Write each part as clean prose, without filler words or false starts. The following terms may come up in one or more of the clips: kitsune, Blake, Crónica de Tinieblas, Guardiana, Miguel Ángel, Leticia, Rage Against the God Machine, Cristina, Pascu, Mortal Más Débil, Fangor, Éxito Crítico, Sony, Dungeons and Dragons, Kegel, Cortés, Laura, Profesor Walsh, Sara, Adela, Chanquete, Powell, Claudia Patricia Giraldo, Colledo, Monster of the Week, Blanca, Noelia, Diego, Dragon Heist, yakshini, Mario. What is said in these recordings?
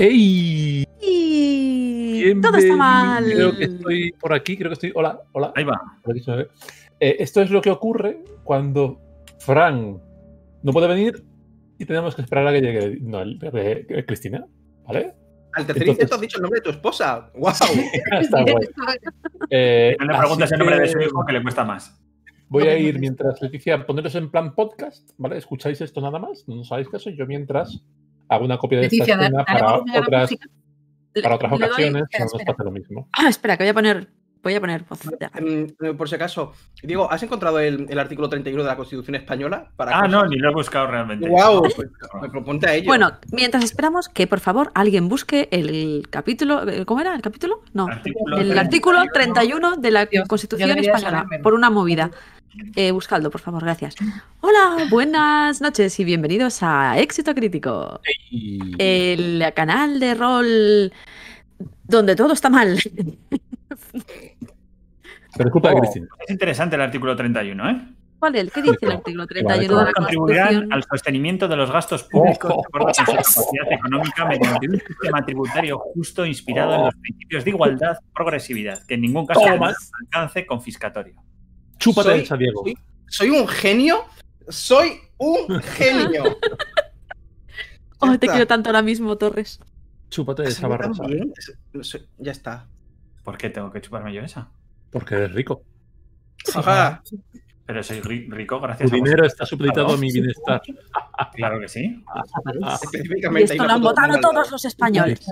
¡Ey! Todo está mal. Creo que estoy por aquí, creo que estoy... Hola, hola. Ahí va. Por aquí se me ve. Esto es lo que ocurre cuando Fran no puede venir y tenemos que esperar a que llegue Cristina, ¿vale? Al tercer intento has dicho el nombre de tu esposa. ¡Wow! Está guay. No le preguntes el nombre de su hijo, que le cuesta más. Voy a ir mientras, Leticia, poneros en plan podcast, ¿vale? Escucháis esto nada más, no sabéis qué soy yo mientras hago una copia de Leticia, esta escena para otras ocasiones, espera, no nos pasa lo mismo. Ah, espera, que voy a poner voz. Por si acaso, Diego, ¿has encontrado el artículo 31 de la Constitución Española? No, ni lo he buscado realmente. ¡Guau! Wow, pues, proponte a ello. Bueno, mientras esperamos que, por favor, alguien busque el capítulo... ¿Cómo era el capítulo? No, el artículo 31 de la Constitución Española, por una movida. Buscadlo, por favor, gracias. Hola, buenas noches y bienvenidos a Éxito Crítico, el canal de rol donde todo está mal. Pero culpa de Cristina. Es interesante el artículo 31, ¿eh? ¿Cuál es? ¿Qué dice el artículo 31 de la Constitución? Al sostenimiento de los gastos públicos de acuerdo con su capacidad económica mediante un sistema tributario justo inspirado en los principios de igualdad y progresividad, que en ningún caso alcance confiscatorio. Chúpate esa, Diego. Soy un genio. Soy un genio. Oh, te quiero tanto ahora mismo, Torres. Chúpate esa barra. Ya está. ¿Por qué tengo que chuparme yo esa? Porque eres rico. Ajá. Pero soy rico gracias a vosotros. Tu dinero está supeditado a mi bienestar. Claro que sí. Y esto lo han votado todos los españoles.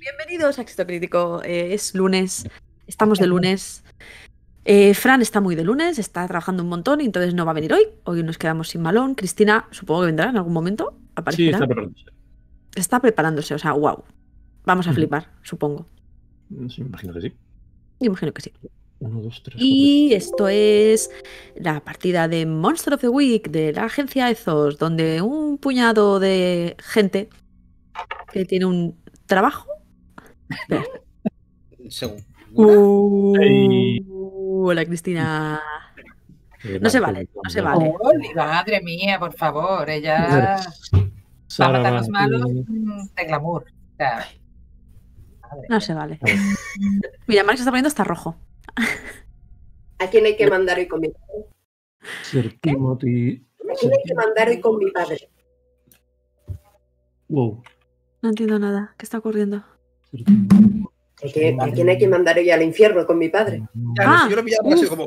Bienvenidos a Éxito Crítico. Es lunes. Estamos de lunes. Fran está muy de lunes, está trabajando un montón y entonces no va a venir hoy. Hoy nos quedamos sin Malone. Cristina, supongo que vendrá en algún momento. Aparecerá. Sí, está preparándose. Está preparándose, o sea, wow. Vamos a flipar, supongo. Sí, imagino que sí. Imagino que sí. 1, 2, 3. Y esto es la partida de Monster of the Week de la agencia ETHOS, donde un puñado de gente que tiene un trabajo. Según. Hola, Cristina. No se vale, no se vale. Madre mía, por favor, ella va a matar los malos de glamour. No se vale. Mira, Max está poniendo hasta rojo. ¿A quién hay que mandar hoy con mi padre? ¿A quién hay que mandar hoy con mi padre? Wow. No entiendo nada. ¿Qué está ocurriendo? ¿A quién hay que mandar hoy al infierno con mi padre? Yo lo pillaba así como...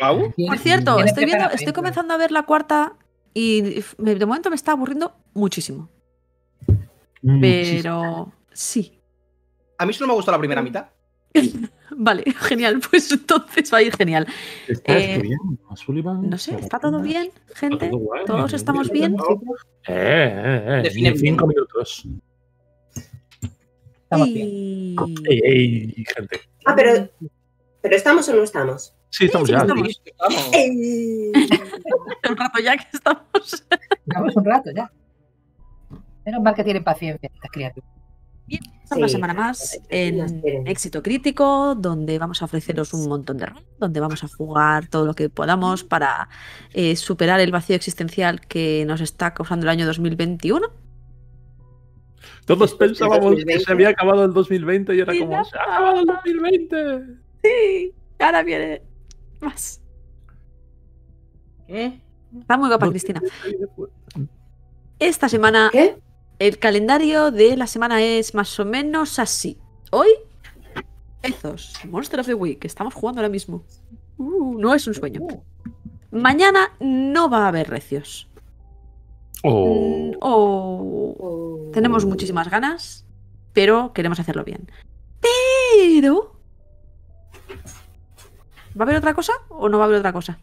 ¿Wow? Por cierto, estoy comenzando a ver la cuarta y de momento me está aburriendo muchísimo. Pero sí. A mí solo me ha gustado la primera mitad. Vale, genial. Pues entonces va a ir genial. ¿Estás bien, Sullivan? No sé, ¿está todo bien, gente? ¿Todos estamos bien? Define 5 minutos. Ey, gente. Pero ¿estamos o no estamos? Sí, estamos ya. Estamos. Un rato ya que estamos. Estamos un rato ya. Menos mal que tienen paciencia estas criaturas. Bien, una semana más en Éxito Crítico, donde vamos a ofreceros un montón de rol, donde vamos a jugar todo lo que podamos para superar el vacío existencial que nos está causando el año 2021. Todos pensábamos que se había acabado el 2020 y era como, ¡se ha acabado el 2020! Sí, ahora viene más. ¿Qué? Está muy guapa, Cristina. Esta semana, el calendario de la semana es más o menos así. Hoy, ETHOS, Monster of the Week, estamos jugando ahora mismo. No es un sueño. Mañana no va a haber recios. Tenemos muchísimas ganas, pero queremos hacerlo bien. Pero... ¿va a haber otra cosa o no va a haber otra cosa?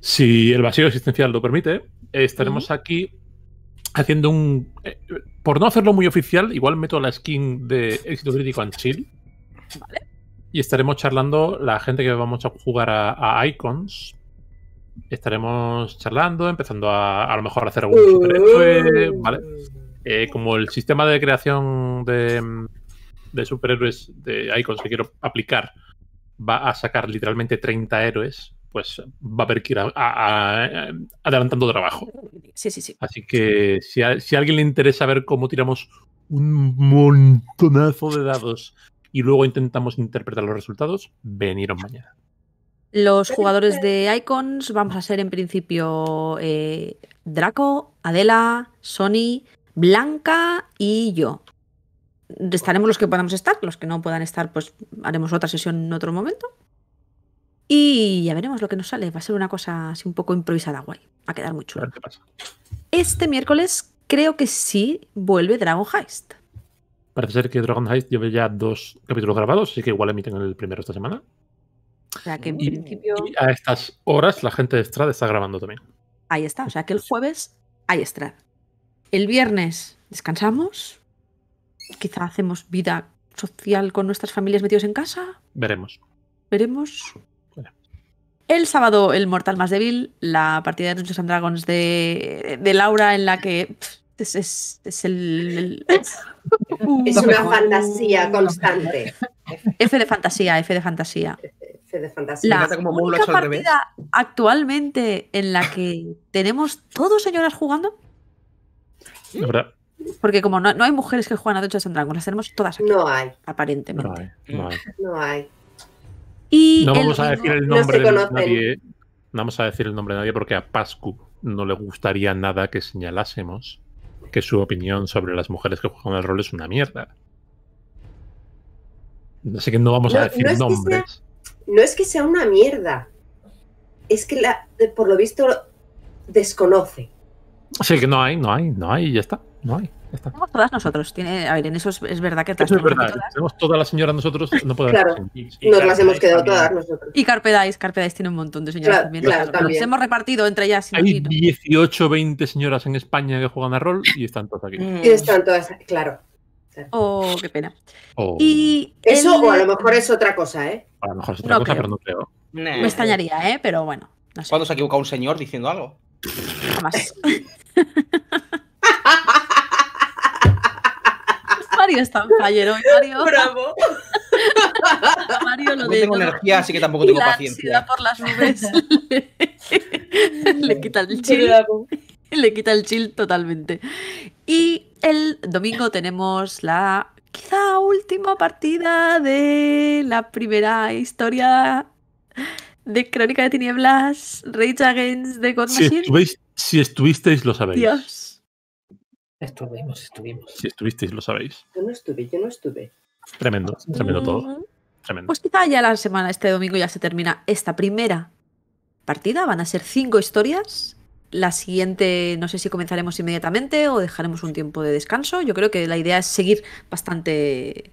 Si el vacío existencial lo permite, estaremos aquí haciendo un... por no hacerlo muy oficial, igual meto la skin de Éxito Crítico and Chill. Vale. Y estaremos charlando, la gente que vamos a jugar a Icons... estaremos charlando, empezando a lo mejor hacer algún superhéroe, ¿vale? Como el sistema de creación de superhéroes de Icons que quiero aplicar va a sacar literalmente 30 héroes, pues va a haber que ir adelantando trabajo. Sí. Así que si a alguien le interesa ver cómo tiramos un montonazo de dados y luego intentamos interpretar los resultados, veniros mañana. Los jugadores de Icons vamos a ser en principio Draco, Adela, Sony, Blanca y yo. Estaremos los que podamos estar, los que no puedan estar pues haremos otra sesión en otro momento. Y ya veremos lo que nos sale. Va a ser una cosa así un poco improvisada, guay. Va a quedar muy chulo. A ver qué pasa. Este miércoles creo que sí vuelve Dragon Heist. Parece ser que Dragon Heist lleva ya 2 capítulos grabados, así que igual emiten el primero esta semana. O sea que en principio... Y a estas horas la gente de Strad está grabando también. Ahí está, o sea que el jueves hay Strad. El viernes descansamos. Quizá hacemos vida social con nuestras familias metidos en casa. Veremos. Veremos. Bueno. El sábado, el Mortal Más Débil, la partida de Dungeons and Dragons de Laura, en la que es una fantasía constante. F de fantasía, F de fantasía. F de fantasía. La única partida actualmente en la que tenemos todos señoras jugando. La verdad. Porque como no hay mujeres que juegan a Dungeons and Dragons, las tenemos todas aquí. No hay. Aparentemente. No hay. No hay. Y no vamos a decir el nombre de nadie. No vamos a decir el nombre de nadie porque a Pascu no le gustaría nada que señalásemos que su opinión sobre las mujeres que juegan al rol es una mierda. Así que no vamos a decir nombres. No es que sea una mierda. Es que por lo visto desconoce. Sí, que no hay, ya está. No hay, ya está. Tenemos todas nosotros. A ver, en eso es verdad que eso es verdad. Todas. Tenemos todas las señoras nosotros. No podemos. Claro, nos las hemos quedado todas nosotros. Y Carpedais tiene un montón de señoras también. Claro, también. Nos hemos repartido entre ellas. Hay 18, 20 señoras en España que juegan a rol y están todas aquí. Y están todas, claro. Oh, qué pena. Oh. Y eso o a lo mejor es otra cosa, ¿eh? A lo mejor es otra cosa, pero no creo. Me extrañaría, ¿eh? Pero bueno. No sé. ¿Cuándo se ha equivocado un señor diciendo algo? Jamás. Mario está en fallero, Mario. Bravo. Mario lo de. No tengo energía, así que tampoco tengo paciencia. Por las nubes. Le quita el chill. Le quita el chill totalmente. Y el domingo tenemos la quizá última partida de la primera historia de Crónica de Tinieblas, Rage Against the God Machine. Si estuvisteis, lo sabéis. Dios. Estuvimos. Si estuvisteis, lo sabéis. Yo no estuve. Tremendo todo. Tremendo. Pues quizá ya la semana, este domingo ya se termina esta primera partida. Van a ser 5 historias. La siguiente, no sé si comenzaremos inmediatamente o dejaremos un tiempo de descanso. Yo creo que la idea es seguir bastante...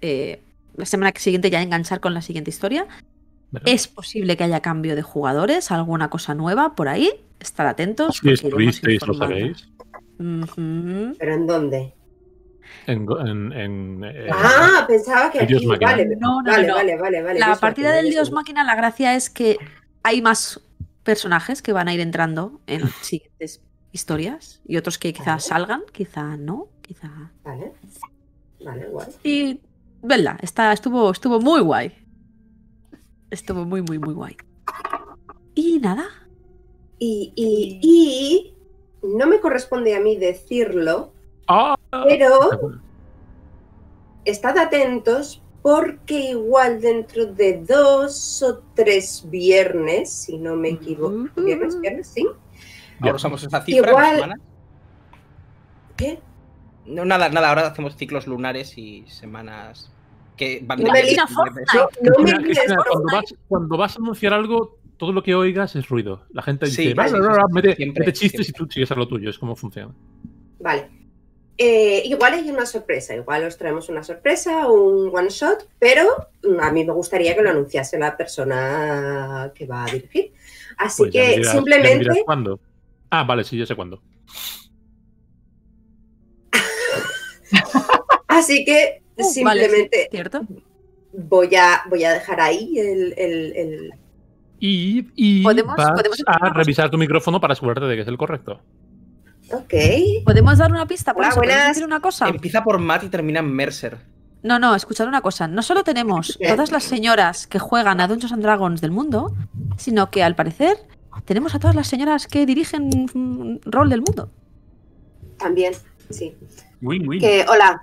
la semana siguiente ya enganchar con la siguiente historia. Pero... Es posible que haya cambio de jugadores, alguna cosa nueva por ahí. Estad atentos. Si estuvisteis, lo sabéis. ¿Pero en dónde? En pensaba que aquí. Vale. La partida del Dios Máquina, la gracia es que hay más personajes que van a ir entrando en siguientes historias y otros que quizás salgan, quizá no, quizá... Vale, guay. Y, verdad, estuvo muy guay. Estuvo muy, muy, muy guay. Y nada. No me corresponde a mí decirlo, pero estad atentos porque igual dentro de 2 o 3 viernes, si no me equivoco, viernes, sí. Ahora usamos esta cifra igual... semana. ¿Qué? No, nada, ahora hacemos ciclos lunares y semanas que van de cuando vas a anunciar algo. Todo lo que oigas es ruido. La gente dice, mete chistes y tú sigues a lo tuyo. Es como funciona. Vale. Igual hay una sorpresa. Igual os traemos una sorpresa, un one shot, pero a mí me gustaría que lo anunciase la persona que va a dirigir. Así pues que simplemente... ¿Cuándo? Ah, vale, sí, yo sé cuándo. Así que simplemente... Vale, ¿cierto? Voy a dejar ahí el Y ¿Podemos a revisar tu micrófono para asegurarte de que es el correcto. Ok. ¿Podemos dar una pista? Por ¿Podemos decir una cosa? Empieza por Matt y termina en Mercer. No, escuchad una cosa. No solo tenemos todas las señoras que juegan a Dungeons and Dragons del mundo, sino que al parecer tenemos a todas las señoras que dirigen rol del mundo. También. Sí. Win, win. Que, hola.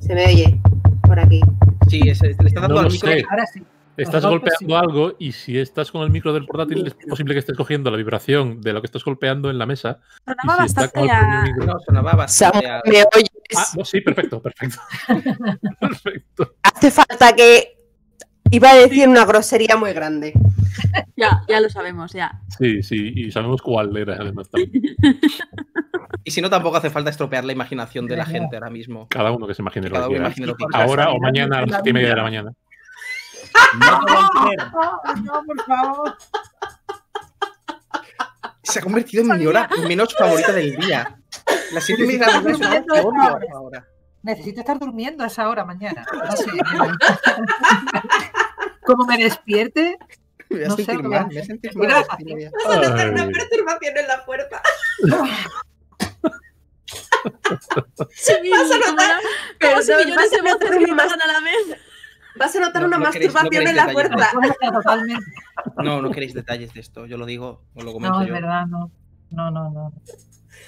Se me oye por aquí. Sí, le estás dando al micro. Ahora sí. Estás golpeando algo y si estás con el micro del portátil es posible que estés cogiendo la vibración de lo que estás golpeando en la mesa. Sonaba si bastante a... No, sonaba bastante a... ¿Me oyes? Ah, no, sí, perfecto, perfecto. Perfecto. Hace falta que... Iba a decir una grosería muy grande. Ya lo sabemos, ya. Sí, sí, y sabemos cuál era además también. Y si no, tampoco hace falta estropear la imaginación de la gente ahora mismo. Cada uno que se imagine lo que quiera. Ahora o mañana a las 7:30 de la mañana. No, no, por favor. Se ha convertido en mi hora menos favorita del día. Las 7:30 de la mañana es una hora ahora. Necesito estar durmiendo a esa hora mañana. No sé. Como me despierte, me voy a sentir mal. Me voy a sentir mal. Vamos a notar una perturbación en la puerta. Vas a notar como si millones de emociones que pasan a la vez. Vas a notar una masturbación en la puerta. No queréis detalles de esto. Yo lo digo, os lo comento yo. No, es verdad, no. No.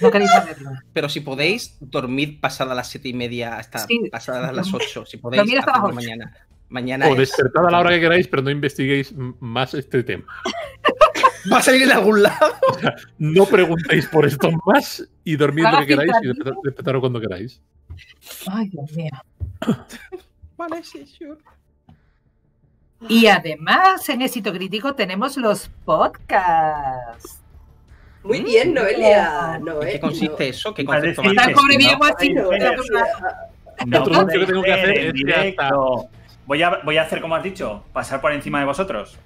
No queréis saberlo. Pero si podéis, dormid pasada las 7:30 hasta pasadas las 8. Si podéis, hasta la mañana. O despertad a la hora que queráis, pero no investiguéis más este tema. ¿Va a salir en algún lado? O sea, no preguntéis por esto más y dormid lo que queráis y despertaros cuando queráis. Ay, Dios mío. Vale, sí, sure. Y además, en Éxito Crítico tenemos los podcasts. Muy bien, Noelia. ¿Qué consiste eso? ¿Qué concepto más? Está pobre Diego así. Otro que tengo que hacer es directo. Voy a hacer como has dicho, pasar por encima de vosotros.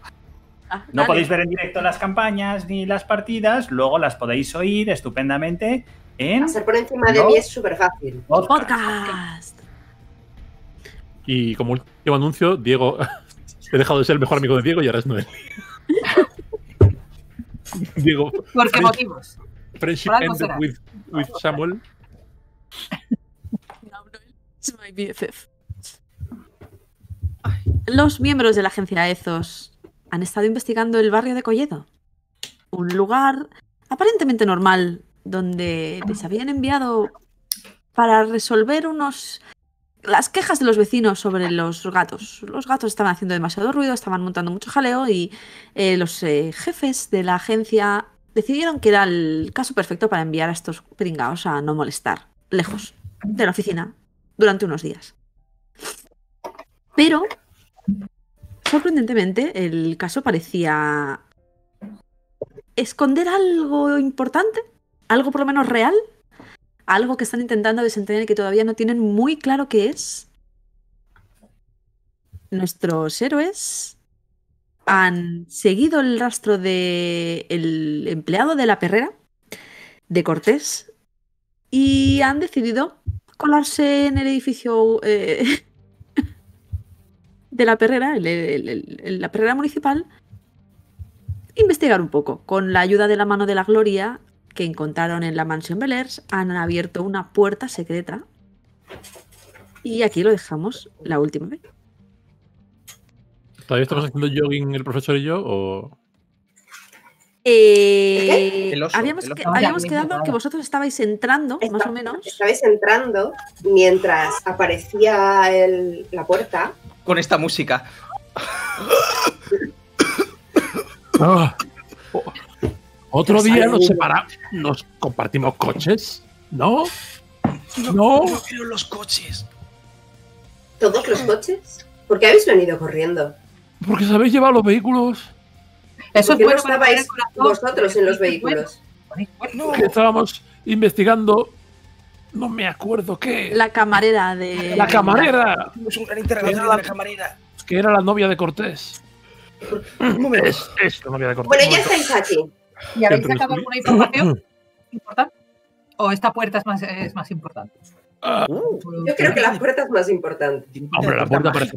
No podéis ver en directo las campañas ni las partidas, luego las podéis oír estupendamente en... Pasar por encima de mí es súper fácil. Podcast. Y como último anuncio, Diego... He dejado de ser el mejor amigo de Diego y ahora es Noelia. Diego, ¿por qué motivos? Friendship ended with Samuel. Los miembros de la agencia ETHOS han estado investigando el barrio de Colledo. Un lugar aparentemente normal donde les habían enviado para resolver las quejas de los vecinos sobre los gatos. Los gatos estaban haciendo demasiado ruido, estaban montando mucho jaleo y los jefes de la agencia decidieron que era el caso perfecto para enviar a estos pringaos a no molestar, lejos de la oficina, durante unos días. Pero, sorprendentemente, el caso parecía esconder algo importante, algo por lo menos real. Algo que están intentando desentrañar y que todavía no tienen muy claro qué es. Nuestros héroes han seguido el rastro del empleado de la perrera, de Cortés, y han decidido colarse en el edificio de la perrera, la perrera municipal, investigar un poco. Con la ayuda de la mano de la Gloria... que encontraron en la mansión Belers, han abierto una puerta secreta. Y aquí lo dejamos la última vez. ¿Todavía estamos haciendo jogging el profesor y yo? ¿O? Habíamos quedado que vosotros estabais entrando, más o menos. Estabais entrando mientras aparecía la puerta. Con esta música. Oh. Oh. Otro día nos separamos, nos compartimos coches, ¿no? No quiero los coches. ¿Todos los coches? ¿Por qué habéis venido corriendo? Porque sabéis llevar los vehículos. Eso es bueno, estabais vosotros en los vehículos. No, estábamos investigando, no me acuerdo qué. La camarera de... La camarera. Tuvimos un gran interrogatorio de la camarera. Que era la novia de Cortés. Es la novia de Cortés. Bueno, ya estáis aquí. ¿Y habéis sacado alguna información importante? ¿O esta puerta es más importante? Yo creo que la puerta es más importante. Hombre, la puerta parece...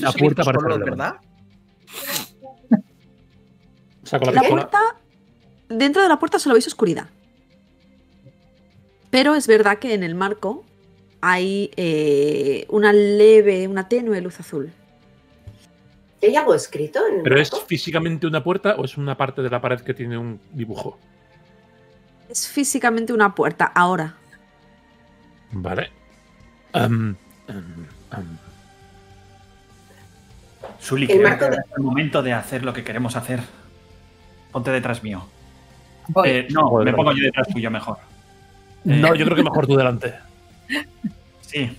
La puerta parece... ¿Verdad? La puerta... Dentro de la puerta solo veis oscuridad. Pero es verdad que en el marco hay una tenue luz azul. ¿Hay algo escrito en el marco? ¿Es físicamente una puerta o es una parte de la pared que tiene un dibujo? Es físicamente una puerta, ahora. Vale. Sully, creo que es el momento de hacer lo que queremos hacer. Ponte detrás mío. No, me pongo yo detrás tuyo mejor. No, yo creo que mejor tú delante. Sí.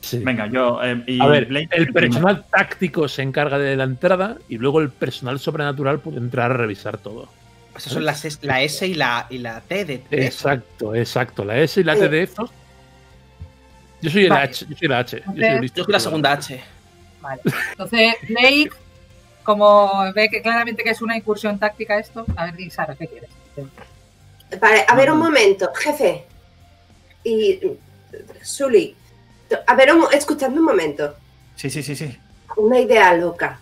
Sí. Venga, yo... a ver, el personal táctico se encarga de la entrada y luego el personal sobrenatural puede entrar a revisar todo. Pues eso son la S y la T de... Exacto, exacto. La S y la T de ETHOS. Yo soy el H. Yo soy la H. Yo soy la segunda H. Vale. Entonces, Blake, como ve que claramente que es una incursión táctica esto, a ver, Sara, ¿qué quieres? Vale, a ver un momento, jefe. Y... Sully. A ver, escuchadme un momento. Sí, sí, sí, sí. Una idea loca.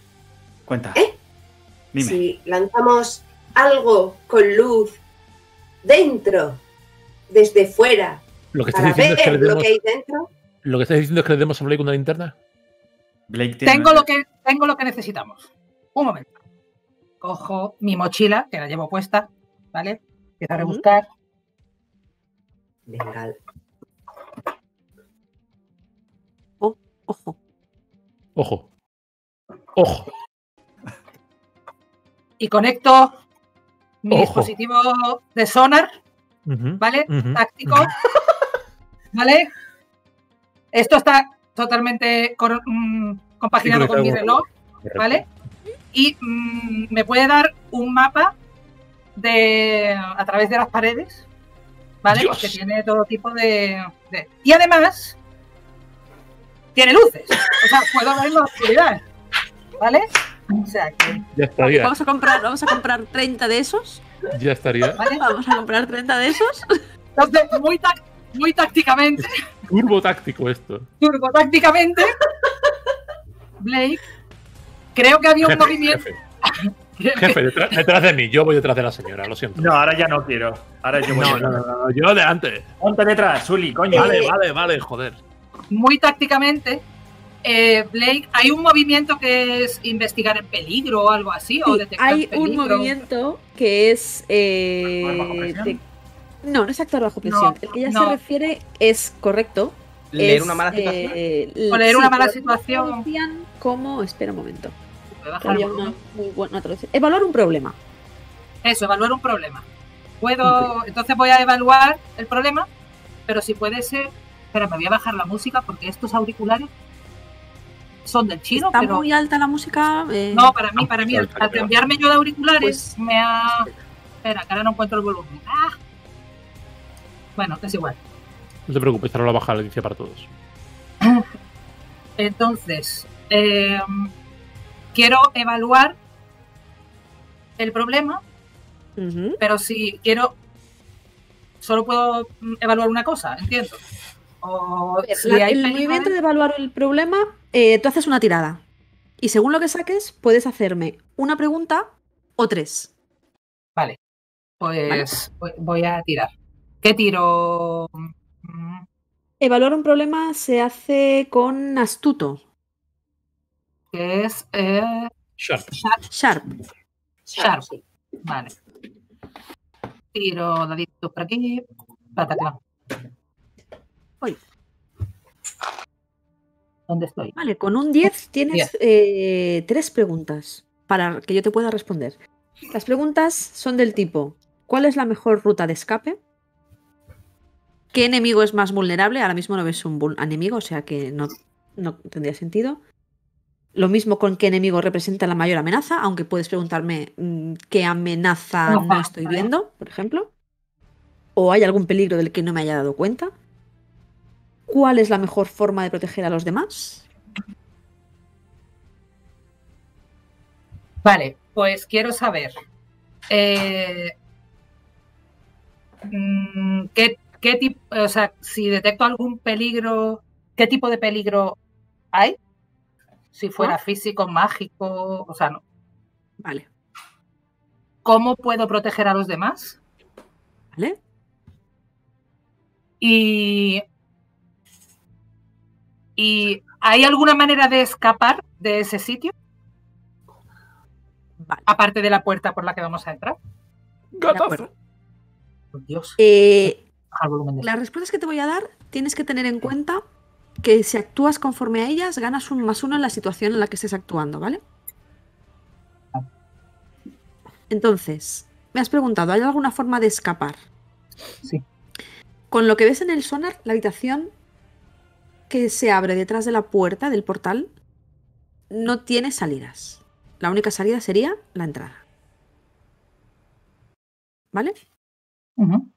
Cuenta. Dime. Si lanzamos algo con luz dentro, desde fuera, lo que para ver es que lo que hay dentro. ¿Lo que estás diciendo es que le demos a Blake una linterna? Blake tiene... tengo lo que necesitamos. Un momento. Cojo mi mochila, que la llevo puesta, ¿vale? Empiezo a rebuscar. Venga. Ojo. Ojo. Ojo. Y conecto mi dispositivo de sonar, ¿vale? Táctico. ¿Vale? Esto está totalmente compaginado con mi reloj, ¿vale? Y me puede dar un mapa de a través de las paredes, ¿vale? Dios. Que tiene todo tipo de... Y además... tiene luces, o sea, puedo ver la oscuridad, ¿vale? O sea, que... Ya estaría. Vamos a comprar 30 de esos. Ya estaría. ¿Vale? Vamos a comprar 30 de esos. Entonces, muy tácticamente. Turbo táctico esto. Turbo tácticamente. Blake, creo que había un movimiento. Jefe, detrás de mí, yo voy detrás de la señora, lo siento. No, ahora ya no quiero. Ahora yo voy no, yo delante. Ponte detrás, Sully, coño. Vale, joder. Muy tácticamente, Blake, hay un movimiento que es investigar el peligro o algo así, sí, o detectar peligro. Hay un movimiento que es... no es actuar bajo presión. El que ya se refiere es correcto. Leer es, una mala situación. O leer una mala situación. ¿Cómo? Espera un momento. Evaluar un problema. Eso, evaluar un problema. Entonces voy a evaluar el problema, pero si puede ser... Espera, me voy a bajar la música porque estos auriculares son del chino. ¿Está pero... muy alta la música? No, para mí. Al cambiarme yo de auriculares, pues, me ha... Espera, que ahora no encuentro el volumen. ¡Ah! Bueno, es igual. No te preocupes, ahora la baja la Leticia para todos. Entonces, quiero evaluar el problema, pero si quiero... Solo puedo evaluar una cosa, entiendo. O si el movimiento de evaluar el problema, tú haces una tirada. Y según lo que saques, puedes hacerme una pregunta o tres. Vale. Pues voy a tirar. ¿Qué tiro? Evaluar un problema se hace con astuto. Que es... Sharp. Vale. Tiro daditos por aquí. Pataclán. Oye. ¿Dónde estoy? Vale, con un 10 tienes tres preguntas para que yo te pueda responder. Las preguntas son del tipo: ¿cuál es la mejor ruta de escape? ¿Qué enemigo es más vulnerable? Ahora mismo no ves un enemigo, o sea que no tendría sentido. Lo mismo con qué enemigo representa la mayor amenaza, aunque puedes preguntarme qué amenaza no estoy viendo, por ejemplo. ¿O hay algún peligro del que no me haya dado cuenta? ¿Cuál es la mejor forma de proteger a los demás? Vale, pues quiero saber qué tipo, o sea, si detecto algún peligro, ¿qué tipo de peligro hay? Si fuera físico, mágico, o sea, no. Vale. ¿Cómo puedo proteger a los demás? Vale. ¿Y hay alguna manera de escapar de ese sitio? Vale. Aparte de la puerta por la que vamos a entrar. Dios. Las respuestas que te voy a dar tienes que tener en cuenta que si actúas conforme a ellas, ganas un +1 en la situación en la que estés actuando, ¿vale? Entonces, me has preguntado, ¿hay alguna forma de escapar? Sí. Con lo que ves en el sonar, la habitación que se abre detrás de la puerta del portal no tiene salidas. La única salida sería la entrada. ¿Vale? Uh-huh.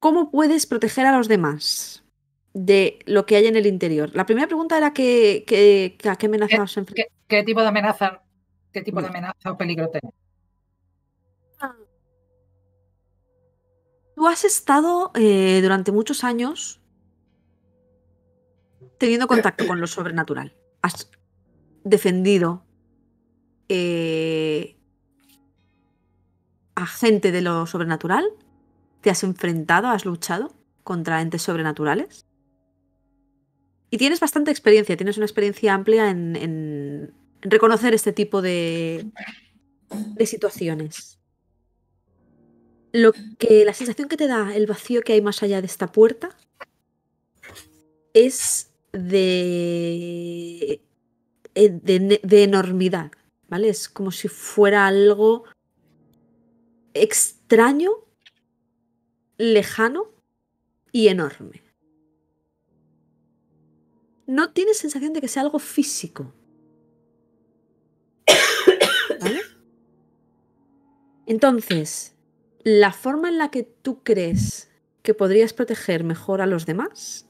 ¿Cómo puedes proteger a los demás de lo que hay en el interior? La primera pregunta era ¿a qué amenaza os enfrentáis? ¿Qué tipo de amenaza, o peligro tenéis? Tú has estado durante muchos años teniendo contacto con lo sobrenatural. Has defendido a gente de lo sobrenatural. Te has enfrentado, has luchado contra entes sobrenaturales. Y tienes bastante experiencia, tienes una experiencia amplia en reconocer este tipo de situaciones. La sensación que te da el vacío que hay más allá de esta puerta es de enormidad, ¿vale? Es como si fuera algo extraño, lejano y enorme. No tienes sensación de que sea algo físico, ¿vale? Entonces, la forma en la que tú crees que podrías proteger mejor a los demás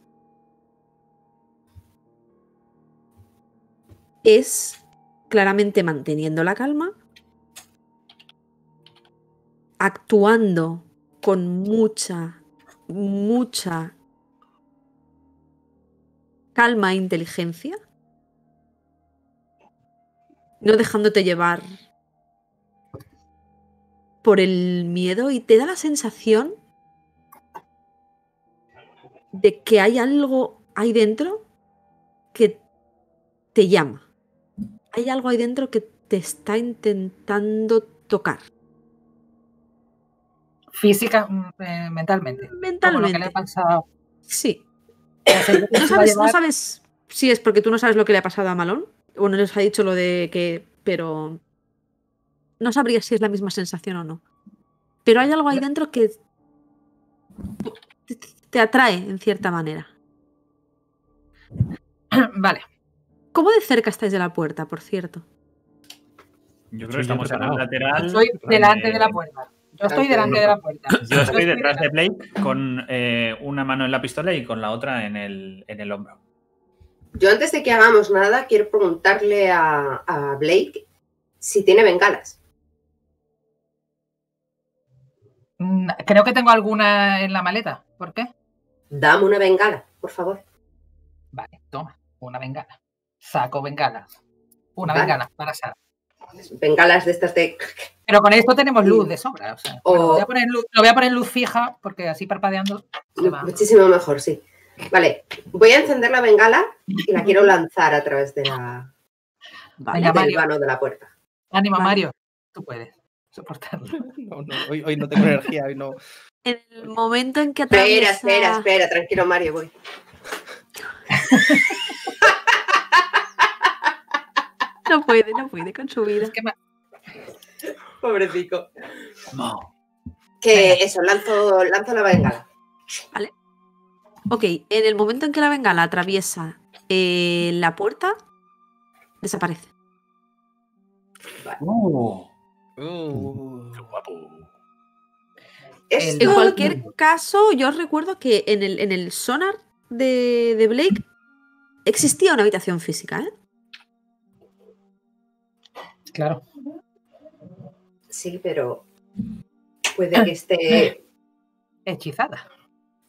es claramente manteniendo la calma, actuando con mucha calma e inteligencia, no dejándote llevar por el miedo, y te da la sensación de que hay algo ahí dentro que te llama. Hay algo ahí dentro que te está intentando tocar. Física, mentalmente. Lo que le ha pasado. Sí. No sabes si es porque tú no sabes lo que le ha pasado a Malone, o no les ha dicho lo de que... Pero no sabrías si es la misma sensación o no. Pero hay algo ahí dentro que te atrae, en cierta manera. Vale. ¿Cómo de cerca estáis de la puerta, por cierto? Yo creo que estamos en el lateral. Estoy delante de la puerta. Yo estoy delante de la puerta. Yo estoy detrás de Blake con una mano en la pistola y con la otra en el hombro. Yo, antes de que hagamos nada, quiero preguntarle a Blake si tiene bengalas. Creo que tengo alguna en la maleta. ¿Por qué? Dame una bengala, por favor. Vale, toma, una bengala. Saco bengalas. Una bengala para Sara. Bengalas de estas de... Pero con esto tenemos luz de sobra. O sea, lo voy a poner luz fija porque así parpadeando... Muchísimo mejor, sí. Vale, voy a encender la bengala y la quiero lanzar a través de la... Vaya, del vano de la puerta. Ánimo, vale. Mario, tú puedes soportarlo. No, hoy no tengo energía, hoy no. En el momento en que atraviesa... Espera, tranquilo, Mario, voy. No puede con su vida. Es que pobrecico. No. Que eso, lanzo la bengala. Vale. Ok, en el momento en que la bengala atraviesa la puerta, desaparece. Vale. Qué guapo. En cualquier caso, yo os recuerdo que en el sonar de Blake existía una habitación física, ¿eh? Claro. Sí, pero puede que esté hechizada.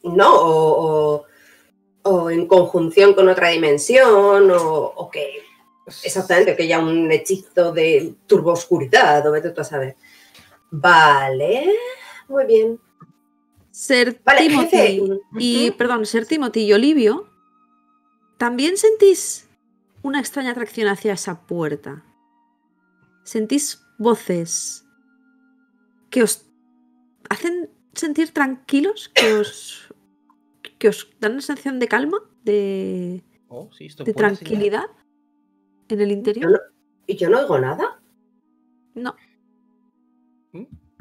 No, o en conjunción con otra dimensión, o que exactamente, que haya un hechizo de turbooscuridad, o vete tú a saber. Vale, muy bien. Ser Timothy y Olivio, también sentís una extraña atracción hacia esa puerta. Sentís voces que os hacen sentir tranquilos, que os dan una sensación de calma, de, sí, esto de tranquilidad en el interior. ¿Y yo no oigo nada? No.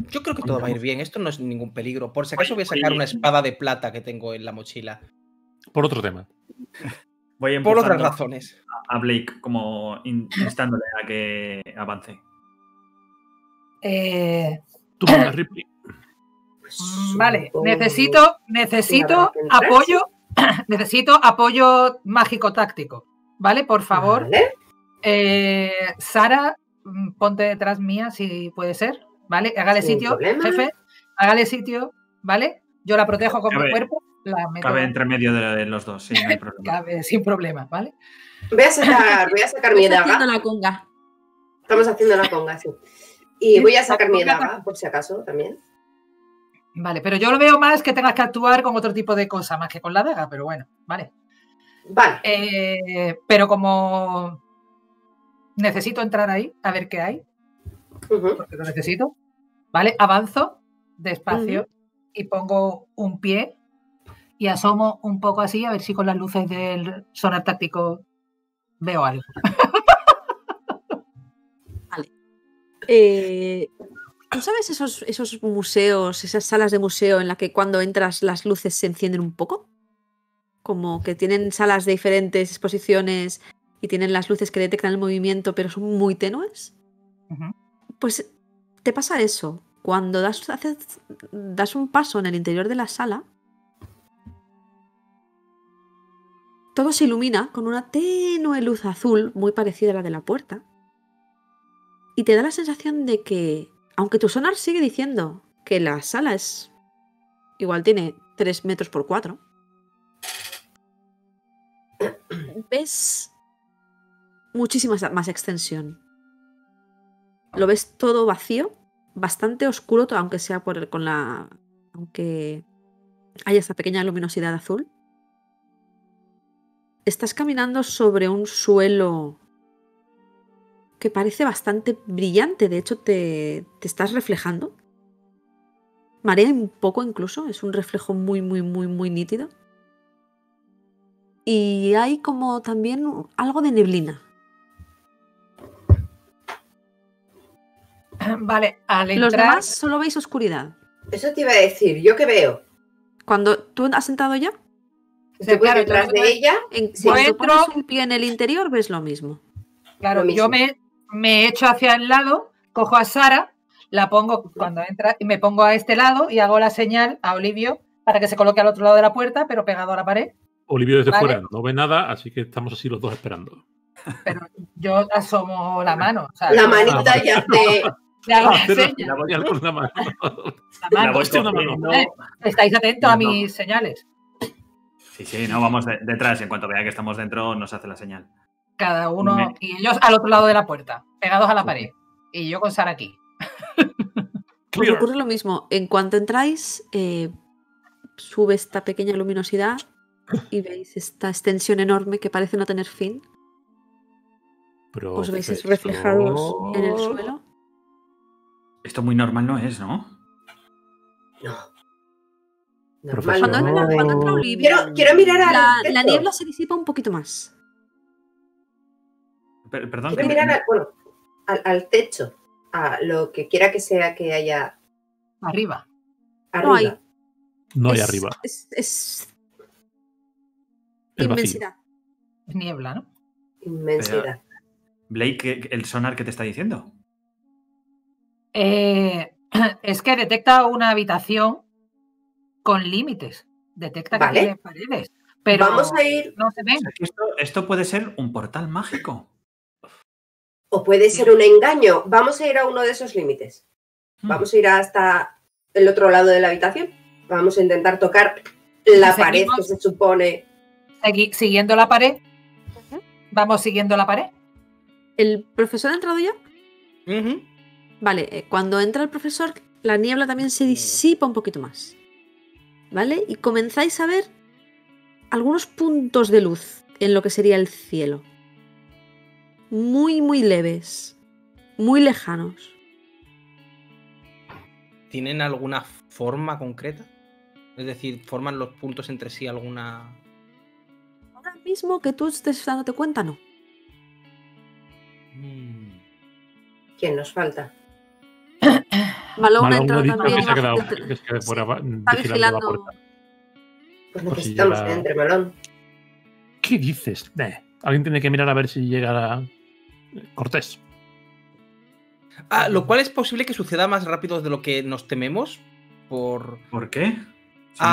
Yo creo que todo va a ir bien. Esto no es ningún peligro. Por si acaso voy a sacar una espada de plata que tengo en la mochila. Por otro tema. Voy por otras razones. A Blake, como instándole a que avance. Tú, Ripley. Vale, necesito apoyo. Necesito apoyo mágico-táctico. ¿Vale? Por favor. ¿Vale? Sara, ponte detrás mía si puede ser. ¿Vale? Hágale sitio, jefe. Hágale sitio, ¿vale? Yo la protejo con mi cuerpo. La meto. Cabe entre medio de los dos, sí, no hay problema. Cabe, sin problema, ¿vale? Voy a sacar mi daga. Estamos haciendo la conga, sí. Y voy a sacar mi daga, por si acaso, también. Vale, pero yo lo veo más que tengas que actuar con otro tipo de cosa, más que con la daga, pero bueno, vale. Vale. Pero como necesito entrar ahí, a ver qué hay, porque lo necesito, ¿vale? Avanzo despacio y pongo un pie y asomo un poco así, a ver si con las luces del sonar táctico veo algo. Vale. ¿Tú sabes esos museos, esas salas de museo en las que cuando entras las luces se encienden un poco? Como que tienen salas de diferentes exposiciones y tienen las luces que detectan el movimiento, pero son muy tenues. Pues te pasa eso. Cuando das un paso en el interior de la sala, todo se ilumina con una tenue luz azul muy parecida a la de la puerta. Y te da la sensación de que, aunque tu sonar sigue diciendo que la sala es... igual tiene 3 metros por 4. Ves muchísima más extensión. Lo ves todo vacío, bastante oscuro, aunque sea aunque haya esta pequeña luminosidad azul. Estás caminando sobre un suelo que parece bastante brillante, de hecho te estás reflejando. Marea un poco incluso, es un reflejo muy, muy, muy, muy nítido. Y hay como también algo de neblina. Vale, al entrar... Los demás solo veis oscuridad. Eso te iba a decir, ¿yo qué veo? Cuando tú has entrado ya, te pones detrás de ella, cuando pones un pie en el interior ves lo mismo. Claro, yo me echo hacia el lado, cojo a Sara, la pongo cuando entra y me pongo a este lado y hago la señal a Olivio para que se coloque al otro lado de la puerta, pero pegado a la pared. Olivio desde fuera no ve nada, así que estamos así los dos esperando. Pero yo asomo la mano. O sea, la manita ya te... La mano. Estáis atentos a mis señales. Sí, no, vamos detrás. En cuanto vea que estamos dentro, nos hace la señal. Cada uno y ellos al otro lado de la puerta, pegados a la pared. Y yo con Sara aquí. Pues ocurre lo mismo. En cuanto entráis, sube esta pequeña luminosidad y veis esta extensión enorme que parece no tener fin. Os veis reflejados en el suelo. Esto muy normal no es, ¿no? No. Cuando entra Olivia, quiero mirar a la niebla se disipa un poquito más. Perdón, quiero mirar al techo, a lo que quiera que sea que haya arriba. No hay arriba. Es inmensidad. Es niebla, ¿no? Inmensidad. Pero, Blake, el sonar que te está diciendo. Es que detecta una habitación con límites. Detecta que tiene paredes. Pero vamos a ir. No se ven. Esto puede ser un portal mágico. O puede ser un engaño. Vamos a ir a uno de esos límites. Vamos a ir hasta el otro lado de la habitación. Vamos a intentar tocar la pared que se supone... ¿Siguiendo la pared? ¿Vamos siguiendo la pared? ¿El profesor ha entrado ya? Vale, cuando entra el profesor, la niebla también se disipa un poquito más. ¿Vale? Y comenzáis a ver algunos puntos de luz en lo que sería el cielo. Muy, muy leves. Muy lejanos. ¿Tienen alguna forma concreta? Es decir, forman los puntos entre sí alguna... Ahora mismo que tú estés dándote cuenta, no. ¿Quién nos falta? Malone ha entrado también. Que se ha quedado, que se quede fuera, sí, está vigilando la puerta. Pues necesitamos que entre, Malone. ¿Qué dices? Alguien tiene que mirar a ver si llega la... Cortés. Ah, lo cual es posible que suceda más rápido de lo que nos tememos. ¿Por qué? Si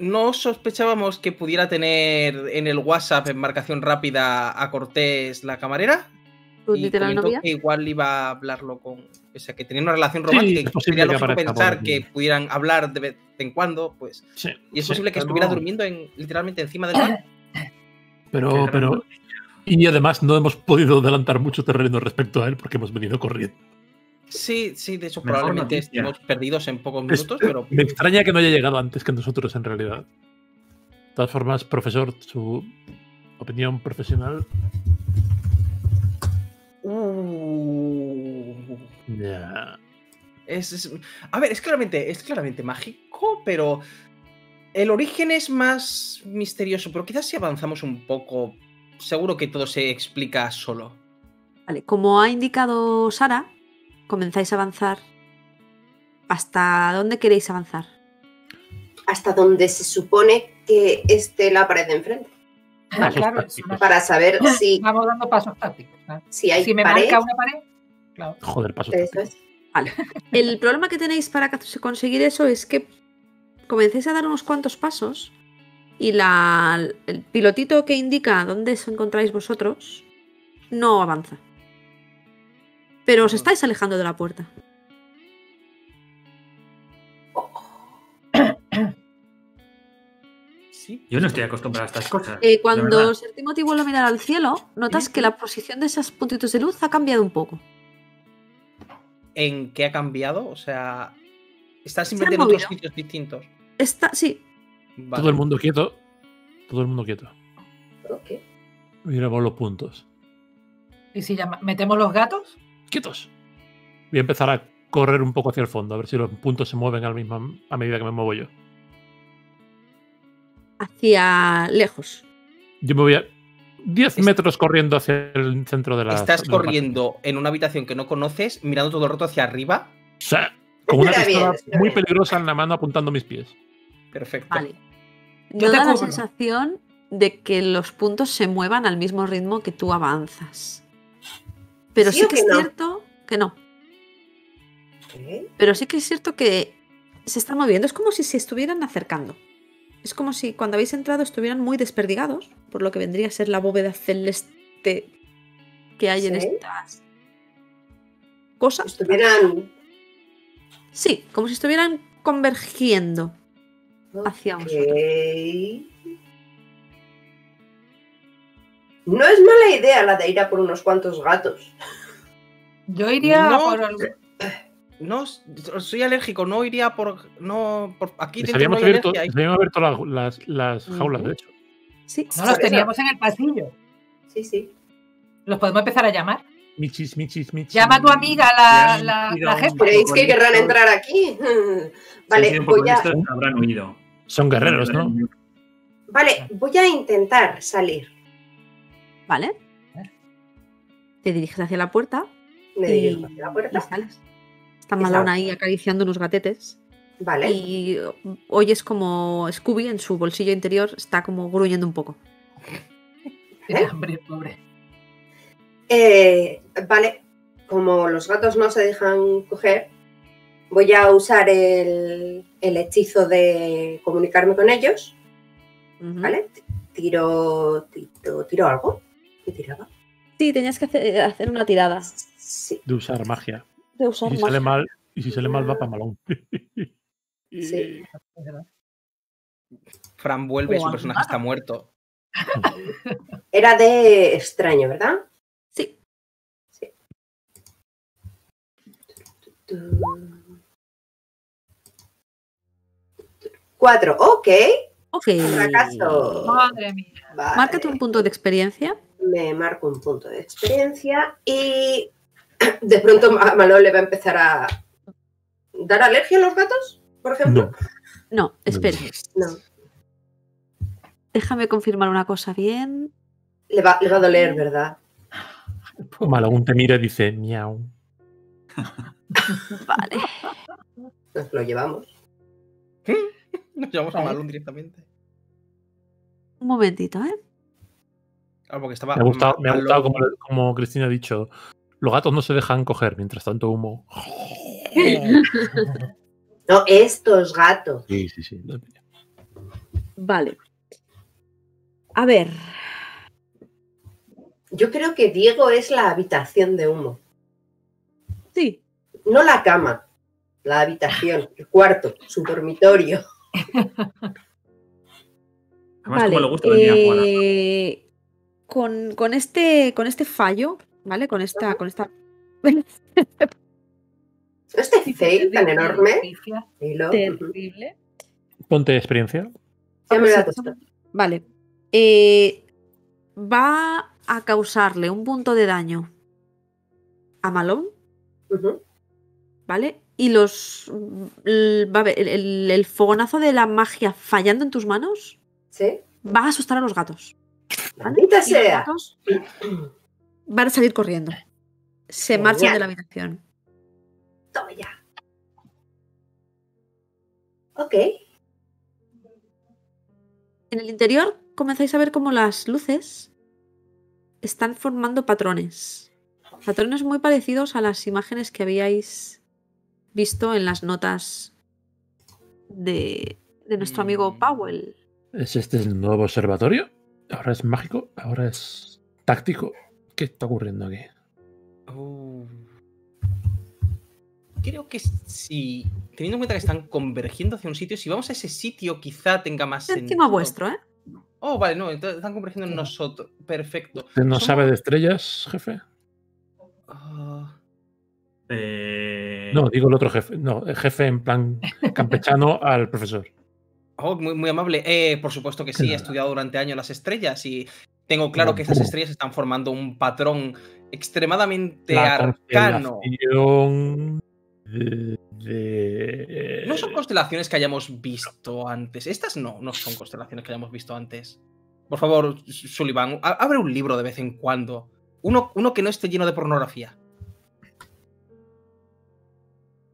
no sospechábamos que pudiera tener en el WhatsApp en marcación rápida a Cortés la camarera. ¿Tu literal novia? Que igual iba a hablarlo con... O sea, que tenía una relación romántica, sí, y sería lógico que pensar que pudieran hablar de vez en cuando, pues... Sí, y es posible que estuviera durmiendo literalmente encima del mar. Pero... Y además no hemos podido adelantar mucho terreno respecto a él porque hemos venido corriendo. Sí, sí, de hecho probablemente estemos perdidos en pocos minutos, pero... Me extraña que no haya llegado antes que nosotros, en realidad. De todas formas, profesor, su opinión profesional... A ver, es claramente mágico, pero el origen es más misterioso, pero quizás si avanzamos un poco, seguro que todo se explica solo. Vale, como ha indicado Sara, comenzáis a avanzar. ¿Hasta dónde queréis avanzar? Hasta donde se supone que esté la pared de enfrente. Ah, claro, para saber si... Vamos dando pasos tácticos. Si me marca una pared... Claro. Joder, pasos tácticos. Vale. El problema que tenéis para conseguir eso es que comencéis a dar unos cuantos pasos y el pilotito que indica dónde os encontráis vosotros no avanza. Pero os estáis alejando de la puerta. Sí. Yo no estoy acostumbrado a estas cosas. Cuando Sertimoti vuelve a mirar al cielo, notas que la posición de esos puntitos de luz ha cambiado un poco. ¿En qué ha cambiado? O sea, está simplemente en otros sitios distintos. Sí. Vale. Todo el mundo quieto. Todo el mundo quieto. Ok. Miramos los puntos. ¿Y si ya metemos los gatos? Quietos. Voy a empezar a correr un poco hacia el fondo, a ver si los puntos se mueven a medida que me muevo yo. Hacia lejos. Yo me voy a 10 metros corriendo hacia el centro de la... Estás corriendo en una habitación que no conoces, mirando todo el rato hacia arriba. O sea, con una pistola muy peligrosa en la mano apuntando mis pies. Perfecto. Vale. No da la sensación de que los puntos se muevan al mismo ritmo que tú avanzas. Pero sí que es cierto que no. Pero sí que es cierto que se están moviendo. Es como si se estuvieran acercando. Es como si cuando habéis entrado estuvieran muy desperdigados, por lo que vendría a ser la bóveda celeste que hay en estas cosas. Sí, como si estuvieran convergiendo hacia vosotros. No es mala idea la de ir a por unos cuantos gatos. Yo iría por algo. No, soy alérgico, no iría por aquí. Sabíamos abierto las jaulas, de hecho. Sí, no los teníamos en el pasillo. Sí, sí. ¿Los podemos empezar a llamar? Michis. Llama a tu amiga, la jefa. ¿Creéis que querrán entrar aquí? Vale, voy a... Habrán huido. Son guerreros, ¿no? Vale, voy a intentar salir. Vale. Te diriges hacia la puerta. Me dirijo hacia la puerta. Sales. Está Malone ahí acariciando unos gatetes. Vale. Y oyes como Scooby en su bolsillo interior está como gruñendo un poco. Tiene hambre, pobre. Vale. Como los gatos no se dejan coger, voy a usar el hechizo de comunicarme con ellos. Vale. ¿Tiro algo? ¿Qué tiraba? Sí, tenías que hacer una tirada. Sí. De usar magia. Y si sale mal, va para Malone. Sí. Fran vuelve, su personaje está muerto. Era de extraño, ¿verdad? Sí. Sí. Cuatro, ok. Fracaso. Madre mía. Vale. Márcate un punto de experiencia. Me marco un punto de experiencia y... De pronto Malone le va a empezar a dar alergia a los gatos. por ejemplo? No, espera. No. Déjame confirmar una cosa bien. Le va a doler, ¿verdad? Malone te mira y dice, miau. Vale. Nos lo llevamos. Nos llevamos a Malone directamente. Un momentito, ¿eh? Claro, porque estaba me ha gustado como Cristina ha dicho, los gatos no se dejan coger, mientras tanto humo. No, estos gatos. Sí, sí, sí. Vale. A ver. Yo creo que Diego es la habitación de humo. Sí. No la cama, la habitación, el cuarto, su dormitorio. Además, vale, como le gusta venir a con este fallo, ¿vale? Este fail tan enorme. Terrible. Ponte experiencia. Ya me lo he puesto. Vale. Va a causarle un punto de daño a Malone, ¿vale? Y el fogonazo de la magia fallando en tus manos, ¿sí?, va a asustar a los gatos. ¡Maldita sea! Los gatos van a salir corriendo. Se marchan de la habitación. Toma ya. Ok. En el interior comenzáis a ver cómo las luces están formando patrones. Patrones muy parecidos a las imágenes que habíais visto en las notas de nuestro amigo Powell. ¿Es este el nuevo observatorio? ¿Ahora es mágico? ¿Ahora es táctico? ¿Qué está ocurriendo aquí? Creo que sí. Teniendo en cuenta que están convergiendo hacia un sitio, si vamos a ese sitio quizá tenga más sentido. Encima vuestro, ¿eh? Oh, vale, no, entonces están convergiendo en nosotros. Perfecto. ¿Usted no sabe de estrellas, jefe? No, digo el otro jefe. No, el jefe en plan campechano al profesor. Oh, muy, muy amable. Por supuesto que sí, he estudiado durante años las estrellas y tengo claro que estas estrellas están formando un patrón extremadamente arcano. No son constelaciones que hayamos visto antes. Estas no son constelaciones que hayamos visto antes. Por favor, Sullivan, abre un libro de vez en cuando. Uno que no esté lleno de pornografía.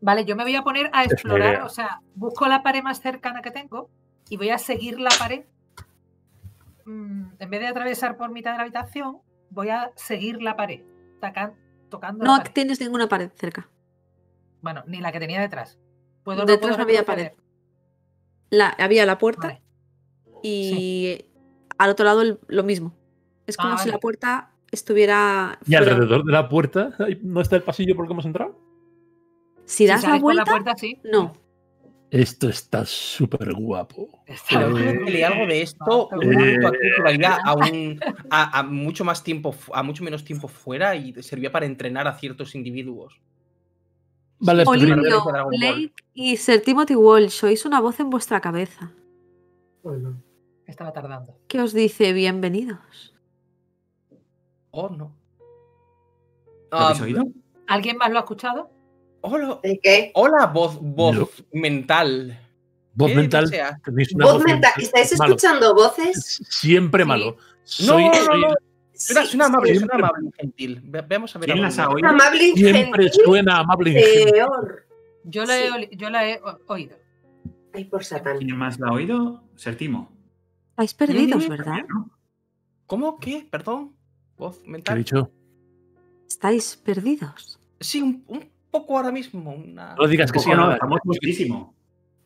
Vale, yo me voy a poner a explorar. O sea, busco la pared más cercana que tengo y voy a seguir la pared. En vez de atravesar por mitad de la habitación, voy a seguir la pared. Tocando no la pared. Tienes ninguna pared cerca. Bueno, ni la que tenía detrás. Detrás no había pared. Había la puerta, vale. Y sí, al otro lado lo mismo. Es como si la puerta estuviera... ¿Y fuera. Alrededor de la puerta no está el pasillo por el que hemos entrado? Si das la vuelta, por la puerta, sí. No. Esto está súper guapo. Yo creo que leí algo de esto a mucho menos tiempo fuera y servía para entrenar a ciertos individuos. Vale, Olivio, Blake y Sir Timothy Walsh, sois una voz en vuestra cabeza. Bueno, estaba tardando. ¿Qué os dice? Bienvenidos. Oh, no. ¿Lo habéis oído? ¿Alguien más lo ha escuchado? Hola, ¿qué? Hola, voz no. Mental. Voz mental. Voz mental. ¿Estáis escuchando voces? Siempre malo. Sí. No. Suena amable, suena amable y gentil. Veamos a ver. ¿Quién las ha oído? Amable y gentil. Siempre suena amable y gentil. Peor. Yo la he oído. Ay, por Satán. ¿Quién más la ha oído? Sertimo. Estáis perdidos, ¿verdad? ¿Cómo? ¿Qué? Perdón. Voz mental. ¿Qué he dicho? Estáis perdidos. Sí, un poco ahora mismo. No digas que sí, no. Estamos muchísimo.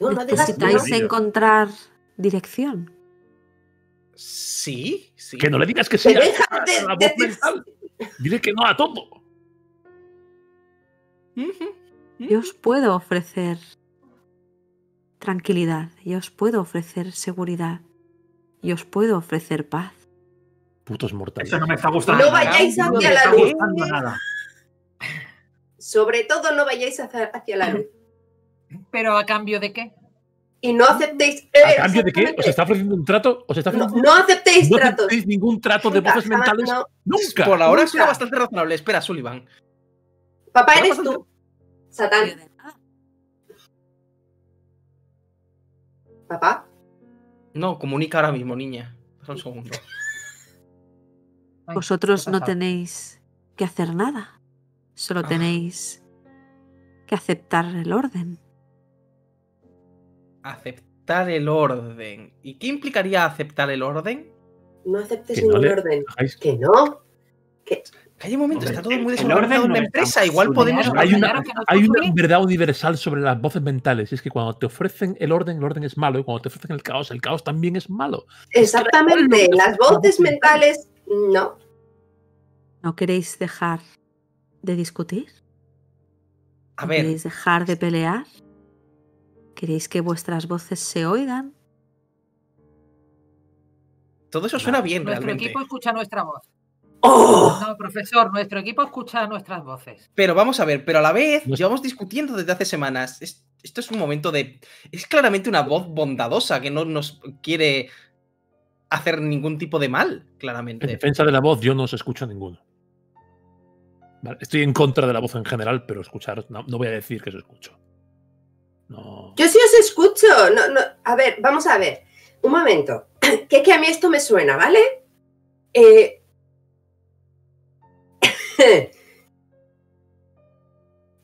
Necesitáis encontrar dirección. Sí. Que no le digas que sí. Dile que no a todo. Yo os puedo ofrecer tranquilidad. Yo os puedo ofrecer seguridad. Yo os puedo ofrecer paz. Putos mortales. Eso no me está gustando. No vayáis hacia la luz. Sobre todo no vayáis hacia la luz. ¿Pero a cambio de qué? Y no aceptéis... ¿A cambio de qué? ¿Os está ofreciendo un trato? No aceptéis tratos. No aceptéis ningún trato de voces mentales. No. Nunca. Por ahora suena bastante razonable. Espera, Sullivan. Papá, eres tú. Satán. ¿Papá? No, comunica ahora mismo, niña. Pasa un segundo. Vosotros no tenéis que hacer nada. Solo tenéis que aceptar el orden. Aceptar el orden. ¿Y qué implicaría aceptar el orden? No aceptes ningún orden. Que no. Que hay un momento, está todo muy desordenado en la empresa. Igual podemos... Hay una verdad universal sobre las voces mentales. Y es que cuando te ofrecen el orden es malo. Y cuando te ofrecen el caos también es malo. Exactamente. Las voces mentales, no. ¿No queréis dejar de discutir? A ver. ¿Queréis dejar de pelear? ¿Queréis que vuestras voces se oigan? Todo eso suena bien, realmente. Nuestro equipo escucha nuestra voz. ¡Oh! No, profesor, nuestro equipo escucha nuestras voces. Pero vamos a ver, pero a la vez llevamos discutiendo desde hace semanas. Esto es un momento de... Es claramente una voz bondadosa que no nos quiere hacer ningún tipo de mal, claramente. En defensa de la voz, yo no os escucho ninguno. Vale, estoy en contra de la voz en general, pero escuchar... No voy a decir que os escucho. No. Yo sí os escucho. No. A ver, vamos a ver. Un momento. Que a mí esto me suena, ¿vale?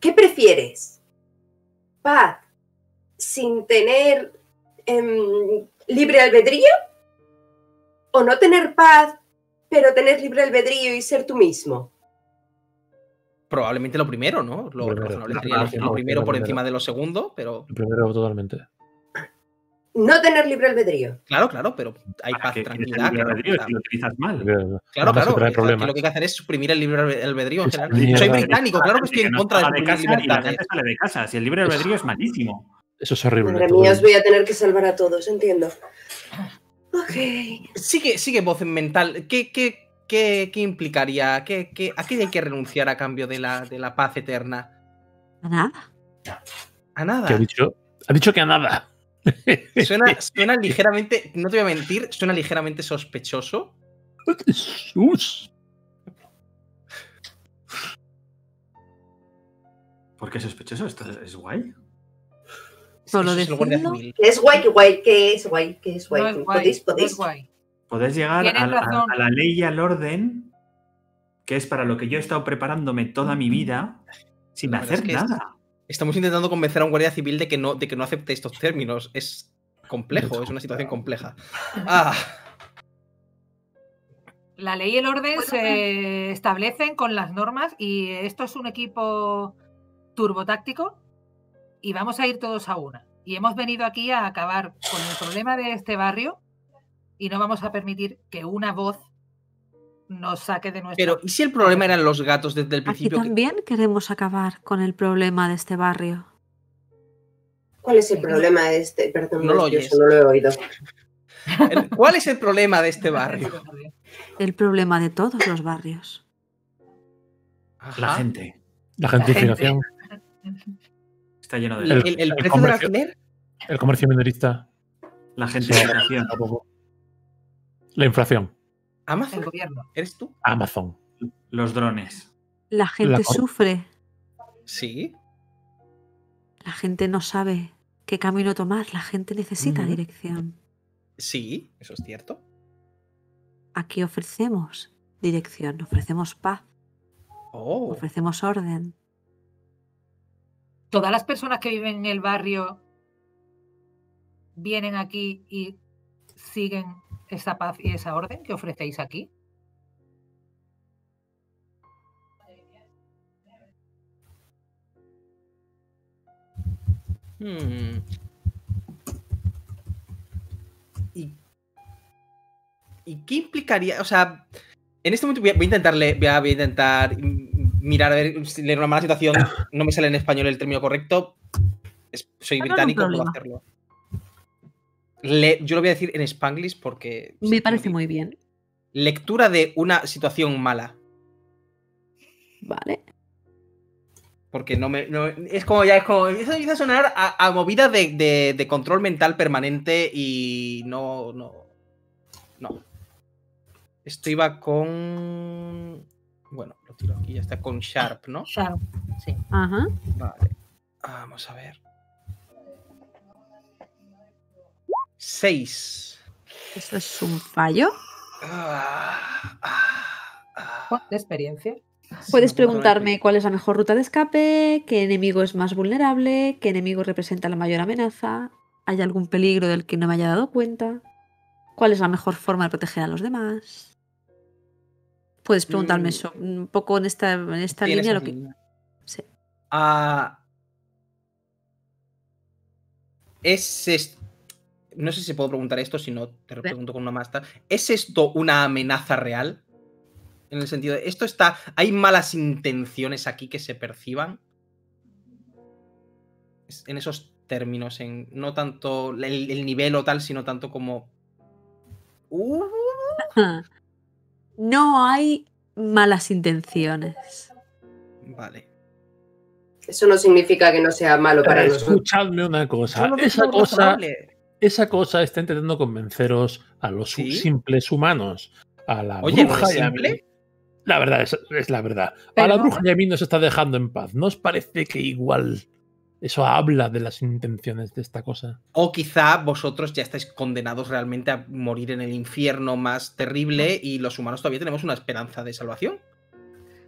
¿Qué prefieres? ¿Paz sin tener libre albedrío? ¿O no tener paz, pero tener libre albedrío y ser tú mismo? Probablemente lo primero, ¿no? Lo razonable sería lo primero por encima de lo segundo, pero... Lo primero totalmente. No tener libre albedrío. Claro, claro, pero hay paz, tranquilidad. Libre albedrío, si lo utilizas mal. Claro. Lo que hay que hacer es suprimir el libre albedrío en general. Soy británico, claro que estoy en contra de la gente sale de casa. Si el libre albedrío es malísimo. Eso es horrible. Madre mía, os voy a tener que salvar a todos, entiendo. Ok. Sigue voz mental. ¿Qué implicaría? ¿A qué hay que renunciar a cambio de la paz eterna? A nada. ¿A nada? ¿Qué ha dicho? Ha dicho que a nada. Suena ligeramente, no te voy a mentir, suena ligeramente sospechoso. ¡Jesús! ¿Por qué sospechoso? ¿Esto es guay? Solo decirlo. Es guay. No es guay. ¿Podéis? Es guay. Podéis llegar a la ley y al orden, que es para lo que yo he estado preparándome toda mi vida, sin hacer nada. Estamos intentando convencer a un guardia civil de que no acepte estos términos. Es complejo, es una situación compleja. La ley y el orden se establecen con las normas y esto es un equipo turbotáctico y vamos a ir todos a una. Y hemos venido aquí a acabar con el problema de este barrio y no vamos a permitir que una voz nos saque de nuestro... Pero, ¿y si el problema eran los gatos desde el principio? Aquí también queremos acabar con el problema de este barrio. ¿Cuál es el problema de este? Perdón, no lo oyes. No lo he oído. ¿Cuál es el problema de este barrio? El problema de todos los barrios. Ajá. La gente. La gentrificación. Está lleno de... ¿El precio del alquiler? El comercio minorista. La gentrificación. La inflación. Amazon. El gobierno. ¿Eres tú? Amazon. Los drones. La gente sufre. Sí. La gente no sabe qué camino tomar. La gente necesita dirección. Sí, eso es cierto. Aquí ofrecemos dirección, ofrecemos paz. Oh. Ofrecemos orden. Todas las personas que viven en el barrio vienen aquí y siguen... ¿Esa paz y esa orden que ofrecéis aquí? ¿Y qué implicaría? O sea, en este momento voy a intentar mirar, a ver, leer una mala situación. No me sale en español el término correcto. Soy británico, no puedo hacerlo. Yo lo voy a decir en Spanglish porque... Me parece muy bien. Lectura de una situación mala. Vale. Porque es como eso empieza a sonar a movida de control mental permanente y no. Esto iba con... Bueno, lo tiro aquí, ya está con Sharp, ¿no? Sharp, sí. Ajá. Vale. Vamos a ver. 6. ¿Eso es un fallo? ¿De experiencia? Puedes preguntarme cuál es la mejor ruta de escape, qué enemigo es más vulnerable, qué enemigo representa la mayor amenaza, ¿hay algún peligro del que no me haya dado cuenta? ¿Cuál es la mejor forma de proteger a los demás? Puedes preguntarme eso un poco en esta línea. Lo que... Sí. No sé si puedo preguntar esto, si no te lo pregunto con una máscara. ¿Es esto una amenaza real? En el sentido de, ¿esto está? ¿Hay malas intenciones aquí que se perciban? En esos términos, no tanto el nivel o tal, sino tanto como... No hay malas intenciones. Vale. Eso no significa que no sea malo para nosotros. Escuchadme una cosa. Esa cosa está intentando convenceros a los simples humanos. A la bruja y a mí. La verdad es la verdad. Pero... A la bruja y a mí nos está dejando en paz. ¿No os parece que igual... Eso habla de las intenciones de esta cosa? O quizá vosotros ya estáis condenados realmente a morir en el infierno más terrible y los humanos todavía tenemos una esperanza de salvación.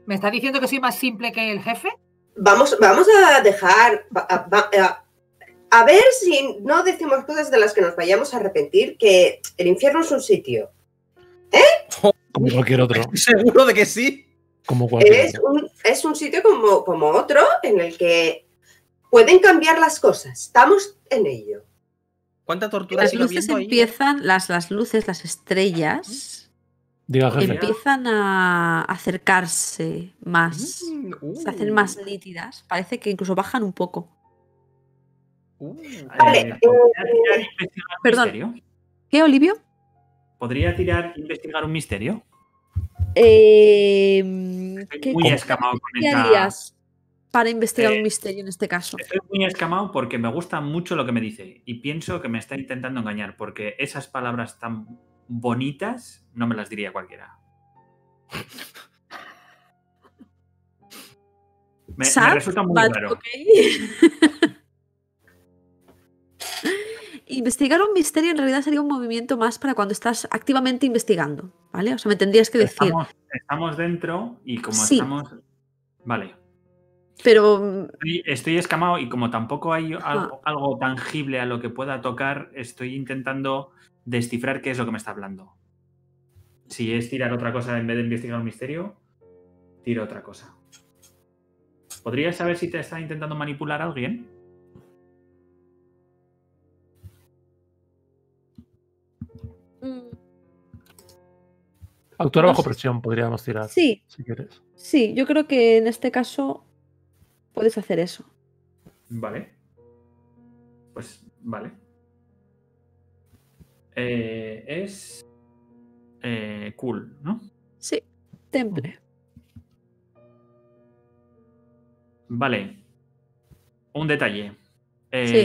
¿Me estás diciendo que soy más simple que el jefe? Vamos a dejar... A ver si no decimos cosas de las que nos vayamos a arrepentir, que el infierno es un sitio. ¿Eh? Como cualquier otro. Seguro de que sí. Como cualquier otro. Es un sitio como otro en el que... Pueden cambiar las cosas. Estamos en ello. ¿Cuánta tortura sigue habiendo ahí? Las luces, las estrellas, diga, jefe, empiezan a acercarse más. Se hacen más nítidas. Parece que incluso bajan un poco. Vale. Perdón. ¿Qué, Olivio? ¿Podría tirar investigar un misterio? Estoy muy escamado con esta... Para investigar un misterio en este caso. Estoy muy escamado porque me gusta mucho lo que me dice y pienso que me está intentando engañar porque esas palabras tan bonitas no me las diría cualquiera. Me resulta muy raro. Okay. Investigar un misterio en realidad sería un movimiento más para cuando estás activamente investigando, ¿vale? O sea, me tendrías que decir... Estamos dentro y como estamos... Vale. Pero estoy escamado y como tampoco hay algo tangible a lo que pueda tocar, estoy intentando descifrar qué es lo que me está hablando. Si es tirar otra cosa en vez de investigar un misterio, tiro otra cosa. ¿Podrías saber si te está intentando manipular a alguien? Actuar bajo presión podríamos tirar, si quieres. Sí, yo creo que en este caso... Puedes hacer eso. Vale. Pues, vale. Es... cool, ¿no? Sí, temple. Vale. Un detalle.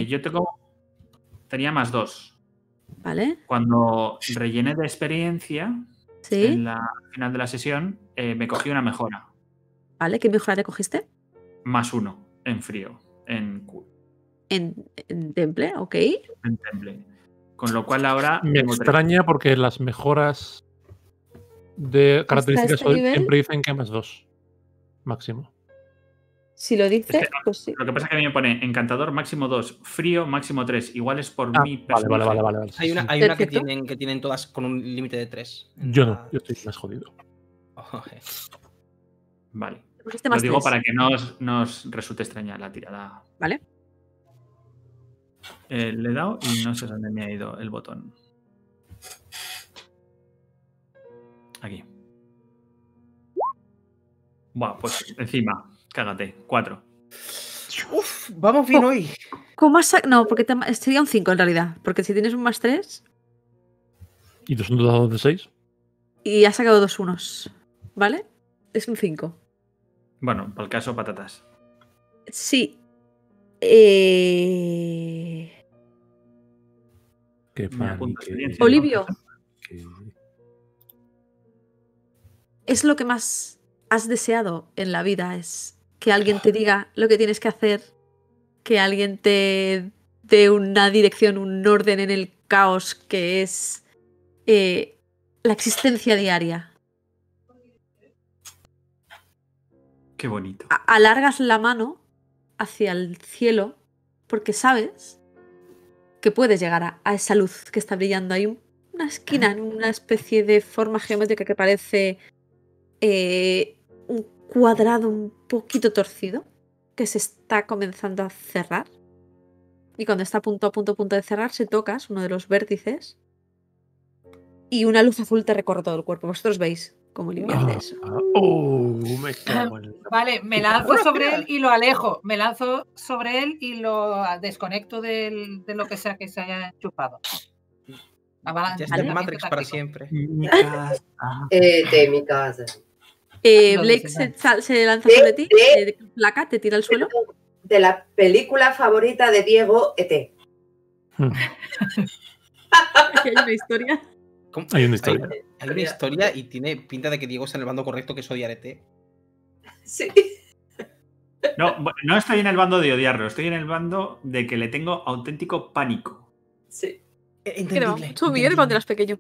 Yo tenía +2. Vale. Cuando rellené de experiencia, en la final de la sesión, me cogí una mejora. Vale, ¿qué mejora te cogiste? +1 en frío, en cool. ¿En temple? Ok. En temple. Con lo cual ahora... Me extraña porque las mejoras de características siempre dicen que +2 máximo. Si lo dice, pues sí. Lo que pasa es que a mí me pone encantador máximo 2, frío máximo 3, iguales por mi personaje. Vale. Hay una que tienen todas con un límite de 3. Yo no, yo estoy más jodido. Vale. Lo digo para que no os resulte extraña la tirada. Vale. Le he dado y no sé dónde me ha ido el botón. Aquí. Buah, pues encima. Cágate. 4. Uf, vamos bien hoy. ¿Cómo has sacado? No, porque sería un 5 en realidad. Porque si tienes un +3... ¿Y te has dado de 6? Y has sacado 2 1s. ¿Vale? Es un 5. Bueno, para el caso, patatas. Sí. Qué Olivio. Es lo que más has deseado en la vida, es que alguien te diga lo que tienes que hacer, que alguien te de una dirección, un orden en el caos que es la existencia diaria. Qué bonito. Alargas la mano hacia el cielo porque sabes que puedes llegar a esa luz que está brillando. Hay una esquina en una especie de forma geométrica que parece un cuadrado un poquito torcido que se está comenzando a cerrar. Y cuando está a punto de cerrarse, tocas uno de los vértices y una luz azul te recorre todo el cuerpo. Vosotros veis cómo limpias eso. Vale, me lanzo sobre él y lo alejo. Me lanzo sobre él y lo desconecto de lo que sea que se haya enchufado. Ya está en Matrix tático para siempre. De mi casa. Blake se lanza sobre ti, Placa, te tira al suelo. De la película favorita de Diego, ET. Aquí hay una historia. ¿Cómo? Hay una historia. Hay una historia y tiene pinta de que Diego está en el bando correcto, que es odiar ET. Sí. No, no estoy en el bando de odiarlo, estoy en el bando de que le tengo auténtico pánico. Sí. Creo, tú Miguel cuando eras pequeño.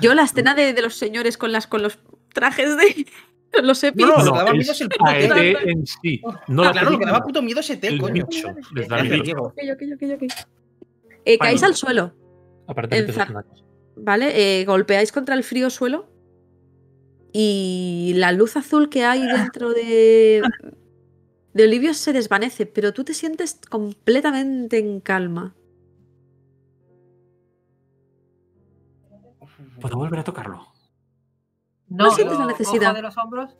Yo la escena de los señores con los trajes de... Los ETHOS. No, lo que daba miedo es el puto ET en sí. No, claro, lo que daba puto miedo es ET, coño. Caéis al suelo. Vale, golpeáis contra el frío suelo y la luz azul que hay dentro de Olivio se desvanece, pero tú te sientes completamente en calma. ¿Puedo volver a tocarlo? No, sientes la necesidad. Cojo de los hombros,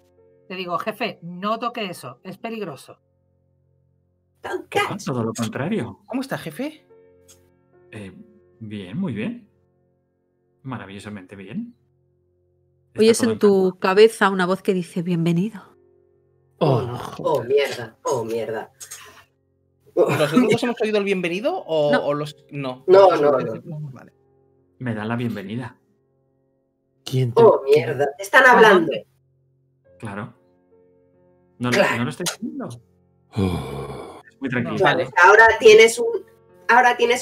te digo, jefe, no toque eso, es peligroso. Todo lo contrario. ¿Cómo está, jefe? Bien, muy bien. Maravillosamente bien. Oyes en tu cabeza una voz que dice, bienvenido. Oh mierda, oh mierda. ¿Nosotros hemos oído el bienvenido o no? No. Vale. Me dan la bienvenida. Oh, mierda. Te están hablando. Claro. No lo estoy diciendo. Es muy tranquilo. Vale. Ahora tienes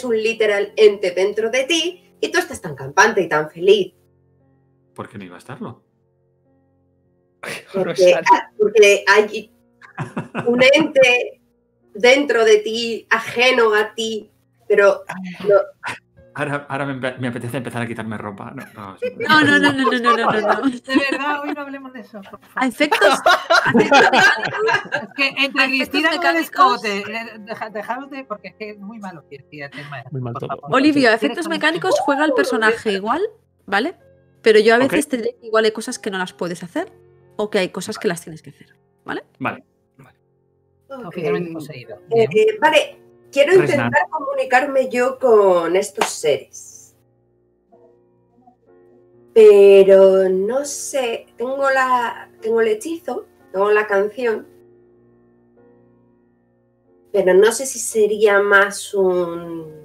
un literal ente dentro de ti y tú estás tan campante y tan feliz. ¿Por qué no iba a estarlo? Porque hay un ente dentro de ti, ajeno a ti, pero... Ahora me apetece empezar a quitarme ropa. No. De verdad, hoy no hablemos de eso. A efectos. Es que entre Cristina y Escote, dejaros de. Porque es que es muy malo. Muy mal todo. Olivio, a efectos mecánicos juega el personaje igual, ¿vale? Pero yo a veces te diré que igual hay cosas que no las puedes hacer o que hay cosas que las tienes que hacer, ¿vale? Oficialmente conseguido. Vale. Quiero intentar comunicarme yo con estos seres. Pero no sé, tengo el hechizo, tengo la canción. Pero no sé si sería más un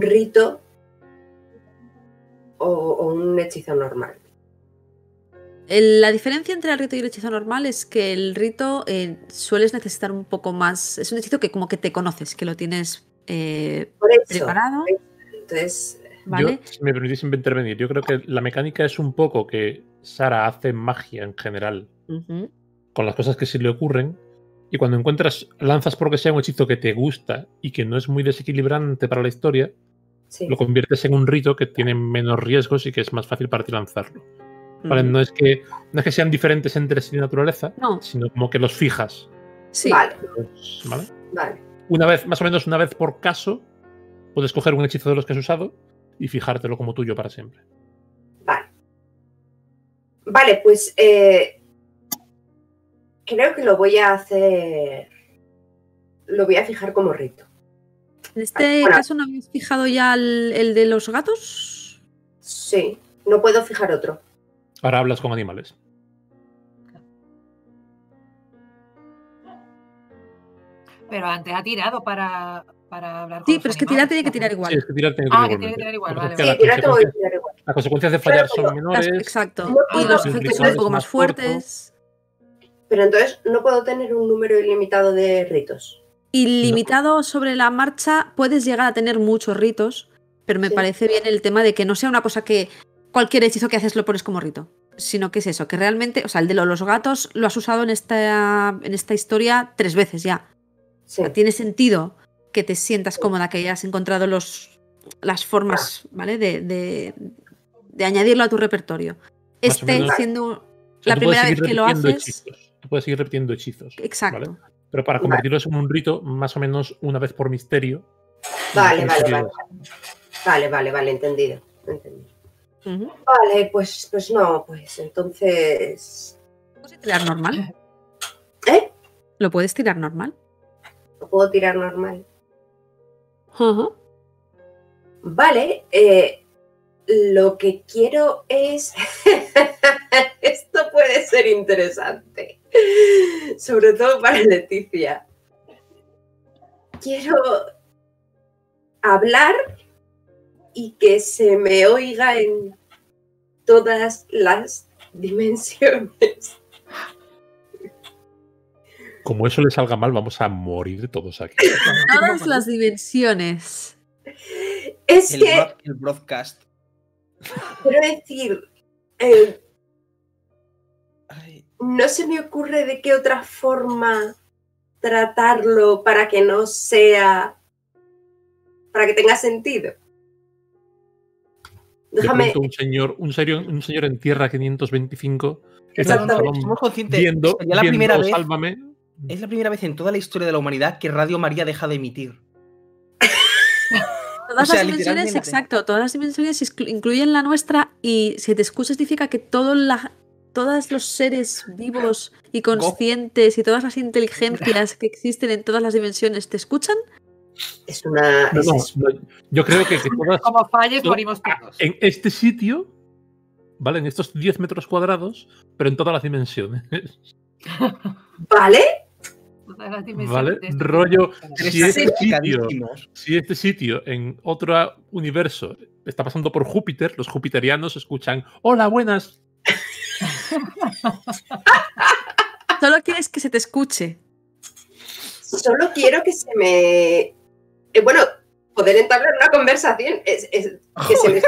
rito o un hechizo normal. La diferencia entre el rito y el hechizo normal es que el rito sueles necesitar un poco más... Es un hechizo que como que te conoces, que lo tienes preparado. Entonces, ¿vale? Yo, si me permitís intervenir, yo creo que la mecánica es un poco que Sara hace magia en general con las cosas que sí le ocurren y cuando lanzas porque sea un hechizo que te gusta y que no es muy desequilibrante para la historia, lo conviertes en un rito que tiene menos riesgos y que es más fácil para ti lanzarlo. Vale, no es que sean diferentes entre sí de naturaleza, sino como que los fijas. Sí. Vale. Más o menos una vez por caso, puedes coger un hechizo de los que has usado y fijártelo como tuyo para siempre. Vale, pues creo que lo voy a hacer. Lo voy a fijar como rito. En este caso, ¿no habéis fijado ya el de los gatos? Sí, no puedo fijar otro. Ahora hablas con animales. Pero antes ha tirado para hablar con animales. Sí, pero es que tirar tiene que tirar igual. Sí, es que tirar tiene que tirar igual. Tiene que tirar igual, vale. Las consecuencias de fallar son menores. Exacto. Y los efectos son un poco más fuertes. Pero entonces no puedo tener un número ilimitado de ritos. Ilimitado no. Sobre la marcha, puedes llegar a tener muchos ritos, pero me parece bien el tema de que no sea una cosa que cualquier hechizo que haces lo pones como rito, sino que es eso, que realmente, o sea, el de los gatos lo has usado en esta historia 3 veces ya. Sí. O sea, tiene sentido que te sientas cómoda, que hayas encontrado las formas, ¿vale? De añadirlo a tu repertorio. Este siendo la primera vez que lo haces... Hechizos. Tú puedes seguir repitiendo hechizos. Exacto. ¿Vale? Pero para convertirlos en un rito, más o menos una vez por misterio. Vale, entendido. Uh-huh. Vale, pues no, pues entonces... ¿Lo puedes tirar normal? ¿Eh? ¿Lo puedes tirar normal? Lo puedo tirar normal. Uh-huh. Vale, lo que quiero es... Esto puede ser interesante. Sobre todo para Leticia. Quiero hablar y que se me oiga en todas las dimensiones. Como eso le salga mal, vamos a morir todos aquí. Todas las dimensiones. Es que... El broadcast. Quiero decir... no se me ocurre de qué otra forma tratarlo para que no sea... para que tenga sentido. Déjame... De pronto un señor en Tierra 525... Exactamente. Somos conscientes. Es la primera vez en toda la historia de la humanidad que Radio María deja de emitir. Todas las dimensiones, exacto, todas las dimensiones incluyen la nuestra, y si te escuchas significa que todos los seres vivos y conscientes y todas las inteligencias que existen en todas las dimensiones te escuchan. Es una... No, yo creo que todas, como falles, morimos todos. En este sitio, ¿vale? En estos 10 metros cuadrados, pero en todas las dimensiones. ¿Vale? Vale, rollo, si este sitio en otro universo está pasando por Júpiter, los jupiterianos escuchan ¡hola, buenas! Solo quieres que se te escuche. Solo quiero que se me... bueno, poder entablar una conversación, que se me escuche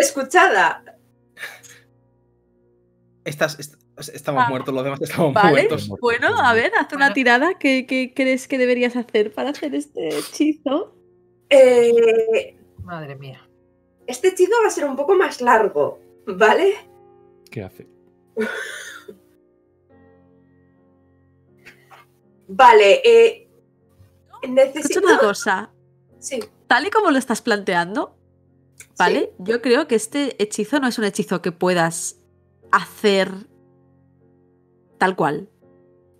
escuchada. Estamos muertos, los demás estamos muertos. Bueno, a ver, haz una tirada. ¿Qué crees que deberías hacer para hacer este hechizo? Madre mía. Este hechizo va a ser un poco más largo, ¿vale? ¿Qué hace? Vale, necesito... una cosa. Sí. Tal y como lo estás planteando, ¿vale? Sí. Yo creo que este hechizo no es un hechizo que puedas hacer tal cual,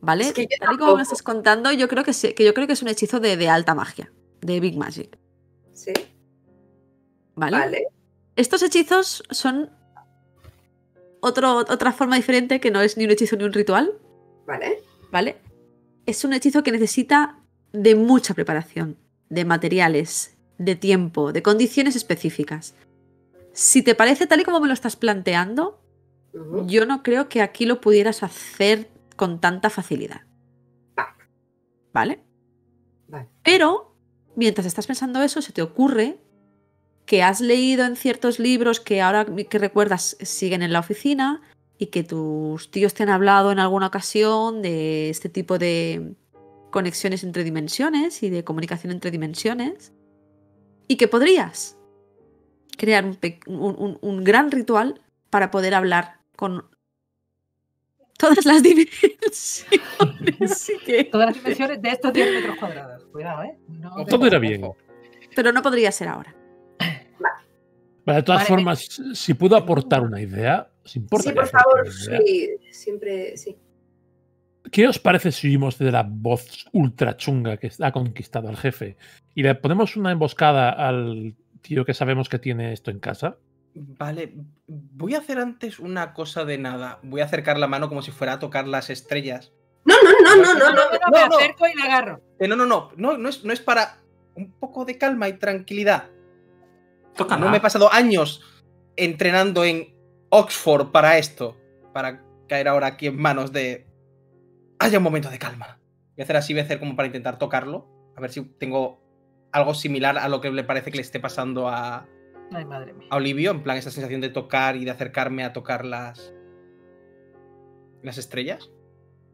¿vale? Es que tal y como me estás contando, yo creo que es un hechizo de alta magia, de Big Magic. Sí. ¿Vale? Estos hechizos son otra forma diferente, que no es ni un hechizo ni un ritual. ¿Vale? Es un hechizo que necesita de mucha preparación, de materiales, de tiempo, de condiciones específicas. Si te parece, tal y como me lo estás planteando, yo no creo que aquí lo pudieras hacer con tanta facilidad. ¿Vale? Pero, mientras estás pensando eso, se te ocurre que has leído en ciertos libros que ahora que recuerdas siguen en la oficina y que tus tíos te han hablado en alguna ocasión de este tipo de conexiones entre dimensiones y de comunicación entre dimensiones, y que podrías crear un gran ritual para poder hablar con todas las dimensiones. Todas las dimensiones de estos 10 metros cuadrados. Cuidado, ¿eh? No, todo era bien. Pero no podría ser ahora. De todas formas, si puedo aportar una idea, ¿os importa? Sí, por favor, sí. Siempre, sí. ¿Qué os parece si huimos de la voz ultra chunga que ha conquistado al jefe y le ponemos una emboscada al tío que sabemos que tiene esto en casa? Vale, voy a hacer antes una cosa de nada. Voy a acercar la mano como si fuera a tocar las estrellas. No. Me acerco y la agarro. No es para un poco de calma y tranquilidad. Tócala. No me he pasado años entrenando en Oxford para esto, para caer ahora aquí en manos de... Haya un momento de calma. Voy a hacer así, voy a hacer como para intentar tocarlo. A ver si tengo algo similar a lo que le parece que le esté pasando a... Ay, madre mía. A Olivio, en plan esa sensación de tocar y de acercarme a tocar las estrellas.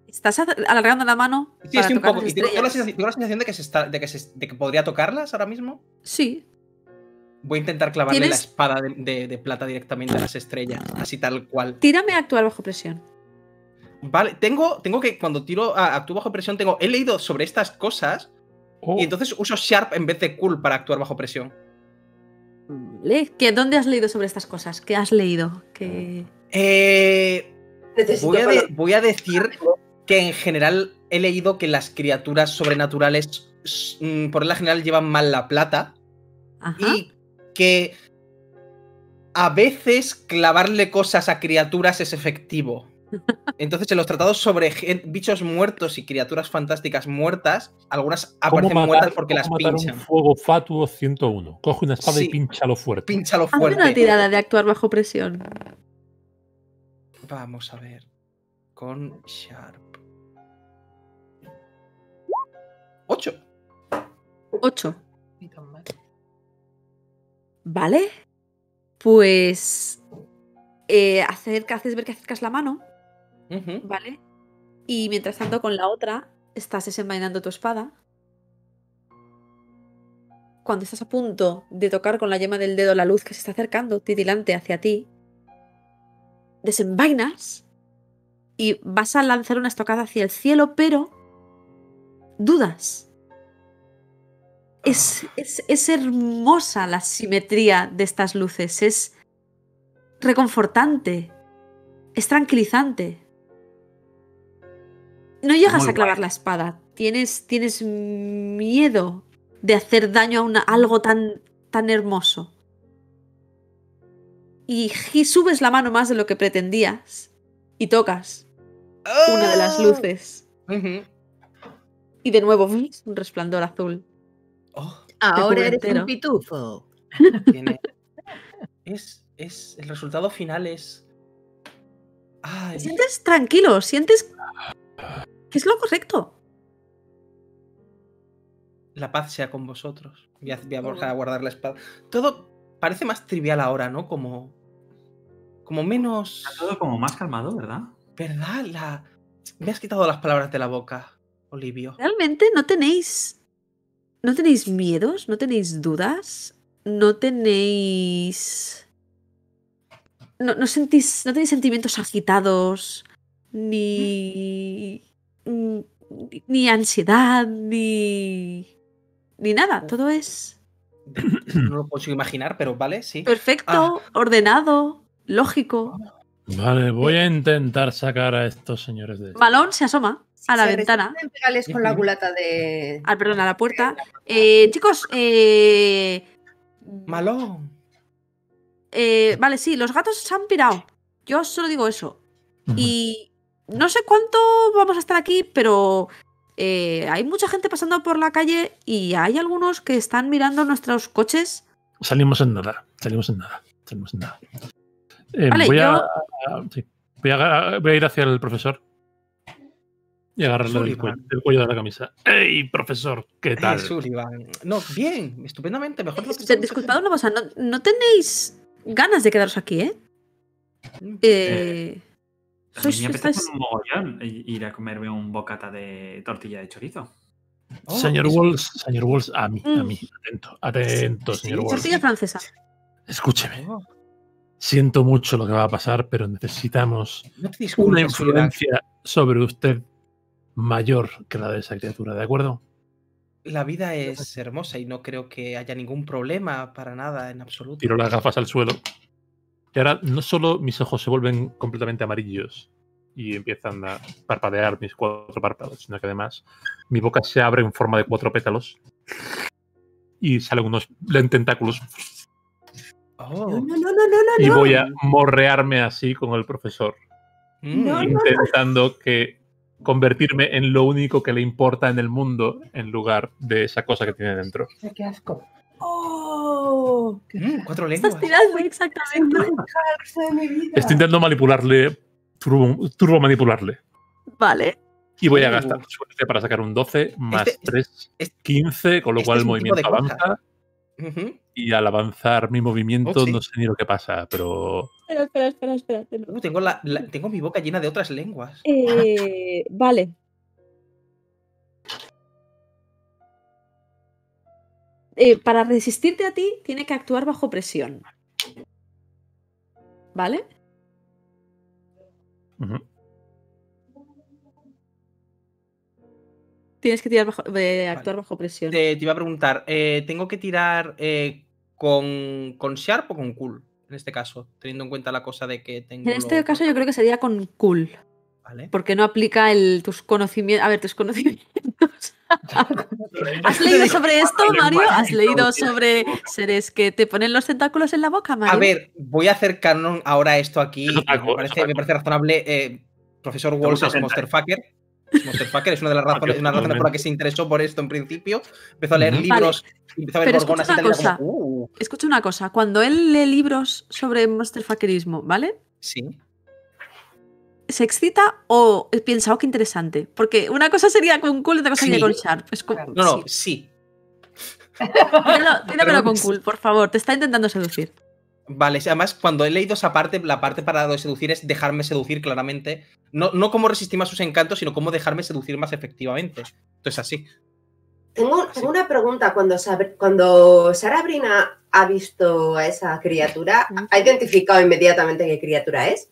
¿Estás alargando la mano? Sí, sí, un poco. ¿Tengo la sensación de que, de que podría tocarlas ahora mismo? Sí. Voy a intentar clavarle la espada de plata directamente a las estrellas, así tal cual. Tírame a actuar bajo presión. Vale, tengo que, cuando tiro a actuar bajo presión, he leído sobre estas cosas y entonces uso Sharp en vez de Cool para actuar bajo presión. ¿Qué, dónde has leído sobre estas cosas? ¿Qué has leído? ¿Qué... voy a decir que en general he leído que las criaturas sobrenaturales por la general llevan mal la plata. Ajá. Y que a veces clavarle cosas a criaturas es efectivo. Entonces en los tratados sobre bichos muertos y criaturas fantásticas muertas, algunas aparecen muertas porque las pinchan. Un fuego fatuo 101. Coge una espada y pínchalo fuerte. Pínchalo fuerte. Haz una tirada de actuar bajo presión. Vamos a ver. Con Sharp. 8. 8. Vale. Pues haces ver que acercas la mano. ¿Vale? Y mientras tanto con la otra estás desenvainando tu espada. Cuando estás a punto de tocar con la yema del dedo la luz que se está acercando titilante hacia ti, desenvainas y vas a lanzar una estocada hacia el cielo, pero dudas. Es hermosa la simetría de estas luces, es reconfortante, es tranquilizante. No llegas a clavar la espada. Tienes miedo de hacer daño a algo tan hermoso. Y subes la mano más de lo que pretendías y tocas una de las luces. Y de nuevo un resplandor azul. Ahora eres un pitufo. El resultado final es... Ay. Sientes tranquilo, sientes que es lo correcto. La paz sea con vosotros. Voy a guardar la espada. Todo parece más trivial ahora, ¿no? Como menos... Todo como más calmado, ¿verdad? ¿Verdad? Me has quitado las palabras de la boca, Olivio. Realmente no tenéis miedos, no tenéis dudas, no tenéis... No tenéis sentimientos agitados, ni ansiedad, ni nada. Todo es... No lo consigo imaginar, pero vale, sí. Perfecto, ordenado, lógico. Vale, voy a intentar sacar a estos señores de... Malone se asoma a la ventana. Pégales con la culata de... perdón, a la puerta. Chicos, Malone... vale, sí, los gatos se han pirado. Yo solo digo eso. Y no sé cuánto vamos a estar aquí, pero hay mucha gente pasando por la calle y hay algunos que están mirando nuestros coches. Salimos en nada. Vale, voy a ir hacia el profesor y agarrarle del cuello de la camisa. ¡Ey, profesor! ¿Qué tal? Sullivan. No, bien, estupendamente. Mejor. Disculpad una cosa, no tenéis... ganas de quedaros aquí, ¿eh? Me apetece un mogollón ir a comerme un bocata de tortilla de chorizo. Señor Walsh, a mí. Atento, señor Walsh. Tortilla francesa. Escúcheme. Siento mucho lo que va a pasar, pero necesitamos una influencia sobre usted mayor que la de esa criatura, ¿de acuerdo? La vida es hermosa y no creo que haya ningún problema para nada en absoluto. Tiro las gafas al suelo. Y ahora no solo mis ojos se vuelven completamente amarillos y empiezan a parpadear mis 4 párpados, sino que además mi boca se abre en forma de 4 pétalos y salen unos tentáculos. No. Y voy a morrearme así con el profesor. Intentando que... convertirme en lo único que le importa en el mundo en lugar de esa cosa que tiene dentro. ¡Qué asco! ¡Oh! ¡4 lenguas! Estás tirando exactamente. Estoy intentando manipularle, turbo manipularle. Vale. Y voy a gastar suerte para sacar un 12, más 3, 15, con lo cual el movimiento avanza. Y al avanzar mi movimiento no sé ni lo que pasa, pero... Espera. Tengo mi boca llena de otras lenguas. Vale. Para resistirte a ti, tiene que actuar bajo presión. ¿Vale? Tienes que tirar bajo, actuar bajo presión. Te iba a preguntar, ¿tengo que tirar con Sharp o con Cool? En este caso, teniendo en cuenta la cosa de que tengo... En este caso yo creo que sería con Cool. Vale. Porque no aplica tus conocimientos... A ver, tus conocimientos... ¿Has leído sobre esto, Mario? ¿Has leído sobre seres que te ponen los tentáculos en la boca, Mario? A ver, voy a hacer canon ahora esto aquí. Me parece razonable. Profesor Walsh es Monsterfucker. Es una de las razones por la que se interesó por esto en principio. Empezó a leer libros. Empezó a ver gorgonas y tal. Escucha una cosa. Cuando él lee libros sobre monsterfuckerismo, ¿vale? Sí. ¿Se excita o piensa, oh, qué interesante? Porque una cosa sería con cool y otra cosa sería con sharp. Es como, Tíramelo con cool, por favor. Te está intentando seducir. Vale, además, cuando he leído esa parte, la parte para seducir es dejarme seducir claramente. No cómo resistir más sus encantos, sino cómo dejarme seducir más efectivamente. Entonces, así. Tengo una pregunta. Cuando Sara Brina ha visto a esa criatura, ¿ha identificado inmediatamente qué criatura es?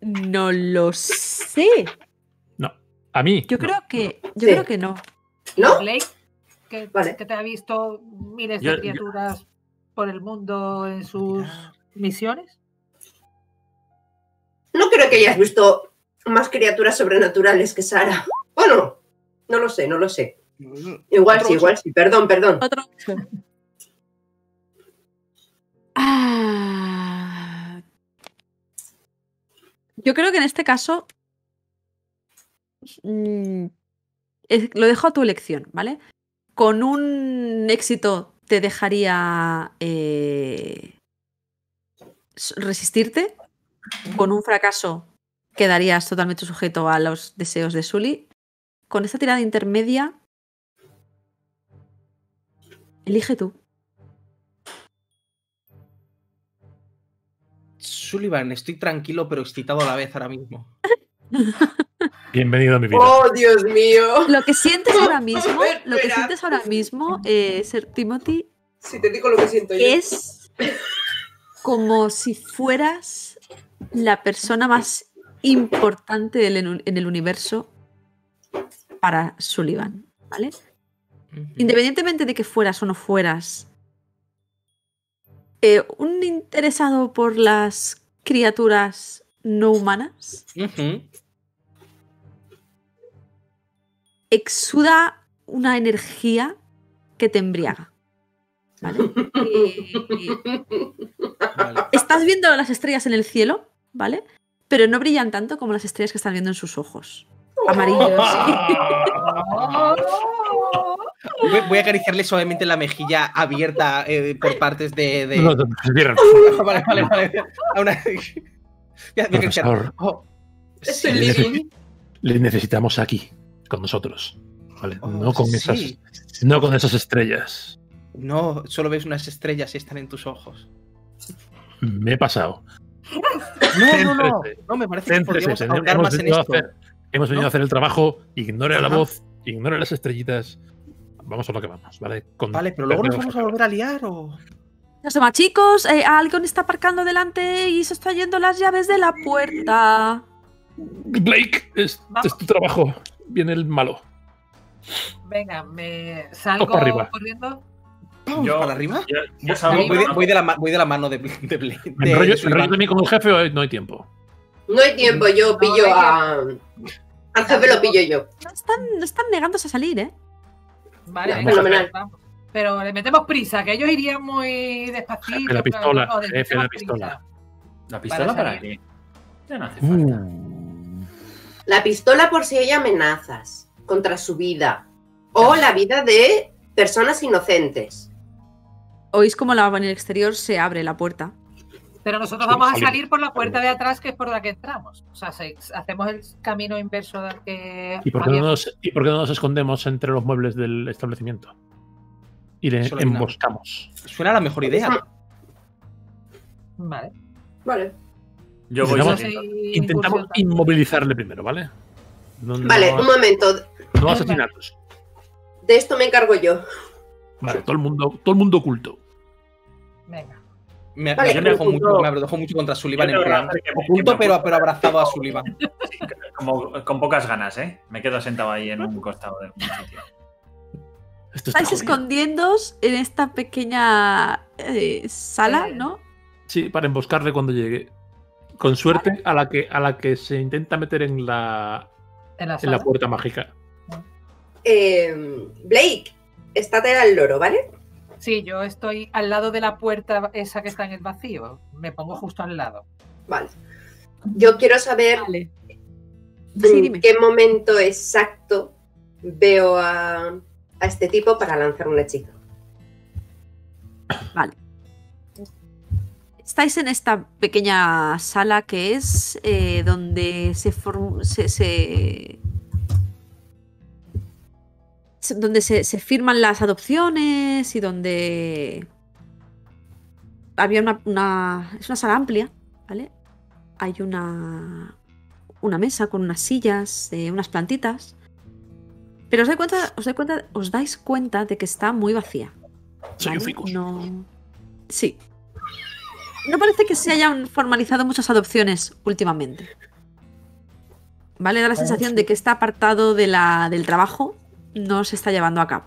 No lo sé. No, a mí. Yo creo que no. ¿No? Blake, que te ha visto miles de criaturas por el mundo en sus misiones. No creo que hayas visto más criaturas sobrenaturales que Sara. Bueno, no lo sé, Igual sí. Perdón. Otro. Yo creo que en este caso lo dejo a tu elección, ¿vale? Con un éxito te dejaría resistirte. Con un fracaso quedarías totalmente sujeto a los deseos de Sully. Con esta tirada intermedia, elige tú. Sullivan, estoy tranquilo pero excitado a la vez ahora mismo. Bienvenido a mi vida. ¡Oh, Dios mío! Lo que sientes ahora mismo, Sir Timothy... Si te digo lo que siento yo. Es como si fueras la persona más importante en el universo para Sullivan, ¿vale? Independientemente de que fueras o no fueras... un interesado por las criaturas no humanas exuda una energía que te embriaga, ¿vale? Estás viendo las estrellas en el cielo, ¿vale? Pero no brillan tanto como las estrellas que están viendo en sus ojos amarillos. Voy a acariciarle suavemente la mejilla abierta por partes de... No, vale. Profesor, le necesitamos aquí, con nosotros. ¿Vale? No con esas estrellas. No, solo ves unas estrellas y están en tus ojos. Me he pasado. No, me parece que podríamos ahondar más en esto. Hemos venido a hacer el trabajo, ignore la voz, ignore las estrellitas... Vamos a lo que vamos, ¿vale? Vale, pero luego nos vamos a volver a liar o... Asoma, chicos, alguien está aparcando delante y se está yendo las llaves de la puerta. Blake, es tu trabajo. Viene el malo. Venga, me salgo corriendo. ¿Yo para arriba? Yo salgo. Voy de la mano de Blake. ¿Me enrollo de mí como el jefe o no hay tiempo? No hay tiempo, yo pillo a... Al jefe lo pillo yo. No están negándose a salir, ¿eh? Vale, fenomenal. Pero le metemos prisa, que ellos irían muy despacito. La pistola, ¿La pistola para qué? Ya no hace falta. La pistola por si hay amenazas contra su vida o la vida de personas inocentes. Oís como en el exterior se abre la puerta Pero nosotros vamos a salir por la puerta de atrás, que es por la que entramos. O sea, hacemos el camino inverso del que... ¿Y por qué no nos escondemos entre los muebles del establecimiento? Y le emboscamos. Suena la mejor idea. Vale. Vale. Yo voy a... Intentamos inmovilizarle primero, ¿vale? No, un momento. No asesinatos. De esto me encargo yo. Vale, todo el mundo oculto. Venga. Yo me dejo mucho contra Sullivan en plan. Oculto, pero abrazado a Sullivan. Sí, con pocas ganas, ¿eh? Me quedo sentado ahí en un costado de un sitio. Estáis escondiéndoos en esta pequeña sala, ¿no? Sí, para emboscarle cuando llegue. Con suerte a la que se intenta meter en la puerta mágica. Blake, estate al loro, ¿vale? Sí, yo estoy al lado de la puerta esa que está en el vacío. Me pongo justo al lado. Vale. Yo quiero saber en qué momento exacto veo a este tipo para lanzar una chica. Vale. Estáis en esta pequeña sala que es donde se firman las adopciones y donde había es una sala amplia, ¿vale? Hay una mesa con unas sillas, unas plantitas, pero os dais cuenta de que está muy vacía, ¿vale? No parece que se hayan formalizado muchas adopciones últimamente, ¿vale? Da la sensación de que está apartado del trabajo, no se está llevando a cabo.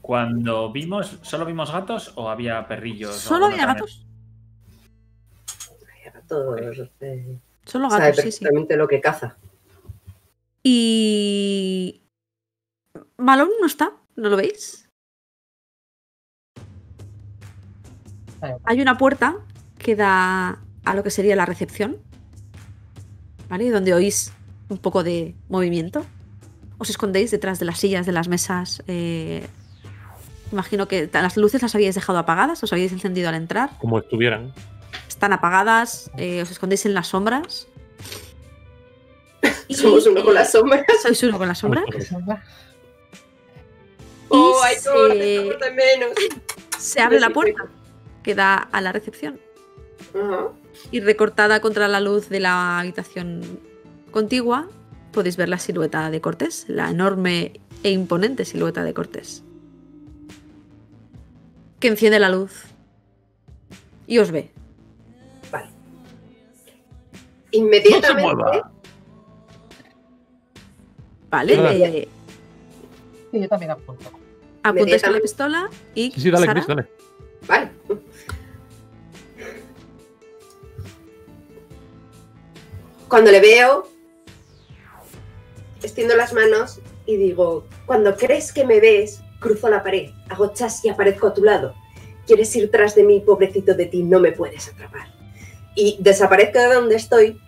Cuando vimos, ¿solo vimos gatos o había perrillos? Solo había gatos. Solo gatos, sabe perfectamente lo que caza. Y... Malone no está, ¿no lo veis? Hay una puerta que da a lo que sería la recepción, ¿vale? Donde oís un poco de movimiento. Os escondéis detrás de las sillas, de las mesas. Imagino que las luces las habíais dejado apagadas, os habíais encendido al entrar. Como estuvieran. Están apagadas, os escondéis en las sombras. Somos uno con las sombras. Sois uno con las sombras. ¡Oh, ay, no! Se abre la puerta que da a la recepción. Uh-huh. Y recortada contra la luz de la habitación contigua, podéis ver la silueta de Cortés, la enorme e imponente silueta de Cortés, que enciende la luz y os ve. Vale. Inmediatamente... No se mueva. Vale. Sí, yo también apunto. Apuntáis con la pistola y... Sí, dale, Sara, Chris, dale. Vale. Cuando le veo, extiendo las manos y digo: cuando crees que me ves, cruzo la pared, hago chas y aparezco a tu lado. Quieres ir tras de mí, pobrecito de ti, no me puedes atrapar. Y desaparezco de donde estoy,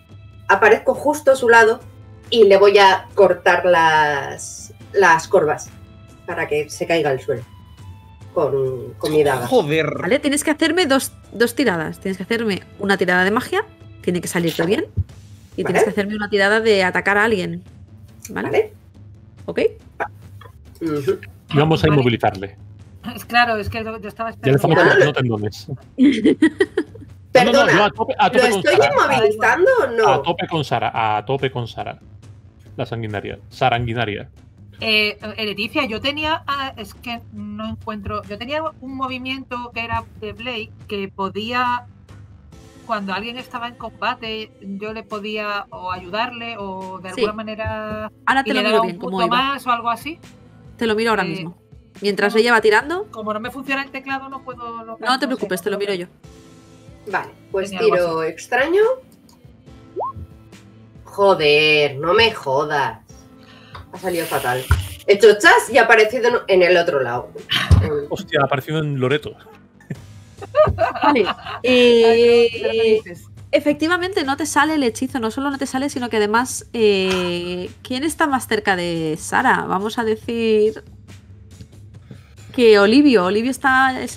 aparezco justo a su lado y le voy a cortar las corvas para que se caiga al suelo con mi daga. Joder. Vale, tienes que hacerme dos tiradas. Tienes que hacerme una tirada de magia, tiene que salirte bien, y vale, tienes que hacerme una tirada de atacar a alguien. ¿Vale? ¿Ok? Uh-huh. Vamos a inmovilizarle. Claro, es que yo estaba esperando. Ya le estamos tendones. Perdona, no, a tope ¿lo estoy inmovilizando o no? A tope con Sara. La sanguinaria. Saranguinaria. Leticia, yo tenía... es que no encuentro... Yo tenía un movimiento que era de Blake, que podía... Cuando alguien estaba en combate, yo le podía o ayudarle o de alguna manera... Ahora te lo miro bien, como iba. Más o algo así. Te lo miro ahora mismo. Mientras ella va tirando... Como no me funciona el teclado, no puedo... No te preocupes, te lo miro yo. Vale, pues tiro extraño. Joder, no me jodas. Ha salido fatal. He hecho chas y ha aparecido en el otro lado. Hostia, ha aparecido en Loreto. Vale. Efectivamente no te sale el hechizo. No solo no te sale, sino que además ¿quién está más cerca de Sara? Vamos a decir que Olivio. Olivio es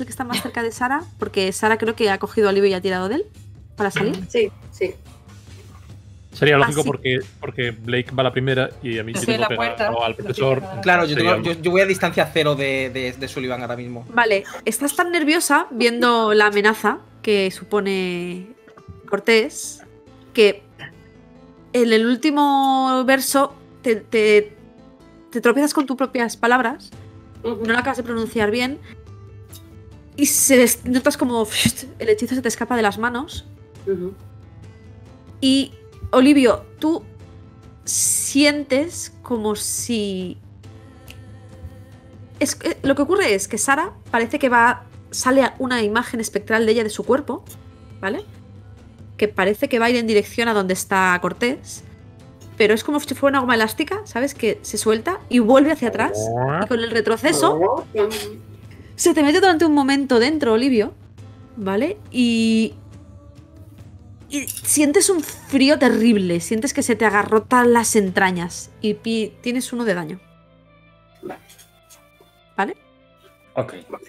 el que está más cerca de Sara, porque Sara creo que ha cogido a Olivio y ha tirado de él para salir. Sí, sí. Sería lógico porque Blake va a la primera y a mí sí me pega al profesor. Claro, yo voy a distancia cero de Sullivan ahora mismo. Vale, estás tan nerviosa viendo la amenaza que supone Cortés que en el último verso te tropiezas con tus propias palabras, no lo acabas de pronunciar bien y notas como el hechizo se te escapa de las manos. Y Olivio, tú sientes como si… lo que ocurre es que Sara parece que sale una imagen espectral de ella de su cuerpo, ¿vale? Que parece que va a ir en dirección a donde está Cortés, pero es como si fuera una goma elástica, ¿sabes? Que se suelta y vuelve hacia atrás y con el retroceso se te mete durante un momento dentro, Olivio, ¿vale? Y sientes un frío terrible, sientes que se te agarrotan las entrañas y tienes 1 de daño. Vale. ¿Vale? Ok, vale.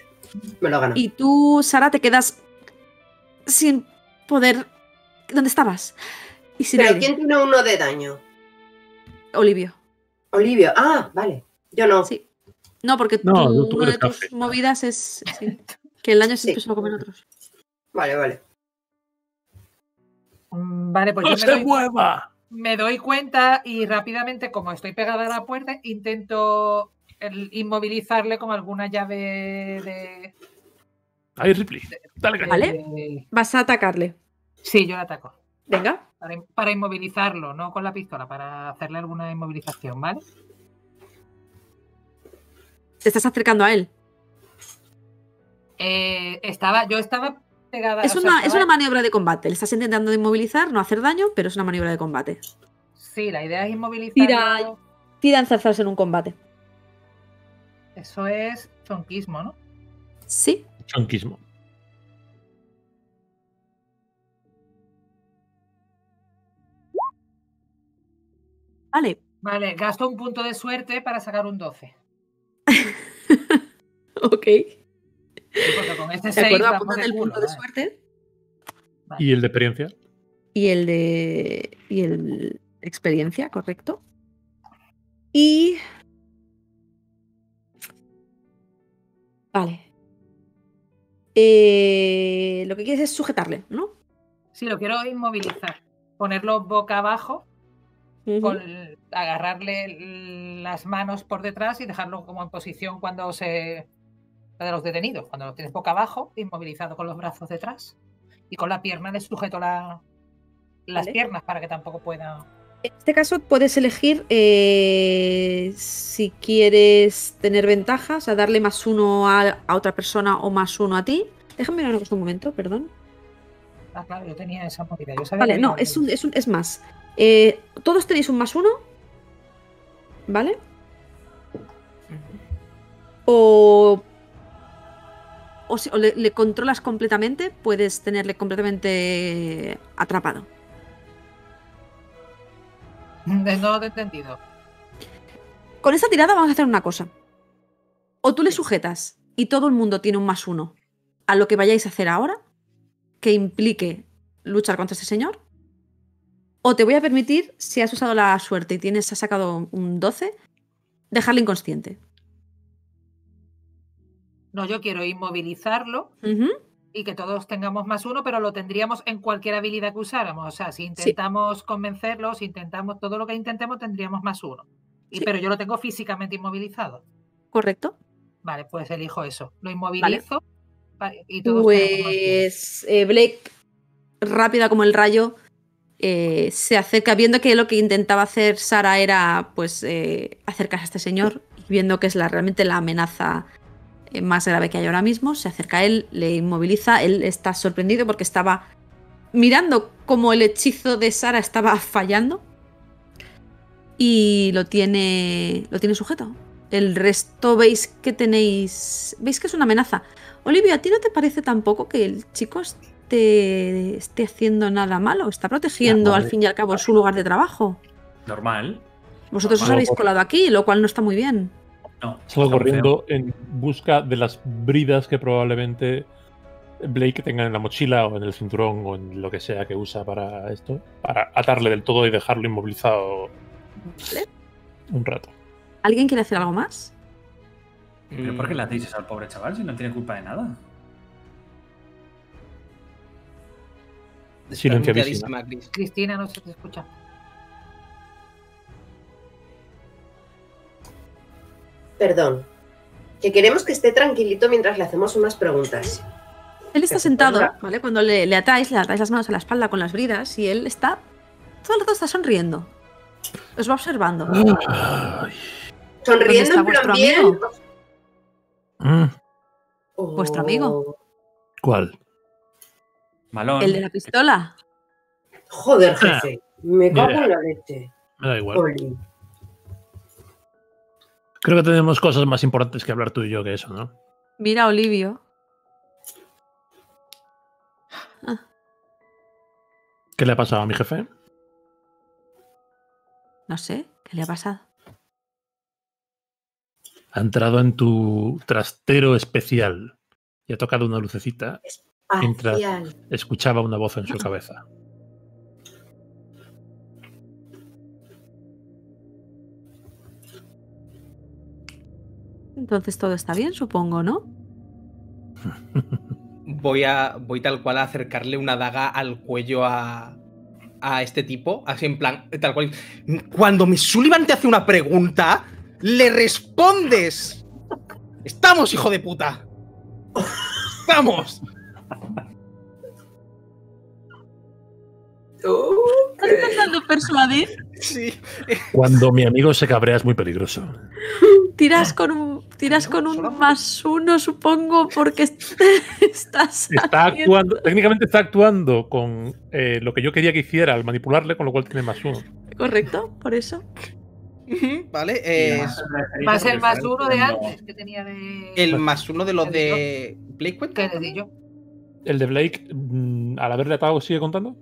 Me lo gano. Y tú, Sara, te quedas sin poder… ¿Dónde estabas? Y sin ¿Pero aire. Quién tiene 1 de daño? Olivio. Olivio, ah, vale. Yo no. Sí. No, porque una de tus movidas es… Sí, que el daño siempre se lo comen otros. Vale, vale. Vale, pues me doy cuenta y rápidamente, como estoy pegada a la puerta, intento inmovilizarle con alguna llave de… Ahí, Ripley. Dale, ¿vale? Vas a atacarle. Sí, yo le ataco. Venga. Para inmovilizarlo, no con la pistola, para hacerle alguna inmovilización, ¿vale? ¿Te estás acercando a él? Yo estaba pegada, es una maniobra de combate. Le estás intentando inmovilizar, no hacer daño, pero es una maniobra de combate. Sí, la idea es inmovilizar. Tira enzarzarse en un combate. Eso es chonquismo, ¿no? Sí. Chonquismo. Vale. Vale, gasto un punto de suerte para sacar un 12. Ok. Porque con este 6 apuntan el punto de suerte. Vale. ¿Y el de experiencia? Y el experiencia, correcto. Y… Vale. Lo que quieres es sujetarle, ¿no? Sí, lo quiero inmovilizar. Ponerlo boca abajo, agarrarle las manos por detrás y dejarlo como en posición cuando se… de los detenidos, cuando lo tienes boca abajo, inmovilizado con los brazos detrás y con la pierna le sujeto las piernas para que tampoco pueda… En este caso puedes elegir si quieres tener ventaja, o sea, darle +1 a otra persona o +1 a ti. Déjame ver un momento, perdón. Ah, claro, yo tenía esa movida. Yo sabía es más. Todos tenéis un +1, ¿vale? O le controlas completamente, puedes tenerle completamente atrapado. No lo he entendido. Con esta tirada vamos a hacer una cosa. O tú le sujetas y todo el mundo tiene un +1 a lo que vayáis a hacer ahora, que implique luchar contra este señor. O te voy a permitir, si has usado la suerte y has sacado un 12, dejarle inconsciente. No, yo quiero inmovilizarlo y que todos tengamos +1, pero lo tendríamos en cualquier habilidad que usáramos. O sea, si intentamos convencerlo, si intentamos todo lo que intentemos, tendríamos +1. Pero yo lo tengo físicamente inmovilizado. Correcto. Vale, pues elijo eso. Lo inmovilizo y todos tenemos +1. Blake, rápida como el rayo, se acerca, viendo que lo que intentaba hacer Sara era acercarse a este señor, viendo que es realmente la amenaza más grave que hay ahora mismo. Se acerca a él, le inmoviliza. Él está sorprendido porque estaba mirando cómo el hechizo de Sara estaba fallando y lo tiene sujeto. El resto veis que es una amenaza. Olivia, ¿a ti no te parece tampoco que el chico esté haciendo nada malo? Está protegiendo al fin y al cabo su lugar de trabajo. Normal. Vosotros os habéis colado aquí, lo cual no está muy bien. No, salgo corriendo en busca de las bridas que probablemente Blake tenga en la mochila o en el cinturón o en lo que sea que usa para esto, para atarle del todo y dejarlo inmovilizado un rato. ¿Alguien quiere hacer algo más? ¿Pero por qué le hacéis eso al pobre chaval si no tiene culpa de nada? Silenciadísima. Cristina, no se te escucha. Perdón, que queremos que esté tranquilito mientras le hacemos unas preguntas. Él está sentado, ¿vale? Cuando le atáis las manos a la espalda con las bridas y él está... Todo el rato está sonriendo. Os va observando. Ay. ¿Sonriendo en plan bien? ¿Vuestro amigo? ¿Cuál? Malone. ¿El de la pistola? Joder, jefe. Me cago en la leche. Me da igual. Oli. Creo que tenemos cosas más importantes que hablar tú y yo que eso, ¿no? Mira, Olivio. Ah. ¿Qué le ha pasado a mi jefe? No sé, ¿qué le ha pasado? Ha entrado en tu trastero especial y ha tocado una lucecita mientras escuchaba una voz en su cabeza. Entonces todo está bien, supongo, ¿no? Voy tal cual a acercarle una daga al cuello a este tipo, así en plan, tal cual. Cuando Miss Sullivan te hace una pregunta, ¡le respondes! ¡Estamos, hijo de puta! ¡Estamos! ¿Estás intentando persuadir? Sí. Cuando mi amigo se cabrea es muy peligroso. Tiras con un +1, supongo, porque estás... Técnicamente está actuando con lo que yo quería que hiciera al manipularle, con lo cual tiene +1. Correcto, por eso. Vale. Más el +1 de antes que tenía de... El +1 de los de Blake cuenta. El de Blake, al haberle atado, ¿sigue contando?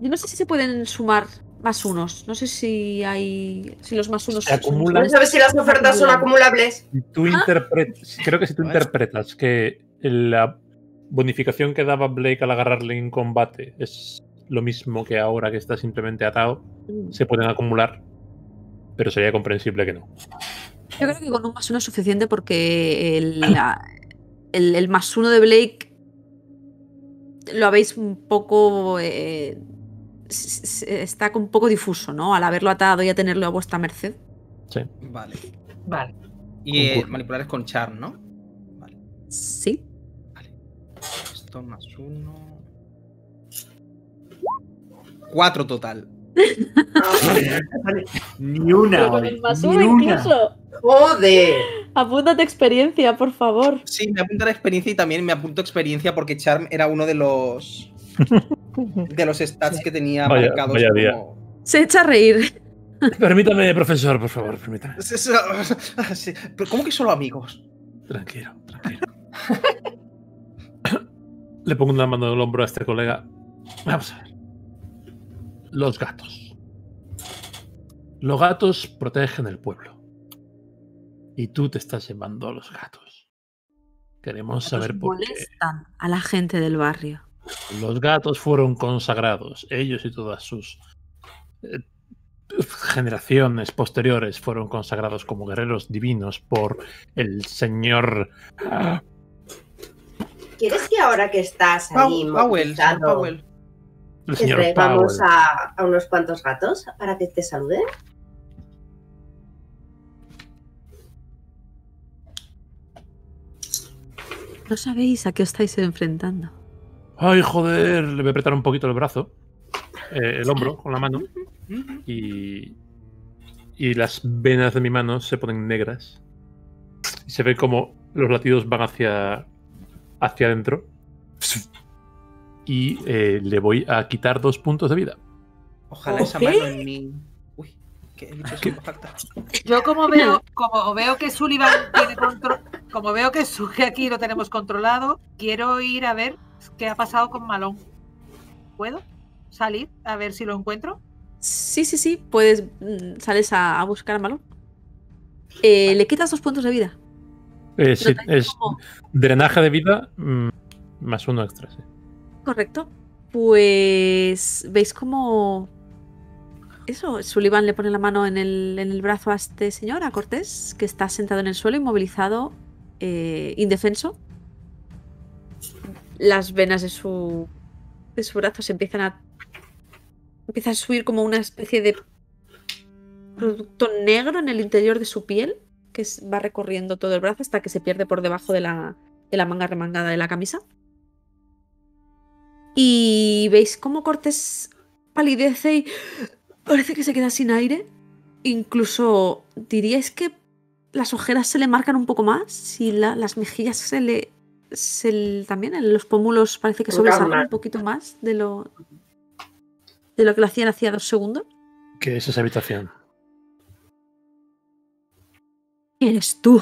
Yo no sé si se pueden sumar +1s. No sé si hay... Si los +1s se acumulan. No sabes si las ofertas son acumulables. Tú interpretas, creo que si tú interpretas que la bonificación que daba Blake al agarrarle en combate es lo mismo que ahora que está simplemente atado, se pueden acumular, pero sería comprensible que no. Yo creo que con un +1 es suficiente porque el +1 de Blake lo habéis un poco... está un poco difuso, ¿no? Al haberlo atado y a tenerlo a vuestra merced. Sí. Vale. Vale. Y manipular es con Char, ¿no? Vale. Sí. Vale. Esto +1. 4 total. Ni una. Con el +1 incluso. ¡Joder! Apúntate experiencia, por favor. Sí, me apunto a la experiencia y también me apunto experiencia porque Charm era uno de los... de los stats que tenía marcados. Como... Se echa a reír. Permítame, profesor, por favor, permítame. Sí, pero ¿cómo que solo amigos? Tranquilo, tranquilo. Le pongo una mano en el hombro a este colega. Vamos a ver. Los gatos. Los gatos protegen el pueblo. Y tú te estás llevando a los gatos. Queremos saber por qué. Molestan a la gente del barrio. Los gatos fueron consagrados. Ellos y todas sus generaciones posteriores fueron consagrados como guerreros divinos por el señor... ¿Quieres que ahora que estás ahí... Powell. El señor Powell. Vamos a unos cuantos gatos para que te saluden. No sabéis a qué os estáis enfrentando. ¡Ay, joder! Le voy a apretar un poquito el brazo, el hombro, con la mano. Y las venas de mi mano se ponen negras. Y se ve como los latidos van hacia adentro. Y le voy a quitar 2 puntos de vida. Ojalá esa mano en mí... Uy, que he dicho eso, falta. Yo como veo que Sullivan tiene control... Como veo que aquí lo tenemos controlado, quiero ir a ver qué ha pasado con Malone. ¿Puedo salir a ver si lo encuentro? Sí, puedes, sales a buscar a Malone. Le quitas 2 puntos de vida. Sí, es como... drenaje de vida más 1 extra, sí. Correcto. Pues veis como eso, Sullivan le pone la mano en el brazo a este señor, a Cortés, que está sentado en el suelo, inmovilizado, indefenso. Las venas de su brazo se empiezan a subir como una especie de producto negro en el interior de su piel, que va recorriendo todo el brazo hasta que se pierde por debajo de la manga remangada de la camisa. Y veis cómo Cortés palidece y parece que se queda sin aire. Incluso diríais que las ojeras se le marcan un poco más y las mejillas se le... también en los pómulos parece que sobresalen un poquito más de lo que lo hacían hacía 2 segundos. ¿Qué es esa habitación? ¿Quién eres tú?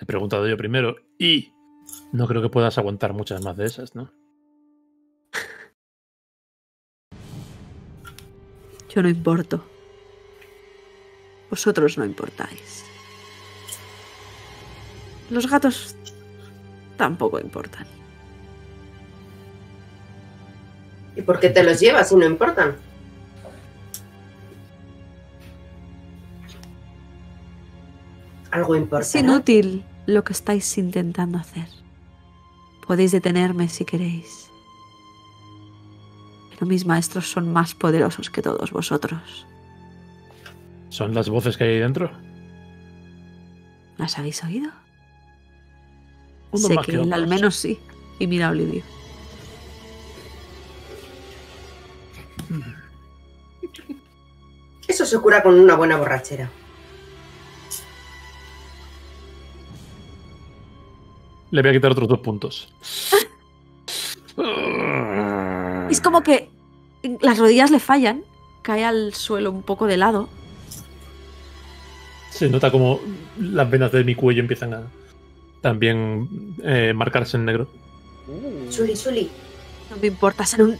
He preguntado yo primero y... no creo que puedas aguantar muchas más de esas, ¿no? Yo no importo. Vosotros no importáis. Los gatos tampoco importan. ¿Y por qué te los llevas si no importan? Algo importa. Es inútil lo que estáis intentando hacer. Podéis detenerme si queréis. Pero mis maestros son más poderosos que todos vosotros. ¿Son las voces que hay ahí dentro? ¿Las habéis oído? Sé que él al menos sí. Y mira a Olivio. Eso se cura con una buena borrachera. Le voy a quitar otros 2 puntos. Es como que las rodillas le fallan. Cae al suelo un poco de lado. Se nota como las venas de mi cuello empiezan a también marcarse en negro. Suli. No me importa ser un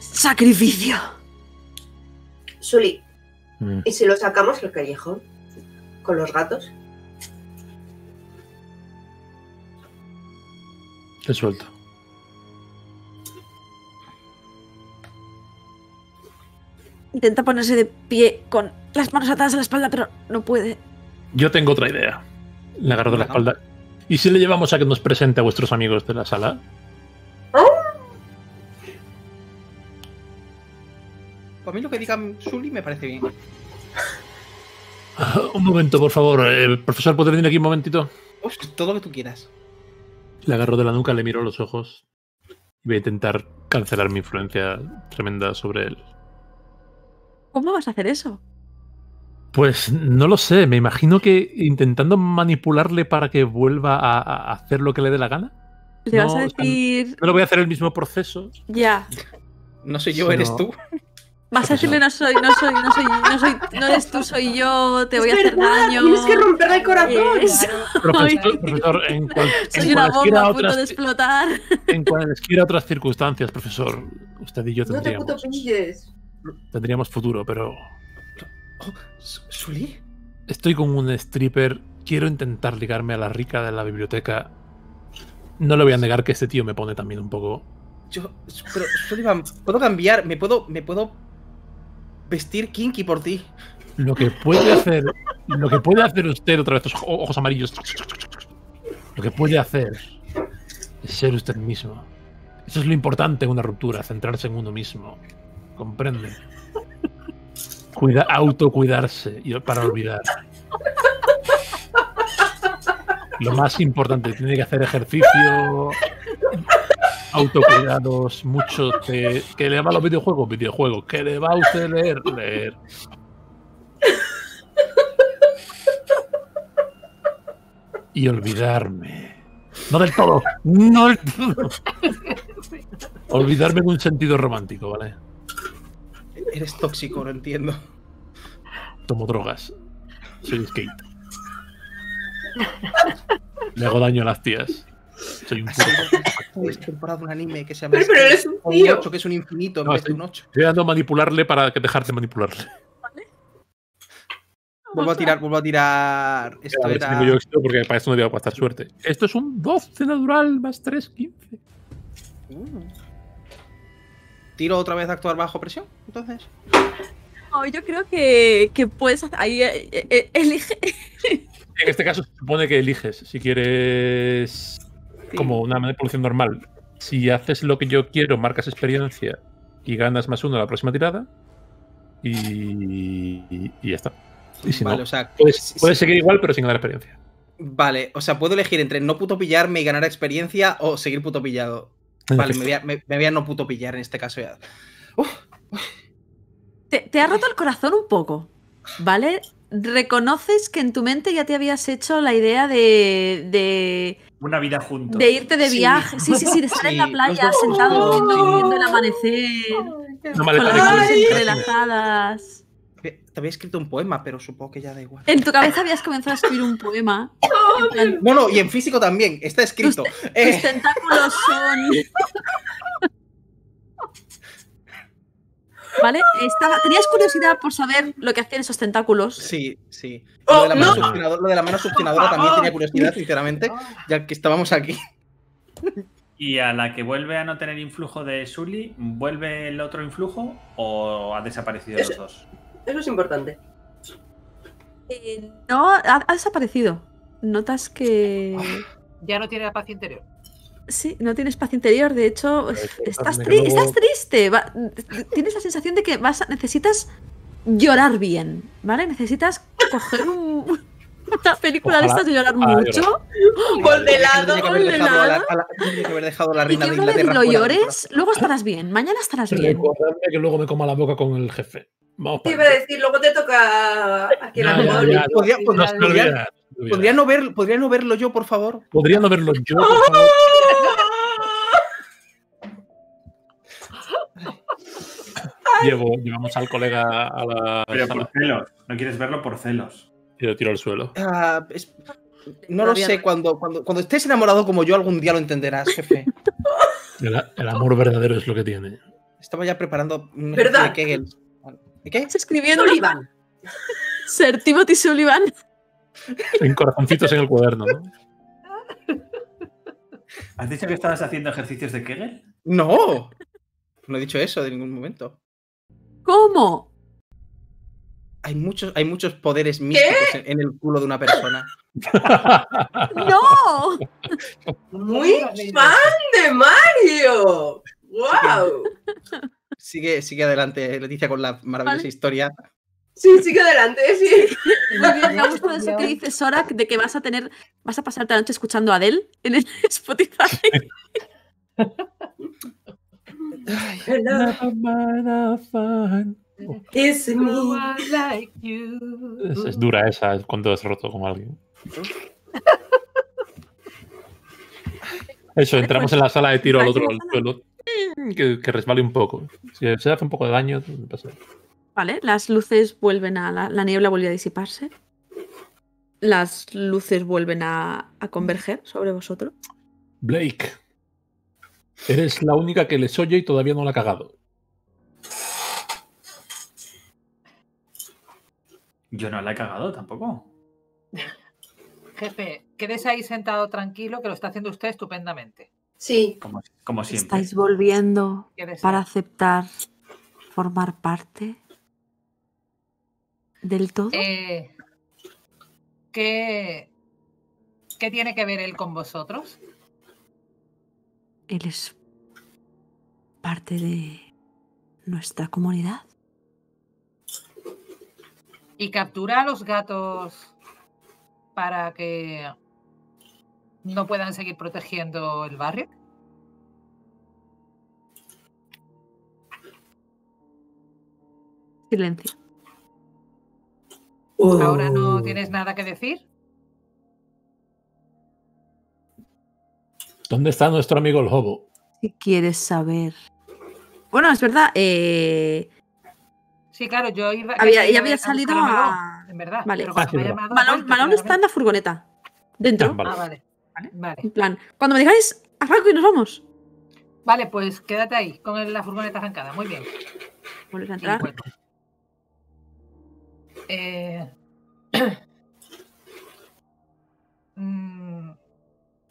sacrificio. Suli. ¿Y si lo sacamos al callejón? ¿Con los gatos? Te suelto. Intenta ponerse de pie con las manos atadas a la espalda, pero no puede. Yo tengo otra idea. Le agarro de la espalda. ¿Y si le llevamos a que nos presente a vuestros amigos de la sala? A mí lo que digan Sully me parece bien. Un momento, por favor. Profesor, ¿puedes venir aquí un momentito? Todo lo que tú quieras. Le agarro de la nuca, le miro los ojos y voy a intentar cancelar mi influencia tremenda sobre él. ¿Cómo vas a hacer eso? Pues no lo sé. Me imagino que intentando manipularle para que vuelva a hacer lo que le dé la gana. Le vas a decir... o sea, no le voy a hacer el mismo proceso. Ya. No soy yo, eres tú. Vas a decirle no eres tú, soy yo, te voy a hacer daño. Tienes que romperle el corazón. Profesor, soy una bomba a punto de explotar. En cualesquiera otras circunstancias, profesor, usted y yo tendríamos... No te puto pilles. Tendríamos futuro, pero... ¿Sully? Estoy con un stripper, quiero intentar ligarme a la rica de la biblioteca. No le voy a negar que este tío me pone también un poco... Yo... Pero, Sullivan, ¿puedo cambiar? ¿Me puedo vestir kinky por ti? Lo que puede hacer usted, otra vez estos ojos amarillos, lo que puede hacer es ser usted mismo. Eso es lo importante en una ruptura, centrarse en uno mismo. ¿Comprende? Autocuidarse para olvidar. Lo más importante, tiene que hacer ejercicio, autocuidados, mucho té. ¿Qué le va a los videojuegos? Videojuegos. ¿Qué le va a usted leer? Leer. Y olvidarme. No del todo. No del todo. Olvidarme en un sentido romántico, ¿vale? Eres tóxico, no entiendo. Tomo drogas. Soy skate. Le hago daño a las tías. Soy un tío. Temporada de un anime que se llama... Pero eres un tío. Un 8, que es un infinito, no, en vez de un 8. Estoy dando a manipularle para dejarte manipularle. Vale. Vuelvo a tirar... Esto era... Tengo yo éxito porque para esto no debo gastar suerte. Esto es un 12 natural, más 3, 15. ¿Tiro otra vez a actuar bajo presión, entonces? No, yo creo que puedes... Ahí elige... En este caso se supone que eliges, si quieres, sí, como una manipulación normal. Si haces lo que yo quiero, marcas experiencia y ganas +1 a la próxima tirada y ya está. Y si vale, no, o sea, puedes seguir igual pero sin ganar experiencia. Vale, o sea, puedo elegir entre no puto pillarme y ganar experiencia o seguir puto pillado. Vale, me voy a no puto pillar en este caso ya. Te ha roto el corazón un poco, ¿vale? Reconoces que en tu mente ya te habías hecho la idea de una vida juntos. De irte de viaje. Sí, sí, sí, de estar en la playa, sentado, viendo el amanecer. No, con las manos entrelazadas. Te había escrito un poema, pero supongo que ya da igual. En tu cabeza habías comenzado a escribir un poema. Plan, bueno, y en físico también, está escrito. Tus tentáculos son... ¿Vale? ¿Tenías curiosidad por saber lo que hacían esos tentáculos? Sí, sí. Lo de la mano succionadora también tenía curiosidad, sinceramente, ya que estábamos aquí. ¿Y a la que vuelve a no tener influjo de Sully, vuelve el otro influjo o ha desaparecido los dos? Eso es importante. No, ha desaparecido. Notas que... Ya no tiene la paz interior. Sí, no tienes paz interior, de hecho, estás triste, tienes la sensación de que necesitas llorar bien, ¿vale? Necesitas coger una película de estas de llorar mucho, gol de lado. Tienes que haber dejado la reina de Inglaterra. Y que lo llores, luego estarás bien, mañana estarás bien. Recordadme que luego me coma la boca con el jefe. Te iba a decir, luego te toca aquí la memoria. ¿Podría no verlo yo, por favor? ¿Podría no verlo yo, por favor? Llevamos al colega a la... Pero por celos. No quieres verlo por celos. Y lo tiro al suelo. No lo sé. Cuando estés enamorado como yo, algún día lo entenderás, jefe. El amor verdadero es lo que tiene. Estaba ya preparando... ¿Verdad? ¿Qué? Estás escribiendo Sullivan. Ser Timothy Sullivan. En corazoncitos en el cuaderno, ¿no? ¿Has dicho que estabas haciendo ejercicios de Kegel? ¡No! No he dicho eso de ningún momento. ¿Cómo? Hay muchos poderes místicos en el culo de una persona. ¡No! ¡Muy fan de Mario! ¡Wow! Sigue adelante, Leticia, con la maravillosa historia. Sí, sigue adelante, sí. Muy bien, me ha gustado eso que dices, Sora, de que vas a pasarte la noche escuchando a Adele en el Spotify. Es dura esa cuando has roto con alguien. Eso, entramos en la sala de tiro al otro suelo. Que resbale un poco. Si se hace un poco de daño, pasa. Vale, las luces vuelven a... La niebla vuelve a disiparse. Las luces vuelven a converger sobre vosotros. Blake, eres la única que les oye y todavía no la ha cagado. Yo no la he cagado tampoco. Jefe, quédese ahí sentado tranquilo, que lo está haciendo usted estupendamente. Sí. Como siempre. Estáis volviendo para aceptar formar parte... ¿Del todo? ¿Qué tiene que ver él con vosotros? Él es parte de nuestra comunidad. ¿Y captura a los gatos para que no puedan seguir protegiendo el barrio? Silencio. ¿Ahora no tienes nada que decir? ¿Dónde está nuestro amigo el hobo? Si quieres saber... Bueno, es verdad. Sí, claro, yo iba... Ella había salido a... En verdad. Vale. Malone está en la furgoneta. Dentro. Ah, vale. ¿Vale? Vale. En plan, cuando me digáis, arranco y nos vamos. Vale, pues quédate ahí, con la furgoneta arrancada. Muy bien. Vuelves a entrar. Bueno.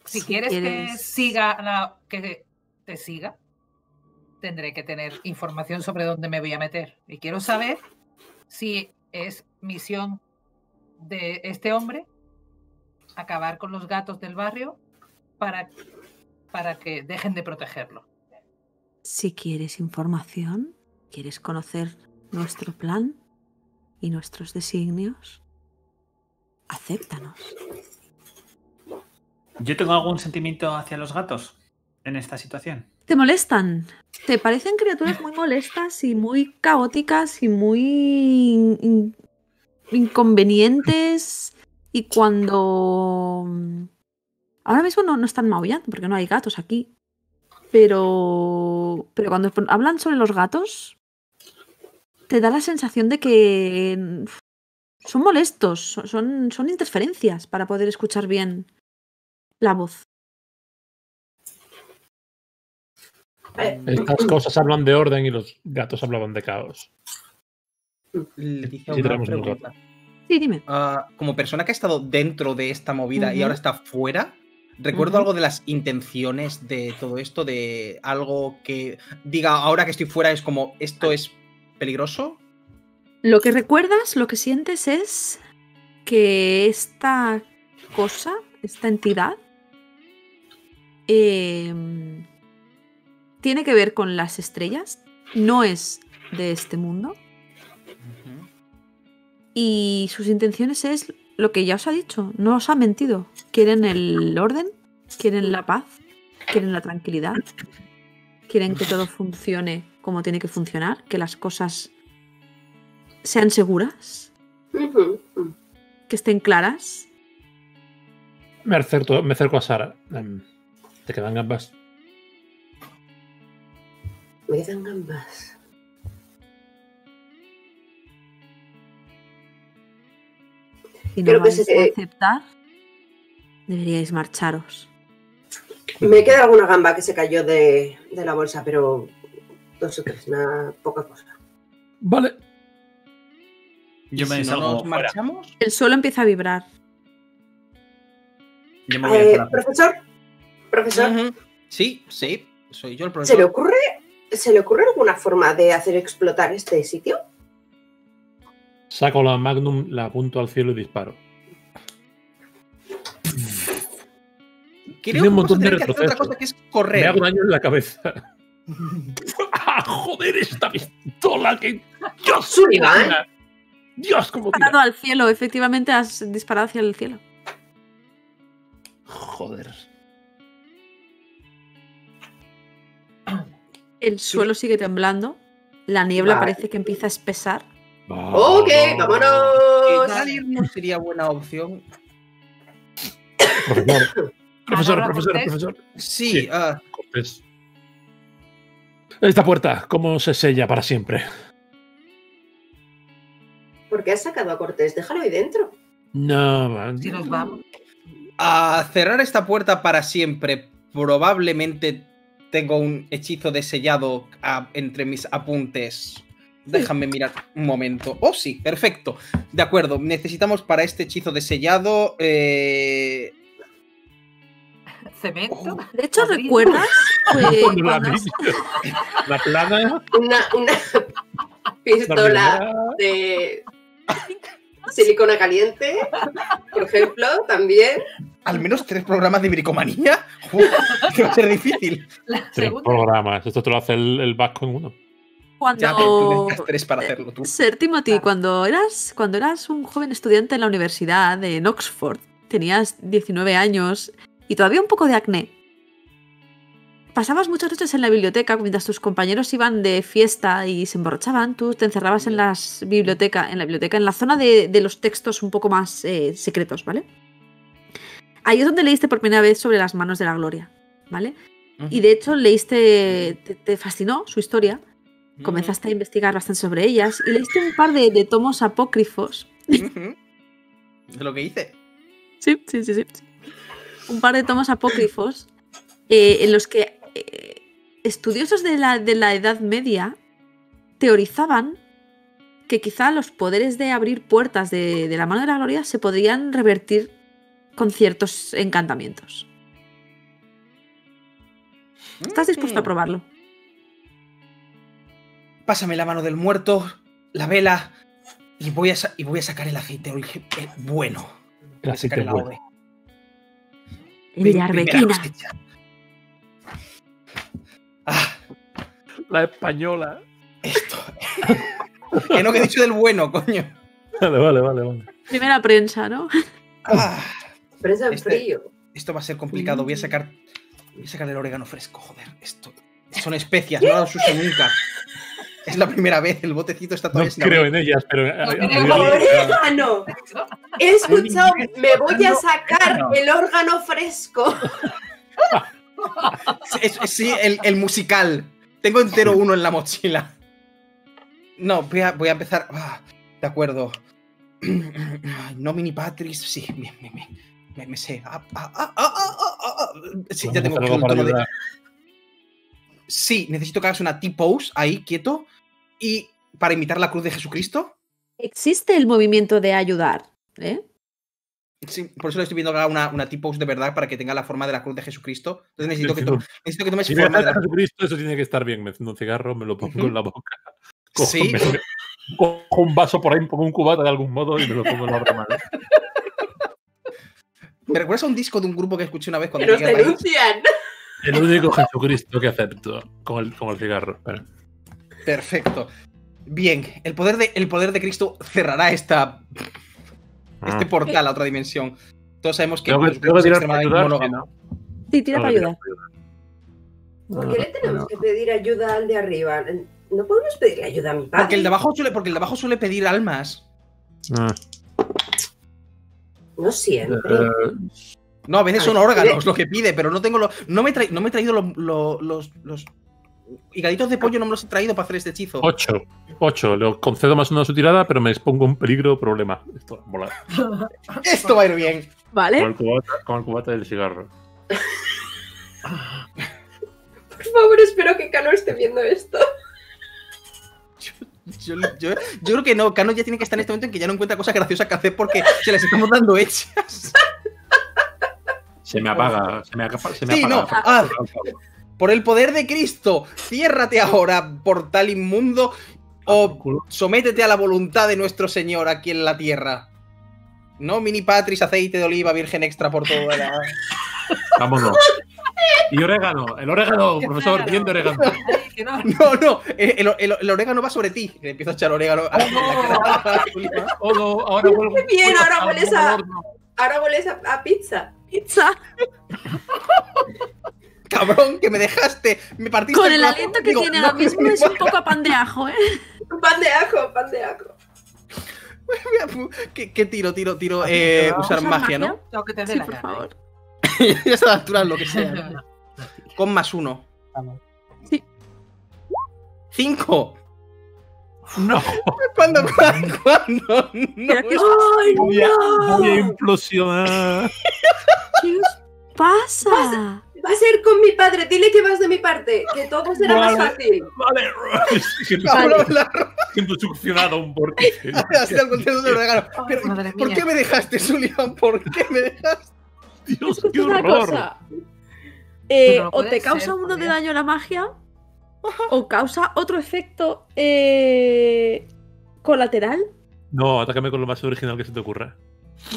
Si quieres que siga que te siga, tendré que tener información sobre dónde me voy a meter. Y quiero saber si es misión de este hombre acabar con los gatos del barrio para que dejen de protegerlo. Si quieres información, quieres conocer nuestro plan y nuestros designios, acéptanos. ¿Yo tengo algún sentimiento hacia los gatos en esta situación? Te molestan. Te parecen criaturas muy molestas y muy caóticas y muy inconvenientes. Y cuando... Ahora mismo no están maullando porque no hay gatos aquí. Pero cuando hablan sobre los gatos, te da la sensación de que son molestos. Son interferencias para poder escuchar bien la voz. Estas cosas hablan de orden y los gatos hablaban de caos. Leticia, sí, una pregunta. Sí, dime. Como persona que ha estado dentro de esta movida y ahora está fuera, recuerdo algo de las intenciones de todo esto, de algo que diga ahora que estoy fuera es como esto es peligroso. Lo que recuerdas, lo que sientes es que esta cosa, esta entidad, tiene que ver con las estrellas, no es de este mundo. Y sus intenciones es lo que ya os ha dicho, no os ha mentido. Quieren el orden, quieren la paz, quieren la tranquilidad, quieren que todo funcione como tiene que funcionar, que las cosas sean seguras, que estén claras. Me acerco a Sara. ¿Te quedan gambas? Me quedan gambas. Si no vais a aceptar, deberíais marcharos. Me queda alguna gamba que se cayó de la bolsa, pero dos o tres, una poca cosa. Vale. Yo me deshago. ¿Nos marchamos? El suelo empieza a vibrar. Yo me voy a profesor. Sí, soy yo el profesor. ¿Se le ocurre alguna forma de hacer explotar este sitio? Saco la Magnum, la apunto al cielo y disparo. Tiene un montón de retrocesos. Me hago daño en la cabeza. ¡Ah, joder, esta pistola que... ¡Dios, Dios, cómo tira! Has disparado al cielo, efectivamente has disparado hacia el cielo. Joder. El suelo sigue temblando. La niebla parece que empieza a espesar. ¡Ok! ¡Vámonos! Salir no sería buena opción. Profesor. Sí. Cortés. Esta puerta, ¿cómo se sella para siempre? ¿Por qué has sacado a Cortés? Déjalo ahí dentro. No. Si nos vamos. A cerrar esta puerta para siempre, probablemente tengo un hechizo de sellado entre mis apuntes. Déjame mirar un momento. Oh, sí, perfecto. De acuerdo, necesitamos para este hechizo de sellado... ¿Cemento? De hecho, ¿recuerdas? La plana... Una pistola de silicona caliente, por ejemplo, también. Al menos 3 programas de bricomanía. Que va a ser difícil. 3 programas. Esto te lo hace el Vasco en uno. Cuando... Ya, tú necesitas 3 para hacerlo tú. Sir Timothy, cuando eras un joven estudiante en la universidad en Oxford, tenías 19 años y todavía un poco de acné. Pasabas muchas noches en la biblioteca mientras tus compañeros iban de fiesta y se emborrachaban. Tú te encerrabas en la biblioteca, en la zona de los textos un poco más secretos, ¿vale? Ahí es donde leíste por primera vez sobre las manos de la Gloria, ¿vale? Y de hecho leíste, te fascinó su historia. Comenzaste a investigar bastante sobre ellas y leíste un par de tomos apócrifos. ¿De lo que hice? Sí. un par de tomos apócrifos en los que estudiosos de la Edad Media teorizaban que quizá los poderes de abrir puertas de la mano de la Gloria se podrían revertir con ciertos encantamientos. ¿Estás dispuesto a probarlo? Pásame la mano del muerto, la vela, y voy a sacar el aceite bueno. El aceite bueno. La española. Esto. Que no, que he dicho del bueno, coño. Vale. Primera prensa, ¿no? Prensa en frío. Esto va a ser complicado. Voy a sacar el orégano fresco, joder. Esto son especias, no he dado sushi nunca. Es la primera vez, el botecito está todavía sin abrir. No creo en ellas, pero... ¡Orégano! He escuchado, me voy a sacar el órgano fresco. Sí, el musical. Tengo entero uno en la mochila. No, voy a empezar... de acuerdo. Nomini Patris, sí, bien. Me sé. Sí, ya tengo un tono de... Sí, necesito que hagas una T-pose ahí, quieto, y para imitar la cruz de Jesucristo. Existe el movimiento de ayudar, ¿eh? Sí, por eso le estoy pidiendo que haga una T-pose de verdad para que tenga la forma de la cruz de Jesucristo. Entonces necesito que tomes forma de la cruz de Jesucristo. Eso tiene que estar bien. Me enciendo un cigarro, me lo pongo en la boca. Sí. Cojo un vaso por ahí, pongo un cubata de algún modo y me lo pongo en la otra mano. ¿Me recuerdas a un disco de un grupo que escuché una vez cuando llegué al país? ¡Nos denuncian! El único Jesucristo que acepto con el cigarro. Espera. Perfecto. Bien, el poder de Cristo cerrará este portal a otra dimensión. Todos sabemos que... Tengo que tirar para ayudar, ¿no? Sí, tira para ayudar. ¿Por qué le tenemos que pedir ayuda al de arriba? No podemos pedirle ayuda a mi padre. Porque el de abajo suele pedir almas. No siempre. No, a veces son órganos lo que pide, pero no tengo no me he traído los higaditos de pollo, no me los he traído para hacer este hechizo. 8. Le concedo más una a su tirada, pero me expongo un peligro o problema. Esto va a volar. Esto va a ir bien. Vale. Con el cubata del cigarro. Por favor, espero que Cano esté viendo esto. Yo creo que no. Cano ya tiene que estar en este momento en que ya no encuentra cosas graciosas que hacer porque se las estamos dando hechas. Se me apaga. Por el poder de Cristo, ciérrate ahora, portal inmundo, o sométete a la voluntad de nuestro Señor aquí en la tierra. No, mini patris, aceite de oliva, virgen extra por todo. Vámonos. Y orégano, el orégano, profesor, bien de orégano. No, el orégano va sobre ti. Le empiezo a echar orégano. Ahora vuelvo. Bien, ahora vuelves a pizza. Cabrón, que me dejaste. Me partiste. Con el aliento que tiene ahora mismo es un poco a pan de ajo, ¿eh? Pan de ajo. ¿Qué tiro? Usar magia, ¿no? Tengo que te dé la cara, por favor. Ya está natural lo que sea. Con +1. Sí. 5. No. ¿Cuándo? No. ¡Ay, no! Voy a implosionar. ¿Qué os pasa? Vas a ir con mi padre. Dile que vas de mi parte. Que todo será más fácil. Vale. Siento succionado un vórtice. ¿Por qué me dejaste, Sullivan? ¿Por qué me dejaste? Dios, qué horror. O te causa uno de daño la magia... ¿O causa otro efecto colateral? No, atácame con lo más original que se te ocurra.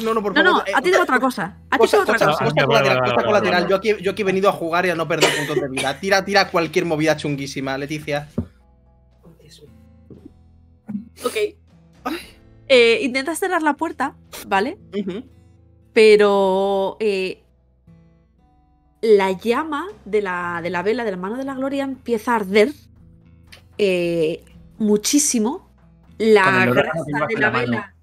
No, por favor. No, a ti tengo otra cosa. Cosa colateral. Yo aquí he venido a jugar y a no perder puntos de vida. Tira cualquier movida chunguísima, Leticia. Ok. Intentas cerrar la puerta, ¿vale? Pero... la llama de la vela, de la mano de la Gloria, empieza a arder muchísimo. La grasa de la vela.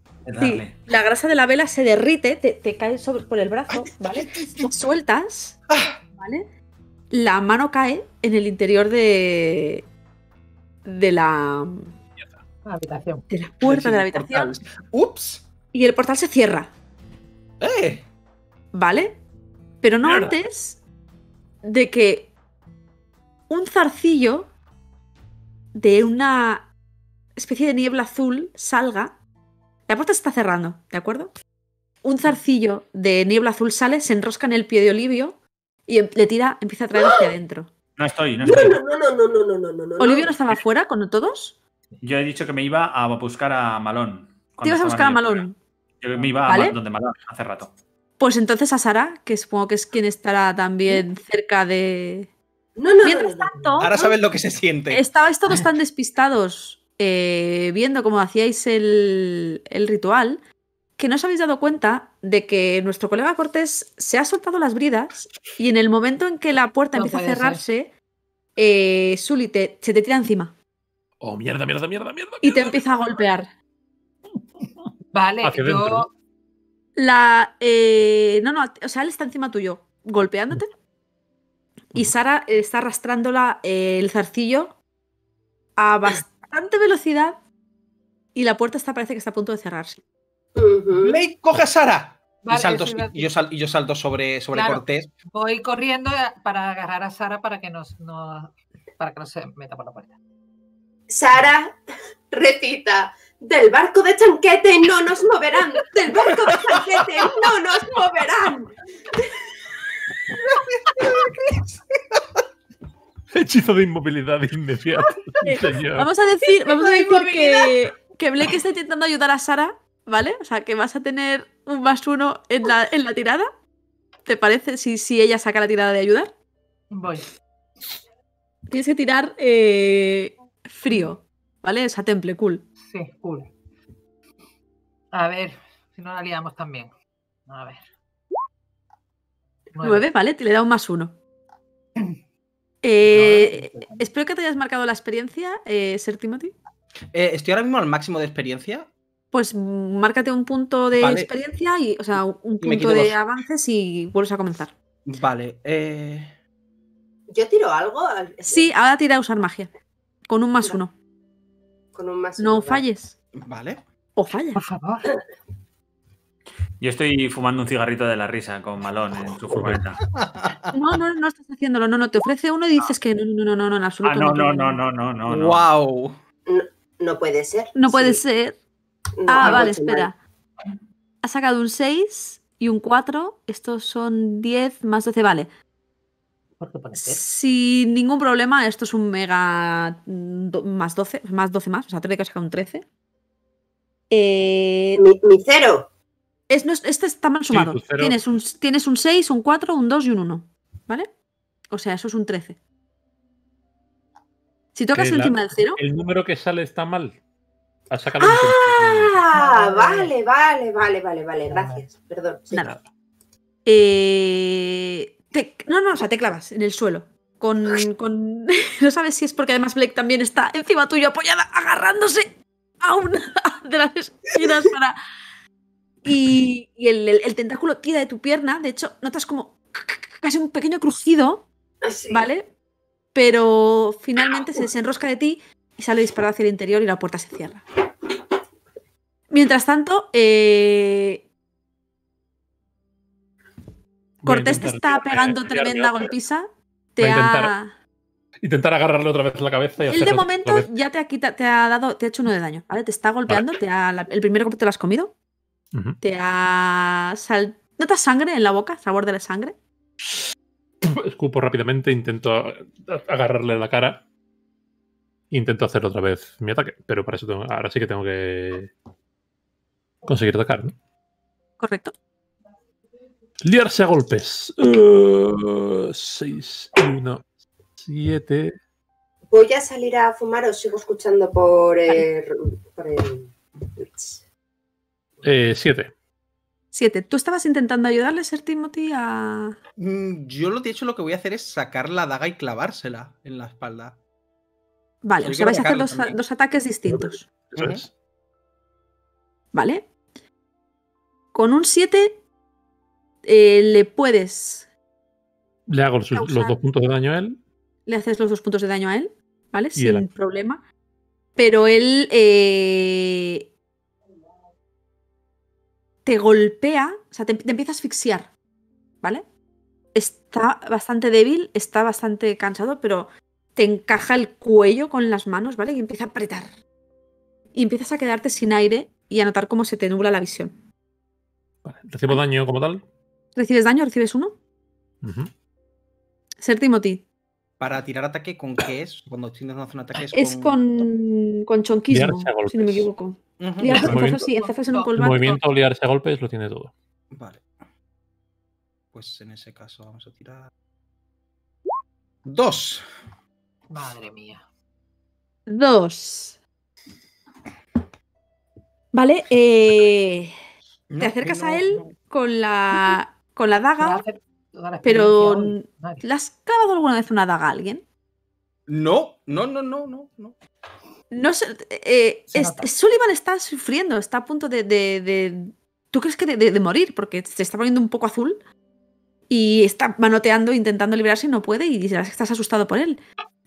Sí, la grasa de la vela se derrite, te cae por el brazo, ¿vale? Lo sueltas, ¿vale? La mano cae en el interior de la habitación. De la puerta de la habitación. Ups. Y el portal se cierra. ¿Vale? Pero no antes de que un zarcillo de una especie de niebla azul salga. La puerta se está cerrando, ¿de acuerdo? Un zarcillo de niebla azul sale, se enrosca en el pie de Olivio y le tira, empieza a traer hacia adentro. No estoy. No. ¿Olivio no estaba afuera con todos? Yo he dicho que me iba a buscar a Malone. ¿Te ibas a buscar a Malone? Yo me iba a donde Malone hace rato. Pues entonces a Sara, que supongo que es quien estará también cerca de... Mientras tanto... Ahora sabes lo que se siente. Estabais todos tan despistados viendo cómo hacíais el ritual que no os habéis dado cuenta de que nuestro colega Cortés se ha soltado las bridas y en el momento en que la puerta empieza a cerrarse, Sully se te tira encima. ¡Oh, mierda! Y te empieza a golpear. Vale, yo... O sea, él está encima tuyo, golpeándote. Y Sara está arrastrándola el zarcillo a bastante velocidad y la puerta parece que está a punto de cerrarse. Blake, coge a Sara. Vale, y yo salto sobre Cortés. Voy corriendo para agarrar a Sara para que no se meta por la puerta. Sara recita: del barco de Chanquete no nos moverán. Del barco de Chanquete no nos moverán. Hechizo de inmovilidad inmediata. Vamos a decir que Blake está intentando ayudar a Sara, ¿vale? O sea, que vas a tener un +1 en la tirada. ¿Te parece si ella saca la tirada de ayudar? Voy. Tienes que tirar frío, ¿vale? O sea, temple, cool. Sí, cool. A ver, si no la liamos también. A ver. 9, ¿vale? Te le da un +1. No. Espero que te hayas marcado la experiencia, Sir Timothy. Estoy ahora mismo al máximo de experiencia. Pues márcate un punto de experiencia, y, o sea, un punto de avances y vuelves a comenzar. Vale. ¿Yo tiro algo? Sí, ahora tira a usar magia. Con un +1. Con un +1. No falles. Vale. O fallas. Por favor. Yo estoy fumando un cigarrito de la risa con Malone en su furgoneta. No estás haciéndolo. No, te ofrece uno y dices que no, en absoluto. No. ¡Guau! No puede ser. No puede ser. No, vale, espera. Mal. Ha sacado un 6 y un 4. Estos son 10 más 12, vale. Sin ningún problema, esto es un mega más 12 más. O sea, te que sacar un 13. Mi 0. Este está mal sumado. Sí, tienes un 6, un 4, un 2 y un 1. ¿Vale? O sea, eso es un 13. Si tocas encima del 0. El número que sale está mal. Vale, gracias. Perdón. Sí. Nada. Te clavas en el suelo. No sabes si es porque además Blake también está encima tuyo apoyada, agarrándose a una de las esquinas para... Y el tentáculo tira de tu pierna. De hecho, notas como casi un pequeño crujido, ¿vale? Pero finalmente se desenrosca de ti y sale disparado hacia el interior y la puerta se cierra. Mientras tanto, Cortés te está pegando tremenda golpiza. Intentar agarrarle otra vez la cabeza. Él de momento ya te ha hecho uno de daño, ¿vale? Te está golpeando. Vale. El primero que te lo has comido. Uh-huh. ¿Notas sangre en la boca? ¿Sabor de la sangre? Escupo rápidamente, intento agarrarle la cara. Intento hacer otra vez mi ataque, pero para eso ahora sí que tengo que conseguir atacar, ¿no? Correcto. Liarse a golpes. 6, 1, 7. Voy a salir a fumar, os sigo escuchando por el 7. 7. ¿Tú estabas intentando ayudarle, Sir Timothy, a...? Yo lo que he hecho, lo que voy a hacer es sacar la daga y clavársela en la espalda. Vale, o sea, vais a hacer dos ataques distintos. ¿Sabes? Vale. Con un 7 le puedes... Le hago los 2 puntos de daño a él. Le haces los 2 puntos de daño a él, ¿vale? Sin problema. Pero él... te golpea, o sea, te empieza a asfixiar, ¿vale? está bastante débil, está bastante cansado, pero te encaja el cuello con las manos, ¿vale? Y empieza a apretar. Y empiezas a quedarte sin aire y a notar cómo se te nubla la visión. Vale. ¿Recibo daño como tal? ¿Recibes daño? ¿Recibes uno? Sertimoti. ¿Para tirar ataque con qué es? Cuando tienes una zona de ataque es con chonquismo, si no me equivoco. El movimiento liarse a golpes lo tiene todo. Vale. Pues en ese caso vamos a tirar... ¡2! Madre mía. 2. Vale, te acercas a él con la daga, pero ¿le has clavado alguna vez una daga a alguien? No. No sé, Sullivan está sufriendo, está a punto de ¿tú crees que de morir? Porque se está poniendo un poco azul y está manoteando, intentando liberarse y no puede, y estás asustado por él.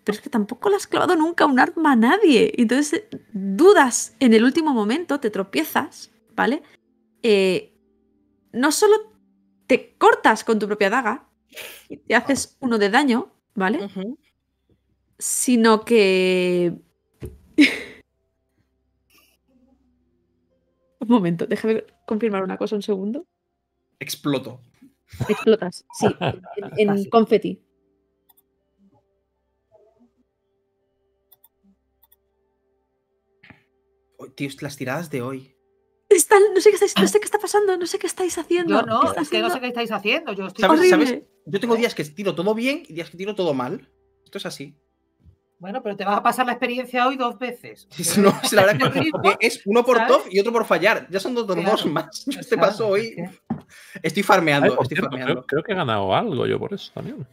Pero es que tampoco le has clavado nunca un arma a nadie. Entonces dudas en el último momento, te tropiezas, ¿vale? No solo te cortas con tu propia daga y te haces uno de daño, ¿vale? Sino que... Un momento, déjame confirmar una cosa, un segundo. Exploto. Explotas, sí, en confeti. Oh, tío, las tiradas de hoy. No sé qué estáis haciendo. No sé qué estáis haciendo. Yo estoy... ¿Sabes? Yo tengo días que tiro todo bien y días que tiro todo mal. Esto es así. Bueno, pero te vas a pasar la experiencia hoy 2 veces. No, la verdad que es uno por top y otro por fallar. Ya son dos más. Yo te paso hoy. Estoy farmeando. Creo que he ganado algo yo por eso también.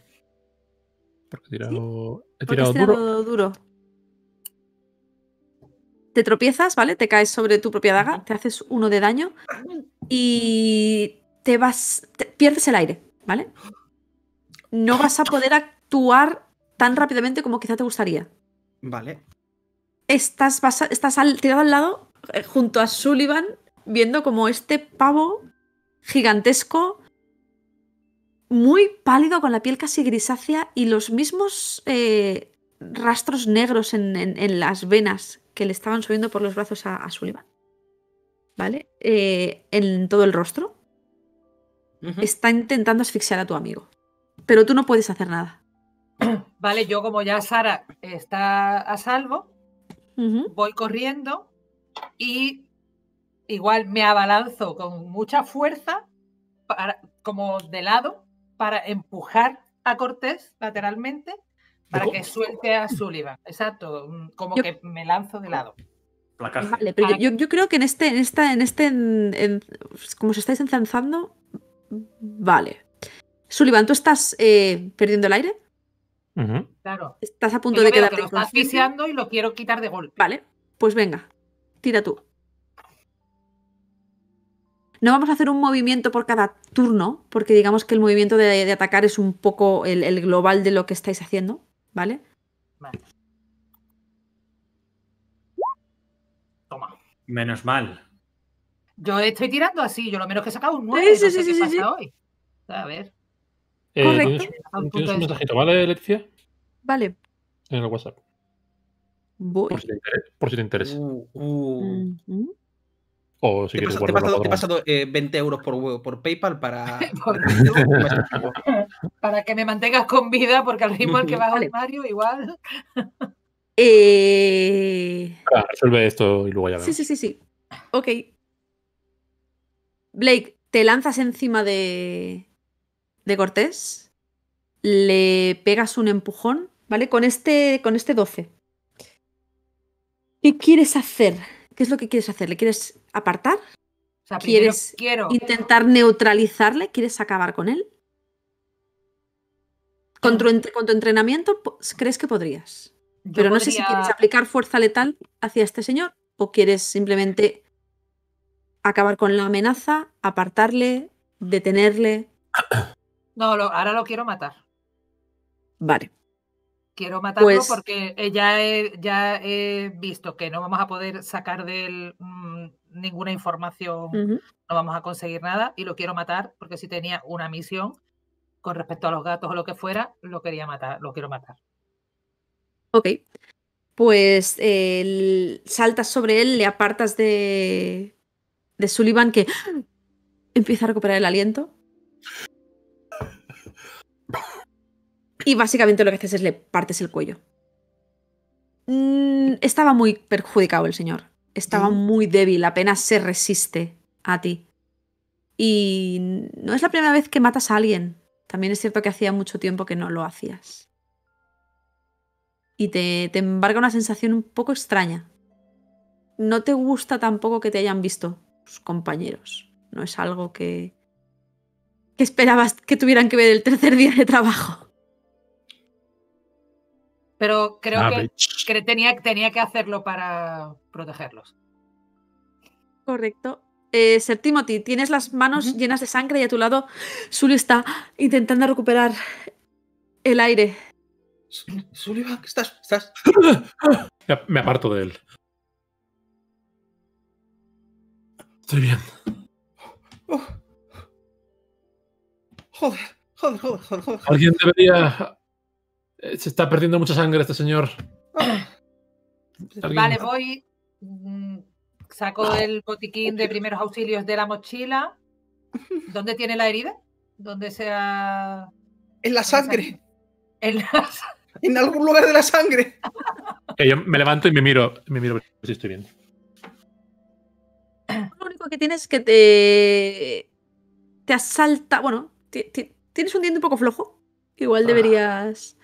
Porque he tirado duro. Te tropiezas, ¿vale? Te caes sobre tu propia daga, te haces uno de daño y te vas... pierdes el aire, ¿vale? No vas a poder actuar tan rápidamente como quizá te gustaría. Vale. Estás tirado al lado, junto a Sullivan, viendo como este pavo gigantesco, muy pálido, con la piel casi grisácea y los mismos rastros negros en las venas que le estaban subiendo por los brazos a Sullivan, ¿vale? En todo el rostro. Está intentando asfixiar a tu amigo, pero tú no puedes hacer nada. Vale, yo como ya Sara está a salvo, voy corriendo y igual me abalanzo con mucha fuerza, como de lado, para empujar a Cortés lateralmente para que suelte a Sullivan. Exacto, como yo, que me lanzo de lado. Vale, pero yo creo que como se estáis enzarzando, vale. Sullivan, ¿tú estás perdiendo el aire? Claro. Estás a punto de quedarte que lo estás asfixiando y lo quiero quitar de golpe. Vale, pues venga, tira tú. No vamos a hacer un movimiento por cada turno, porque digamos que el movimiento de atacar es un poco el global de lo que estáis haciendo, ¿vale? Vale. Toma. Menos mal. Yo estoy tirando así, yo lo menos que he sacado un 9. Sí. A ver. Correcto. ¿Tienes un mensajito, vale, Leticia? Vale. En el WhatsApp. Voy. Por si te interesa. O si quieres guardarlo. Te he pasado 20 euros por PayPal para... para que me mantengas con vida, porque al ritmo al que va el Mario, igual. Resuelve esto y luego ya vemos. Sí. Ok. Blake, te lanzas encima de Cortés, le pegas un empujón, ¿vale? Con este 12. ¿Qué quieres hacer? ¿Qué es lo que quieres hacer? ¿Le quieres apartar? O sea, ¿Quieres intentar neutralizarle? ¿Quieres acabar con él? Con tu entrenamiento, ¿crees que podrías? Pero no sé si quieres aplicar fuerza letal hacia este señor o quieres simplemente acabar con la amenaza, apartarle, detenerle... No, ahora lo quiero matar. Vale. Quiero matarlo pues... porque ya he visto que no vamos a poder sacar de él ninguna información, no vamos a conseguir nada y lo quiero matar porque sí tenía una misión con respecto a los gatos o lo que fuera, lo quería matar, lo quiero matar. Ok. Pues saltas sobre él, le apartas de Sullivan, que empieza a recuperar el aliento. Y básicamente lo que haces es le partes el cuello. Estaba muy perjudicado el señor. Estaba muy débil, apenas se resiste a ti. Y no es la primera vez que matas a alguien. También es cierto que hacía mucho tiempo que no lo hacías. Y te embarga una sensación un poco extraña. No te gusta tampoco que te hayan visto tus compañeros. No es algo que esperabas que tuvieran que ver el tercer día de trabajo. Pero creo que tenía que hacerlo para protegerlos. Correcto. Sir Timothy, tienes las manos llenas de sangre y a tu lado Sully está intentando recuperar el aire. Sullivan, ¿estás? Me aparto de él. Estoy bien. Oh. Joder. Alguien debería... Se está perdiendo mucha sangre este señor. ¿Alguien? Vale, voy. Saco el botiquín de primeros auxilios de la mochila. ¿Dónde tiene la herida? ¿Dónde se ha...? En la sangre. En algún lugar de la sangre. Yo me levanto y me miro si estoy bien. Lo único que tienes es que te asalta. Bueno, tienes un diente un poco flojo. Igual deberías.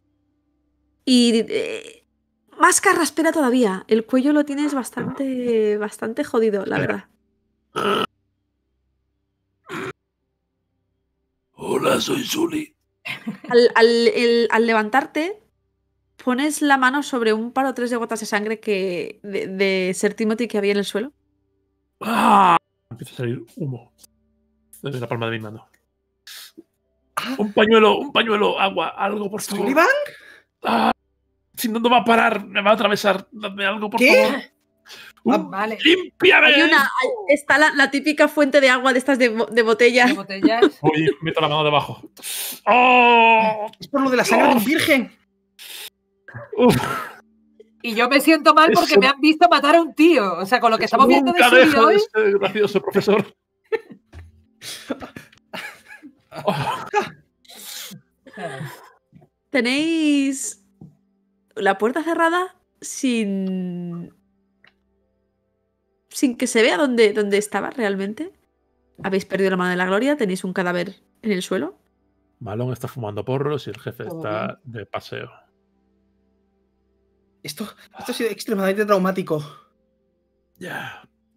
Y más carraspera todavía. El cuello lo tienes bastante jodido, la verdad. Hola, soy Sully. Al levantarte, pones la mano sobre un par o tres de gotas de sangre que de Sir Timothy que había en el suelo. ¡Ah! Empieza a salir humo desde la palma de mi mano. Un pañuelo, agua, algo, por favor. ¿Sullivan? ¡Ah! Si no, no va a parar, me va a atravesar. Dame algo, por favor. Vale. ¡Límpiame! Está la típica fuente de agua de estas de botellas. Oye, meto la mano debajo. ¡Oh! Es por lo de la sangre de un virgen. Y yo me siento mal porque me han visto matar a un tío. O sea, con lo que estamos viendo de su vida hoy. Este gracioso profesor. Tenéis la puerta cerrada sin que se vea dónde estaba realmente. Habéis perdido la mano de la Gloria, tenéis un cadáver en el suelo. Malone está fumando porros y el jefe está de paseo. Esto ha sido extremadamente traumático.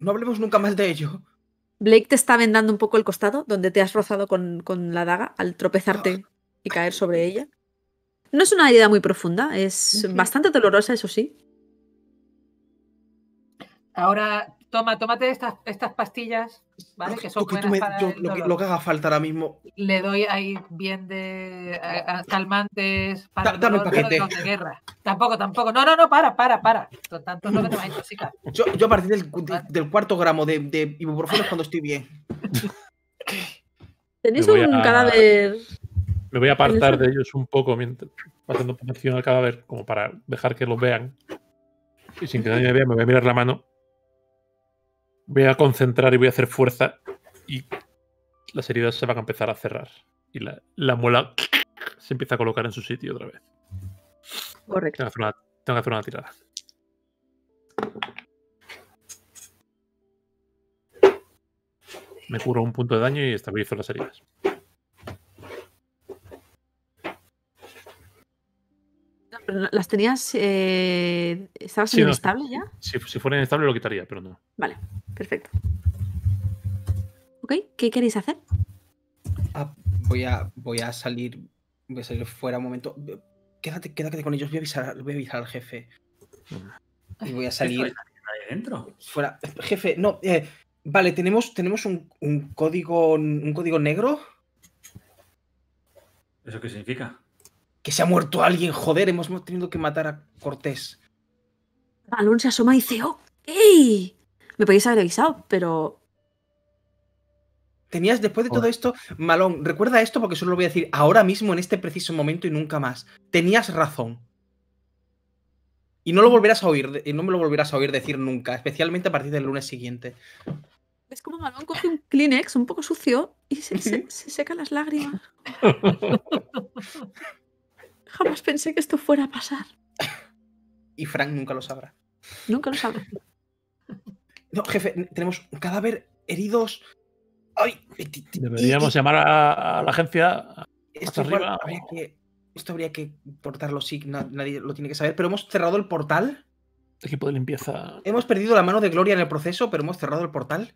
No hablemos nunca más de ello. Blake te está vendando un poco el costado, donde te has rozado con la daga al tropezarte y caer sobre ella. No es una herida muy profunda, es bastante dolorosa, eso sí. Ahora... Tómate estas pastillas, ¿vale? Que son buenas para el dolor. Lo que haga falta ahora mismo. Le doy ahí bien de calmantes para el dolor de guerra. Tampoco. No, para. Tanto no me tomas intoxicar. Yo a partir del cuarto gramo de ibuprofeno es cuando estoy bien. Tenéis un cadáver... Me voy a apartar de ellos un poco, haciendo protección al cadáver, como para dejar que los vean. Y sin que nadie me vea, me voy a mirar la mano. Voy a concentrar y voy a hacer fuerza y las heridas se van a empezar a cerrar. Y la muela se empieza a colocar en su sitio otra vez. Correcto. Tengo que hacer una tirada. Me curo un punto de daño y estabilizo las heridas. ¿Las tenías? ¿Estabas inestable ya? Si fuera inestable lo quitaría, pero no. Vale, perfecto. Ok, ¿qué queréis hacer? Voy a salir fuera un momento. Quédate con ellos, voy a avisar al jefe. Y voy a salir. ¿Adentro? Fuera. Jefe, no. Vale, tenemos un código negro. ¿Eso qué significa? Que se ha muerto alguien, joder, hemos tenido que matar a Cortés. Malone se asoma y dice, ¡ey! Me podéis haber avisado, pero... Tenías, después de todo esto, Malone, recuerda esto porque solo lo voy a decir ahora mismo, en este preciso momento y nunca más. Tenías razón. Y no lo volverás a oír, no me lo volverás a oír decir nunca, especialmente a partir del lunes siguiente. Es como Malone coge un Kleenex un poco sucio y se seca las lágrimas. Jamás pensé que esto fuera a pasar. Y Frank nunca lo sabrá. Nunca lo sabrá. No, jefe, tenemos un cadáver, heridos... Ay, deberíamos llamar a la agencia. Esto habría que portarlo, sí, nadie lo tiene que saber, pero hemos cerrado el portal. Equipo de limpieza. Hemos perdido la mano de Gloria en el proceso, pero hemos cerrado el portal.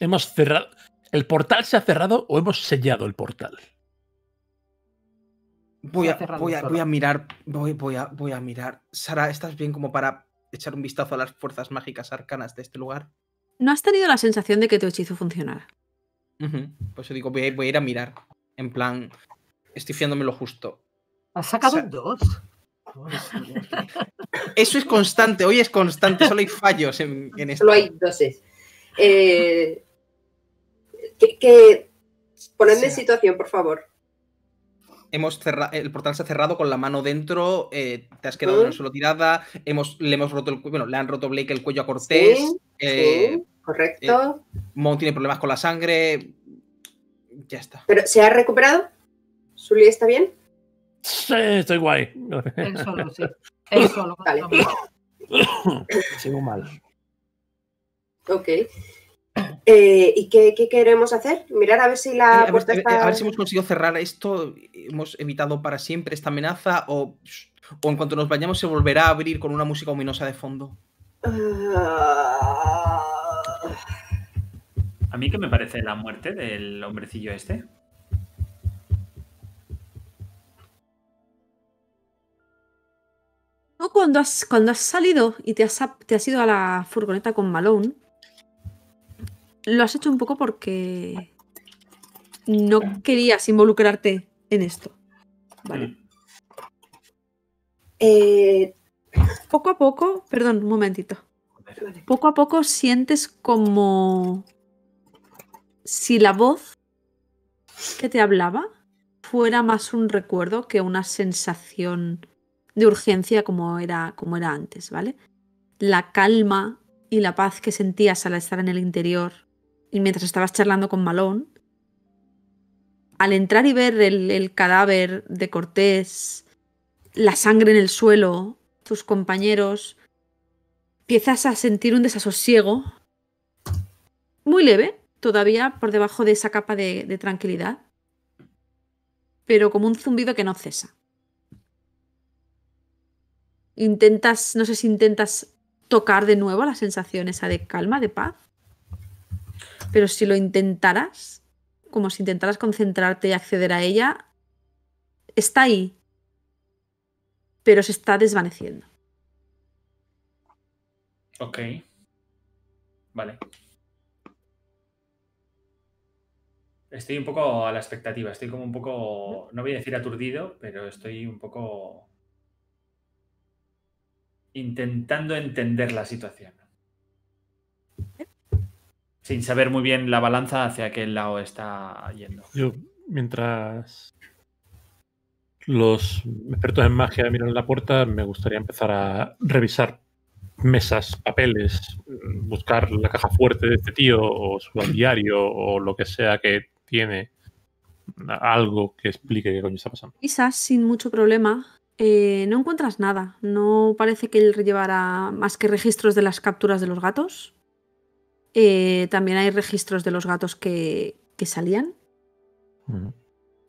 Hemos cerrado... ¿El portal se ha cerrado o hemos sellado el portal? Voy a mirar. Sara, ¿estás bien como para echar un vistazo a las fuerzas mágicas arcanas de este lugar? ¿No has tenido la sensación de que tu hechizo funcionara? Pues yo digo, voy a ir a mirar. En plan, estoy fiándome lo justo. ¿Has sacado un 2? Eso es constante, hoy es constante, solo hay fallos en esto. Solo hay doses. Ponedme en situación, por favor. El portal se ha cerrado con la mano dentro, te has quedado en una sola tirada, le hemos roto el cuello, bueno, le han roto Blake el cuello a Cortés. Sí, correcto. Mon tiene problemas con la sangre. Ya está. ¿Pero se ha recuperado? ¿Sully está bien? Sí, estoy guay. Él solo, sí. Él solo. Vale. Sigo mal. Ok. ¿Y qué queremos hacer? Mirar a ver si la puerta está... A ver si hemos conseguido cerrar esto, hemos evitado para siempre esta amenaza o en cuanto nos vayamos se volverá a abrir con una música ominosa de fondo. ¿A mí qué me parece la muerte del hombrecillo este? No, cuando has salido y te has ido a la furgoneta con Malone... Lo has hecho un poco porque no querías involucrarte en esto. Vale. Poco a poco, perdón, un momentito. Poco a poco sientes como si la voz que te hablaba fuera más un recuerdo que una sensación de urgencia como era antes, ¿vale? La calma y la paz que sentías al estar en el interior. Y mientras estabas charlando con Malone, al entrar y ver el cadáver de Cortés, la sangre en el suelo, tus compañeros, empiezas a sentir un desasosiego muy leve, todavía por debajo de esa capa de tranquilidad, pero como un zumbido que no cesa. No sé si intentas tocar de nuevo la sensación esa de calma, de paz. Pero si lo intentaras, como si intentaras concentrarte y acceder a ella, está ahí, pero se está desvaneciendo. Ok. Vale. Estoy un poco a la expectativa, estoy como un poco, no voy a decir aturdido, pero estoy un poco intentando entender la situación. Sin saber muy bien la balanza hacia qué lado está yendo. Yo, mientras los expertos en magia miran la puerta, me gustaría empezar a revisar mesas, papeles, buscar la caja fuerte de este tío o su diario o lo que sea que tiene, algo que explique qué coño está pasando. Quizás sin mucho problema. No encuentras nada. No parece que él llevara más que registros de las capturas de los gatos. También hay registros de los gatos que salían.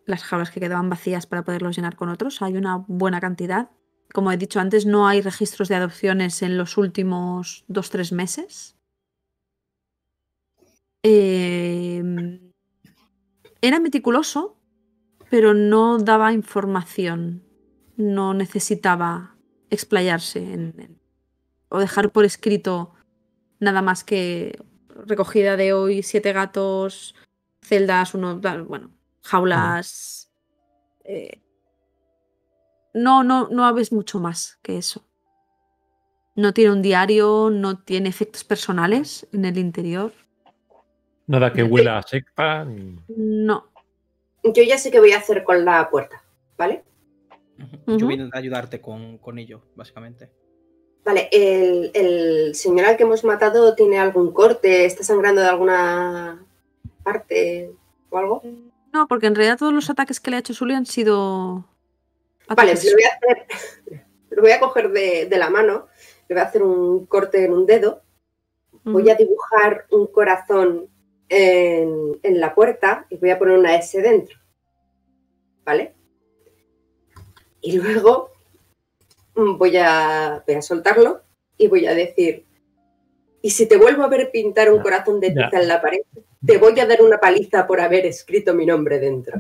Las jaulas que quedaban vacías para poderlos llenar con otros. Hay una buena cantidad. Como he dicho antes, no hay registros de adopciones en los últimos 2-3 meses. Era meticuloso, pero no daba información. No necesitaba explayarse o dejar por escrito nada más que recogida de hoy, 7 gatos, celdas, jaulas. No habéis mucho más que eso. No tiene un diario, no tiene efectos personales en el interior. Nada que huela a secta. No. Yo ya sé qué voy a hacer con la puerta, ¿vale? Yo voy a ayudarte con ello, básicamente. Vale, el señor al que hemos matado tiene algún corte, está sangrando de alguna parte o algo. No, porque en realidad todos los ataques que le ha hecho Sully han sido... Vale, si lo voy a hacer, lo voy a coger de la mano, le voy a hacer un corte en un dedo, voy a dibujar un corazón en la puerta y voy a poner una S dentro, ¿vale? Y luego voy a soltarlo y voy a decir, y si te vuelvo a ver pintar un corazón de tiza en la pared, te voy a dar una paliza por haber escrito mi nombre dentro.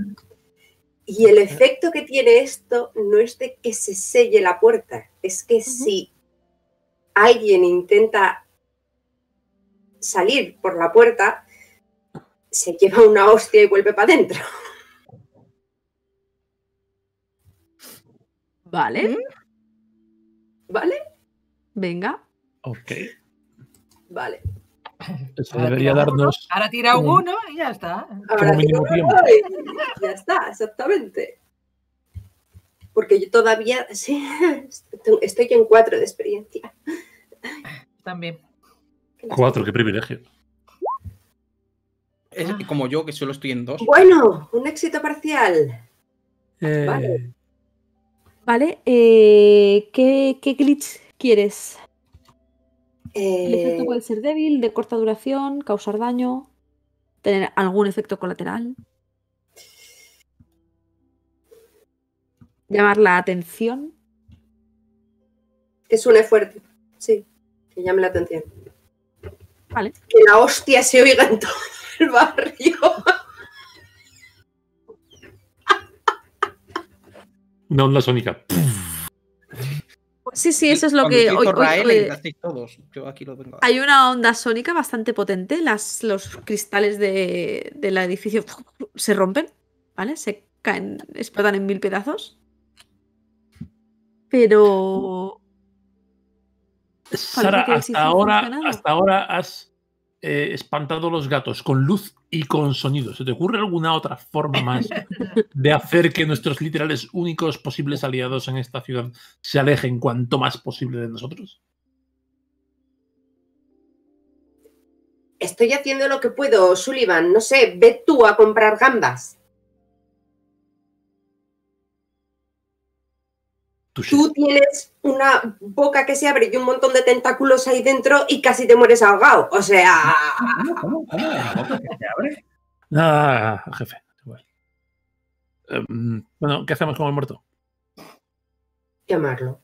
Y el efecto que tiene esto no es de que se selle la puerta, es que si alguien intenta salir por la puerta, se lleva una hostia y vuelve para adentro. Vale. ¿Vale? Venga. Ok. Vale. Eso debería darnos... Ahora tira uno y ya está. Ahora tira uno y ya está, exactamente. Porque yo todavía... Sí, estoy en 4 de experiencia. También. 4, qué privilegio. Es como yo, que solo estoy en 2. Bueno, un éxito parcial. Vale. Vale, ¿qué glitch quieres? El efecto puede ser débil, de corta duración, causar daño, tener algún efecto colateral. Llamar la atención. Que suene fuerte, sí, que llame la atención. Vale. Que la hostia se oiga en todo el barrio. Una onda sónica. Sí, eso es lo que hoy hay una onda sónica bastante potente. Los cristales del edificio se rompen, ¿vale? Se caen, explotan en 1000 pedazos. Pero... Sara, hasta ahora has espantado a los gatos con luz y con sonido. ¿Se te ocurre alguna otra forma más de hacer que nuestros literales únicos posibles aliados en esta ciudad se alejen cuanto más posible de nosotros? Estoy haciendo lo que puedo, Sullivan. No sé, ve tú a comprar gambas. Tú tienes una boca que se abre y un montón de tentáculos ahí dentro y casi te mueres ahogado. O sea... ¿Cómo? ¿La boca que se abre? Nada, jefe. Bueno, ¿qué hacemos con el muerto? Llamarlo.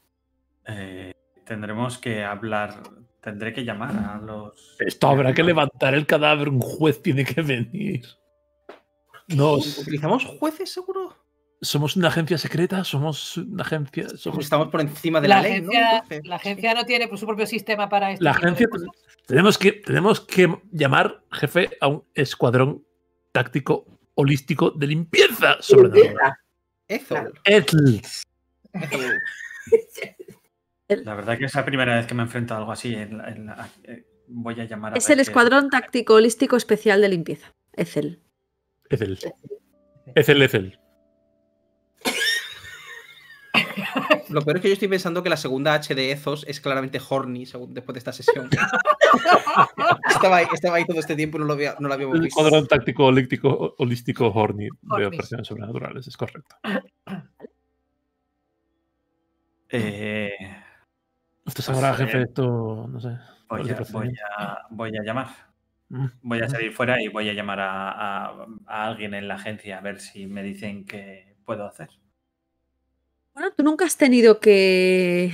Tendremos que hablar... Tendré que llamar a los... Esto habrá que levantar el cadáver. Un juez tiene que venir. Nos... ¿Utilizamos jueces, seguro? Somos una agencia secreta, estamos por encima de la ley, ¿no? La agencia no tiene su propio sistema para esto. La agencia... Tenemos que llamar, jefe, a un escuadrón táctico holístico de limpieza sobrenatural. La verdad que es la primera vez que me enfrento a algo así. Voy a llamar a... Es el escuadrón táctico holístico especial de limpieza. Ethel. Lo peor es que yo estoy pensando que la segunda H de ETHOS es claramente horny después de esta sesión. estaba ahí todo este tiempo y no lo habíamos visto. El cuadrón táctico holístico horny de operaciones sobrenaturales, es correcto. Esto sabrá, jefe, esto no sé. Voy a llamar. Voy a salir fuera y voy a llamar a alguien en la agencia a ver si me dicen qué puedo hacer. Bueno, tú nunca has tenido que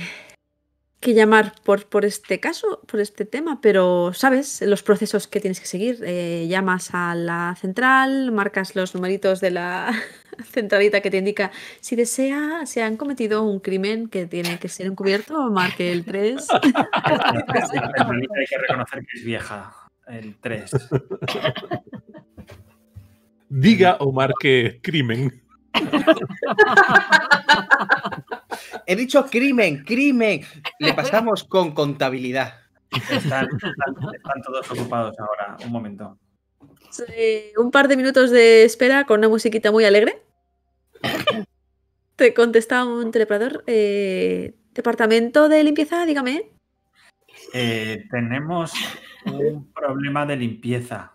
llamar por este caso, por este tema, pero sabes los procesos que tienes que seguir. Llamas a la central, marcas los numeritos de la centralita que te indica si desea, si han cometido un crimen que tiene que ser encubierto, marque el 3. La centralita hay que reconocer que es vieja, el 3. Diga o marque crimen. He dicho crimen. Le pasamos con contabilidad. Están todos ocupados ahora. Un momento. Un par de minutos de espera con una musiquita muy alegre. Te contesta un teleoperador. Departamento de limpieza, dígame. Tenemos un problema de limpieza.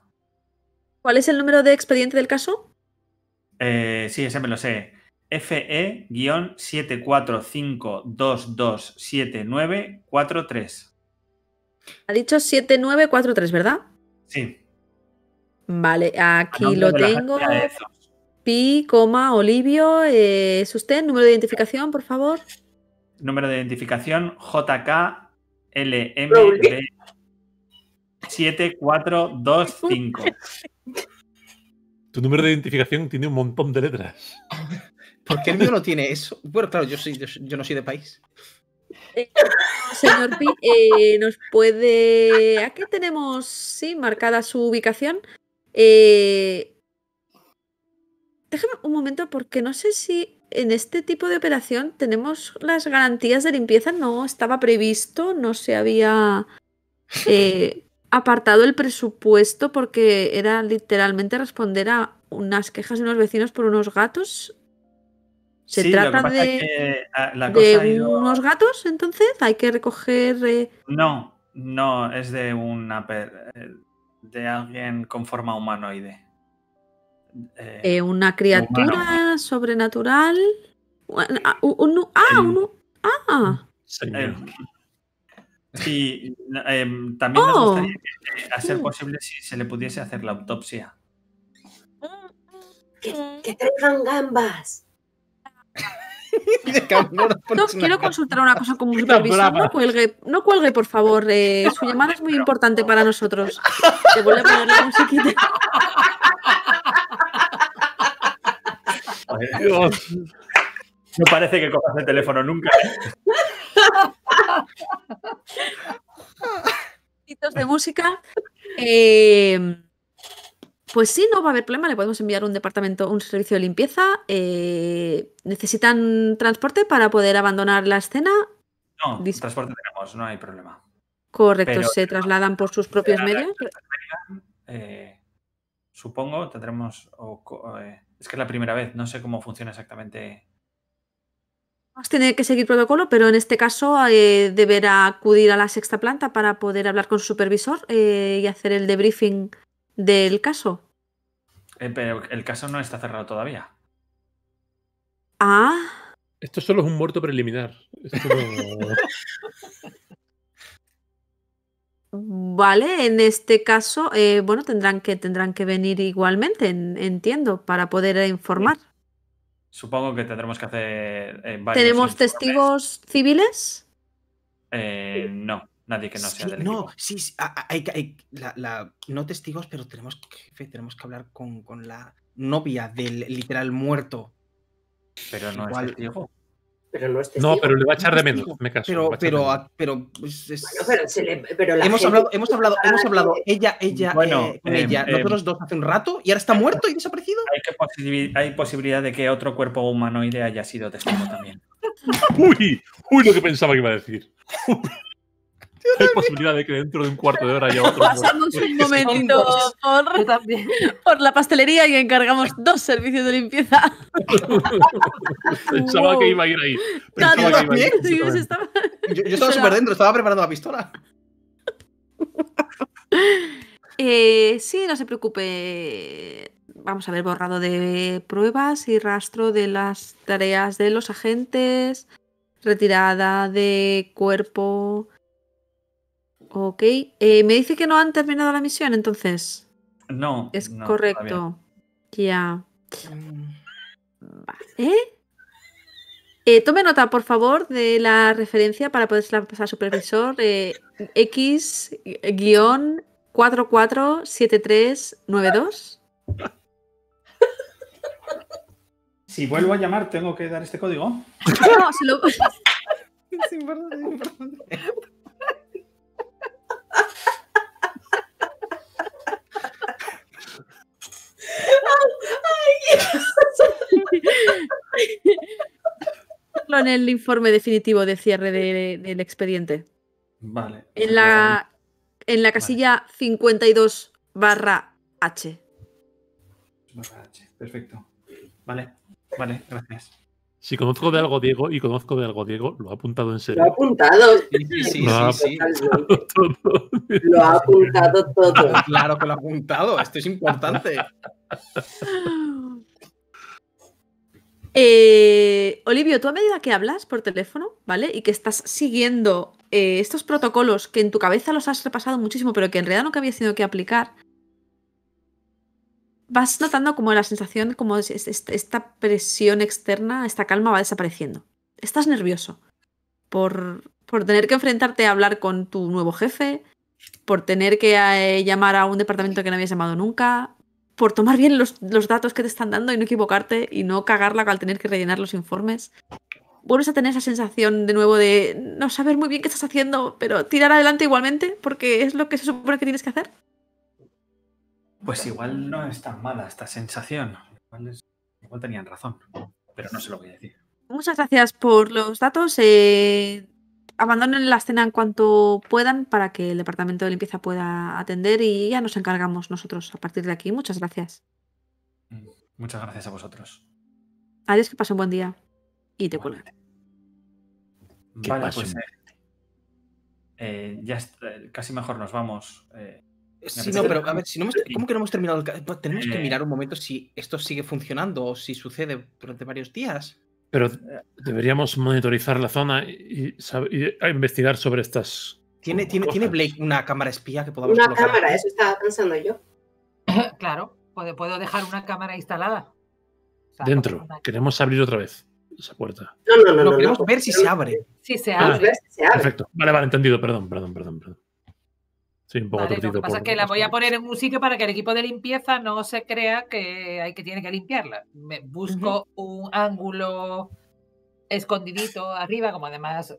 ¿Cuál es el número de expediente del caso? Sí, ese me lo sé. FE-7452227943. Ha dicho 7943, ¿verdad? Sí. Vale, aquí lo tengo. Pi, coma, Olivio. ¿Es usted? Número de identificación, por favor. Número de identificación JKLMB7425. Tu número de identificación tiene un montón de letras. ¿Por qué el mío no tiene eso? Bueno, claro, yo no soy de país. Señor Pi, ¿nos puede...? Aquí tenemos, sí, marcada su ubicación. Déjame un momento, porque no sé si en este tipo de operación tenemos las garantías de limpieza. No estaba previsto, no se había apartado el presupuesto, porque era literalmente responder a unas quejas de unos vecinos por unos gatos. ¿Se trata de unos gatos, entonces? ¿Hay que recoger...? No, no, es de una... de alguien con forma humanoide. ¿Una criatura humano sobrenatural? Sí, también nos gustaría que, a ser posible, si se le pudiese hacer la autopsia. Que traigan gambas. No, quiero consultar una cosa con un supervisor. No cuelgue, no cuelgue, por favor. Su llamada es muy importante para nosotros. Te vuelvo a poner la musiquita. Dios. No parece que cojas el teléfono nunca. De música. Pues sí, no va a haber problema, le podemos enviar un departamento, un servicio de limpieza. ¿Necesitan transporte para poder abandonar la escena? No, transporte tenemos, no hay problema. Correcto, pero se trasladan por sus propios medios. Supongo, tendremos... es que es la primera vez, no sé cómo funciona exactamente. Tiene que seguir protocolo, pero en este caso deberá acudir a la sexta planta para poder hablar con su supervisor y hacer el debriefing del caso. Pero el caso no está cerrado todavía. Ah. Esto solo es un muerto preliminar. Esto no... Vale, en este caso, bueno, tendrán que venir igualmente, entiendo, para poder informar. Supongo que tendremos que hacer varios. ¿Tenemos testigos civiles? No. Nadie que no sea del equipo. No, sí, no testigos, pero tenemos que hablar con la novia del literal muerto. Pero no es testigo. Pero no es testigo. No, pero le va a echar de menos, me caso. Pero hemos hablado ella, nosotros dos hace un rato, y ahora está muerto y desaparecido. Hay posibilidad de que otro cuerpo humanoide haya sido testigo también. Uy, lo que pensaba que iba a decir. Hay posibilidad de que dentro de un cuarto de hora haya otro. Pasamos un momentito por la pastelería y encargamos dos servicios de limpieza. Pensaba que iba a ir ahí. Yo estaba súper dentro, estaba preparando la pistola. Sí, no se preocupe. Vamos a ver, borrado de pruebas y rastro de las tareas de los agentes. Retirada de cuerpo... Ok. Me dice que no han terminado la misión, entonces. No. Es correcto. Ya. Vale. Tome nota, por favor, de la referencia para podérsela pasar al supervisor. X-447392. Si vuelvo a llamar, ¿tengo que dar este código? No, se lo... Es importante, es importante. En el informe definitivo de cierre del expediente. Vale. En la casilla 52/A H. Barra H, perfecto. Vale, vale, gracias. Si conozco de algo Diego y conozco de algo Diego, lo ha apuntado en serio. Lo ha apuntado. Sí, lo ha apuntado todo. Claro que lo ha apuntado, esto es importante. Olivio, tú a medida que hablas por teléfono, ¿vale? Y que estás siguiendo estos protocolos que en tu cabeza los has repasado muchísimo, pero que en realidad nunca habías tenido que aplicar, vas notando como la sensación, como esta presión externa, esta calma va desapareciendo. Estás nervioso por tener que enfrentarte a hablar con tu nuevo jefe, por tener que llamar a un departamento que no habías llamado nunca, por tomar bien los datos que te están dando y no equivocarte y no cagarla al tener que rellenar los informes. Vuelves a tener esa sensación de nuevo de no saber muy bien qué estás haciendo, pero tirar adelante igualmente porque es lo que se supone que tienes que hacer. Pues igual no es tan mala esta sensación. Igual tenían razón, pero no se lo voy a decir. Muchas gracias por los datos. Abandonen la escena en cuanto puedan para que el departamento de limpieza pueda atender y ya nos encargamos nosotros a partir de aquí. Muchas gracias. Muchas gracias a vosotros. Adiós, que pase un buen día. Y te cuelgan. Vale, pues ya casi mejor nos vamos. Sí, no, pero a ver, si no hemos, ¿cómo que no hemos terminado el caso? Tenemos que mirar un momento si esto sigue funcionando o si sucede durante varios días. Pero deberíamos monitorizar la zona y investigar sobre estas... ¿Tiene Blake una cámara espía que podamos colocar? Una cámara, eso estaba pensando yo. Claro, puedo dejar una cámara instalada. O sea, dentro, queremos abrir otra vez esa puerta. No, queremos ver si se abre. Si se abre. Perfecto, vale, entendido, perdón. Sí, un poco lo que pasa es que la voy a poner en un sitio para que el equipo de limpieza no se crea que tiene que limpiarla. Me busco un ángulo escondidito arriba, como además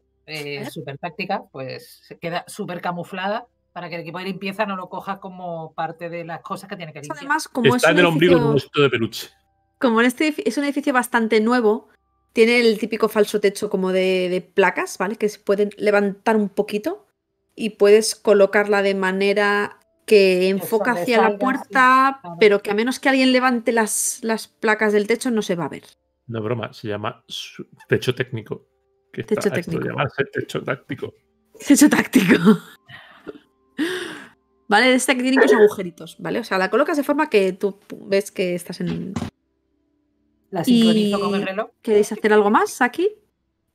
súper táctica, pues se queda súper camuflada para que el equipo de limpieza no lo coja como parte de las cosas que tiene que limpiar. Además, como está en el ombligo de un osito de peluche. Como es un edificio bastante nuevo, tiene el típico falso techo como de placas, ¿vale? Que se pueden levantar un poquito. Y puedes colocarla de manera que enfoca hacia la puerta, pero que a menos que alguien levante las placas del techo no se va a ver. No es broma, se llama techo técnico. Techo técnico. Techo táctico. Techo táctico. Vale, de esta que tiene unos agujeritos, ¿vale? O sea, la colocas de forma que tú ves que estás en... La sincronizo con el reloj. ¿Queréis hacer algo más aquí?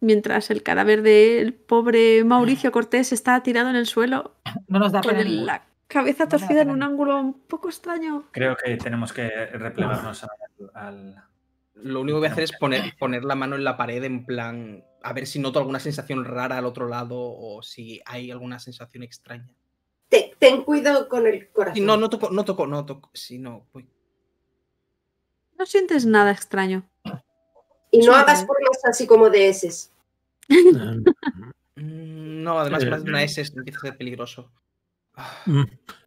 Mientras el cadáver del pobre Mauricio Cortés está tirado en el suelo, no nos da con la cabeza torcida en un ángulo un poco extraño. Creo que tenemos que replegarnos al... Lo único que voy a hacer es poner la mano en la pared en plan, a ver si noto alguna sensación rara al otro lado o si hay alguna sensación extraña. Ten cuidado con el corazón. Sí, no toco. Sí, no, voy. No sientes nada extraño. Y no hagas formas así como de S. No, además más de una S empieza a ser peligroso.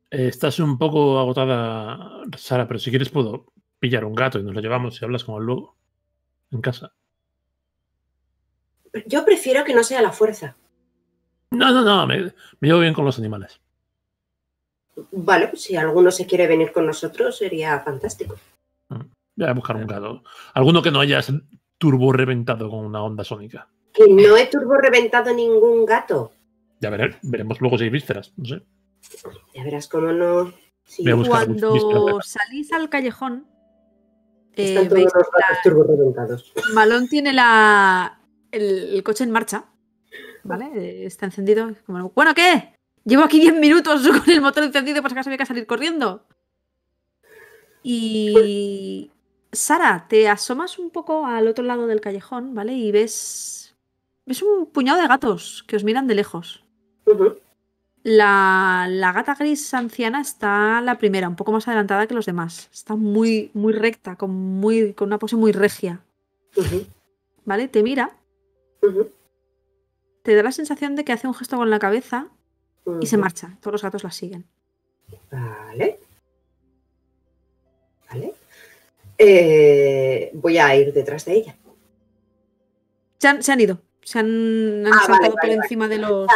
Estás un poco agotada, Sara, pero si quieres puedo pillar un gato y nos lo llevamos y hablas con el lobo en casa. Yo prefiero que no sea la fuerza. No, me llevo bien con los animales. Vale, pues si alguno se quiere venir con nosotros sería fantástico. Voy a buscar un gato. Alguno que no hayas turbo reventado con una onda sónica. Que no he turbo reventado ningún gato. Ya veremos luego si hay vísceras, no sé. Ya verás cómo no. Sí. Cuando salís al callejón, están todos los gatos turbo reventados. Malone tiene el coche en marcha, ¿vale? Está encendido. Bueno, ¿qué? Llevo aquí 10 minutos con el motor encendido por si acaso había que salir corriendo. Y... Sara, te asomas un poco al otro lado del callejón, ¿vale? Y ves un puñado de gatos que os miran de lejos. La gata gris anciana está la primera, un poco más adelantada que los demás. Está muy, muy recta, con una pose muy regia. ¿Vale? Te mira. Te da la sensación de que hace un gesto con la cabeza y se marcha. Todos los gatos la siguen. Vale. Voy a ir detrás de ella. Se han ido. Se han saltado por encima de los...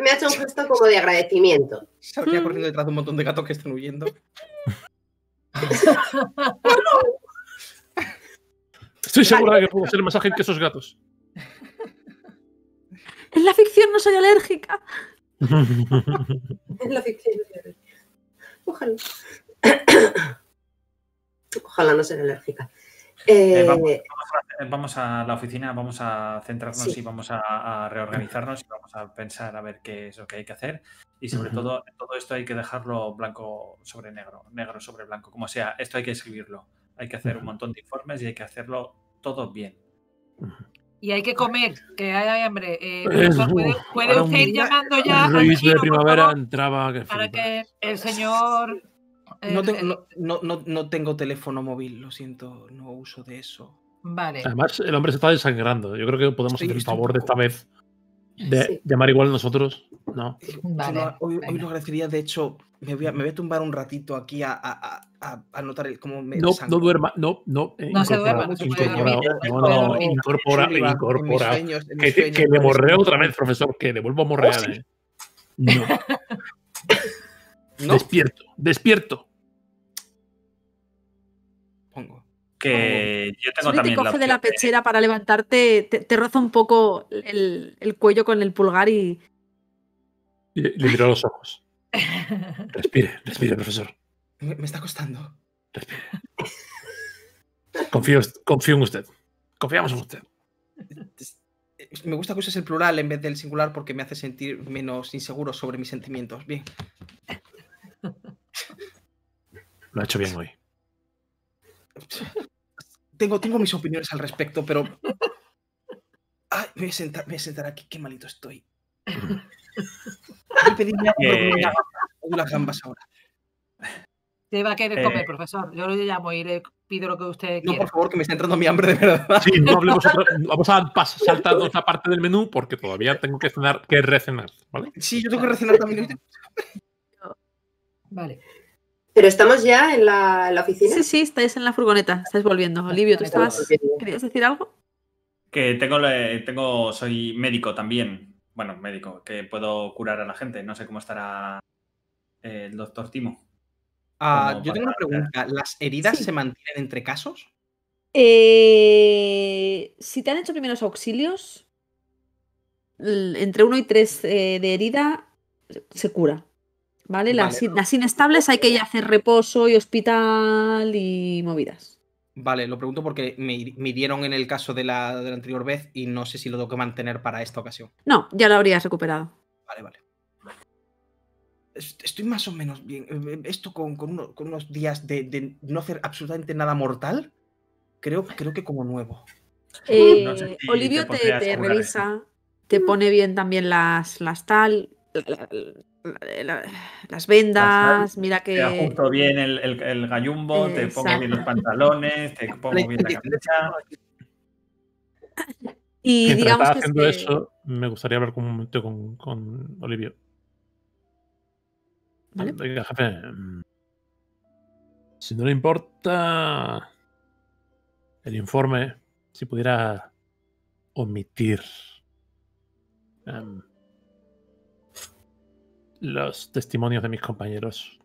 Me ha hecho un gesto como de agradecimiento. Se habría corrido detrás de un montón de gatos que están huyendo. Estoy segura de que puedo ser más ágil que esos gatos. En la ficción no soy alérgica. En la ficción no soy alérgica. Ojalá. Ojalá no sea alérgica. Vamos a la oficina, vamos a centrarnos y vamos a reorganizarnos y vamos a pensar a ver qué es lo que hay que hacer. Y sobre todo, todo esto hay que dejarlo blanco sobre negro, negro sobre blanco, como sea. Esto hay que escribirlo. Hay que hacer un montón de informes y hay que hacerlo todo bien. Y hay que comer, que hay hambre. Profesor, ¿puede usted ir llamando ya al chino, de primavera entraba que para que el señor... No tengo teléfono móvil, lo siento, no uso de eso. Vale. Además, el hombre se está desangrando. Yo creo que podemos hacer el favor de esta vez de llamar igual nosotros, ¿no? Vale, no, hoy lo agradecería, de hecho, me voy a tumbar un ratito aquí a notar cómo me desangro. No duerma, no se duerma. Incorpora. Que le morreo otra vez, profesor, que le vuelvo a morrear. Oh, sí. No. ¿No? Despierto. Pongo. Que yo tengo si también te coge de la pechera para levantarte, te roza un poco el cuello con el pulgar y... Le miro a los ojos. Respire, profesor. Me está costando. Respire. Confío en usted. Confiamos en usted. Me gusta que uses el plural en vez del singular porque me hace sentir menos inseguro sobre mis sentimientos. Bien. Lo ha hecho bien hoy. Tengo mis opiniones al respecto, pero... Ay, me voy a sentar aquí, qué malito estoy. Voy a pedirme unas gambas ahora. Te va a querer comer, profesor. Yo lo llamo y le pido lo que usted quiera. No, por favor, que me está entrando mi hambre de verdad. Sí, no hablemos. Vamos a saltar otra parte del menú porque todavía tengo que recenar, ¿vale? Sí, yo tengo que recenar también. Vale. ¿Pero estamos ya en la oficina? Sí, estáis en la furgoneta, estáis volviendo. Olivio, ¿tú estabas? ¿Querías decir algo? Que soy médico también. Bueno, médico, que puedo curar a la gente. No sé cómo estará el doctor Timo. Yo tengo una pregunta. ¿Las heridas se mantienen entre casos? Si te han hecho primeros auxilios, entre 1 y 3 de herida se cura. ¿Vale? Las inestables hay que ya hacer reposo y hospital y movidas. Vale, lo pregunto porque me hirieron en el caso de la anterior vez y no sé si lo tengo que mantener para esta ocasión. No, ya lo habrías recuperado. Vale. Estoy más o menos bien. Esto con unos días de no hacer absolutamente nada mortal, creo que como nuevo. No sé si Olivio te revisa, te pone bien también las vendas, mira que... Te ajusto bien el gallumbo, te pongo bien los pantalones, te pongo bien la camisa... Y digamos que... haciendo eso, me gustaría hablar un momento con Olivio. ¿Vale? Oiga, jefe, si no le importa el informe, si pudiera omitir... los testimonios de mis compañeros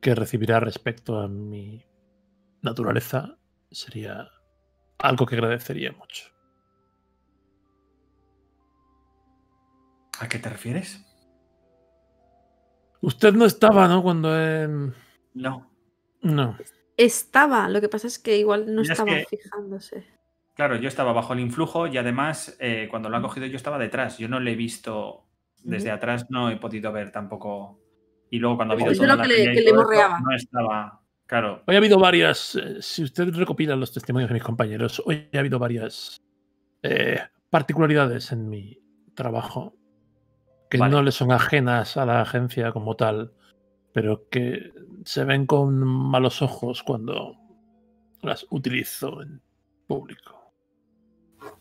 que recibirá respecto a mi naturaleza sería algo que agradecería mucho. ¿A qué te refieres? Usted no estaba, ¿no? Cuando... No. Estaba, lo que pasa es que igual no estaba fijándose. Claro, yo estaba bajo el influjo y además cuando lo han cogido yo estaba detrás. Yo no le he visto... Desde atrás no he podido ver tampoco. Y luego cuando ha habido toda la pelea y todo esto, no estaba. Claro. Hoy ha habido varias. Si usted recopila los testimonios de mis compañeros, hoy ha habido varias particularidades en mi trabajo que no le son ajenas a la agencia como tal, pero que se ven con malos ojos cuando las utilizo en público.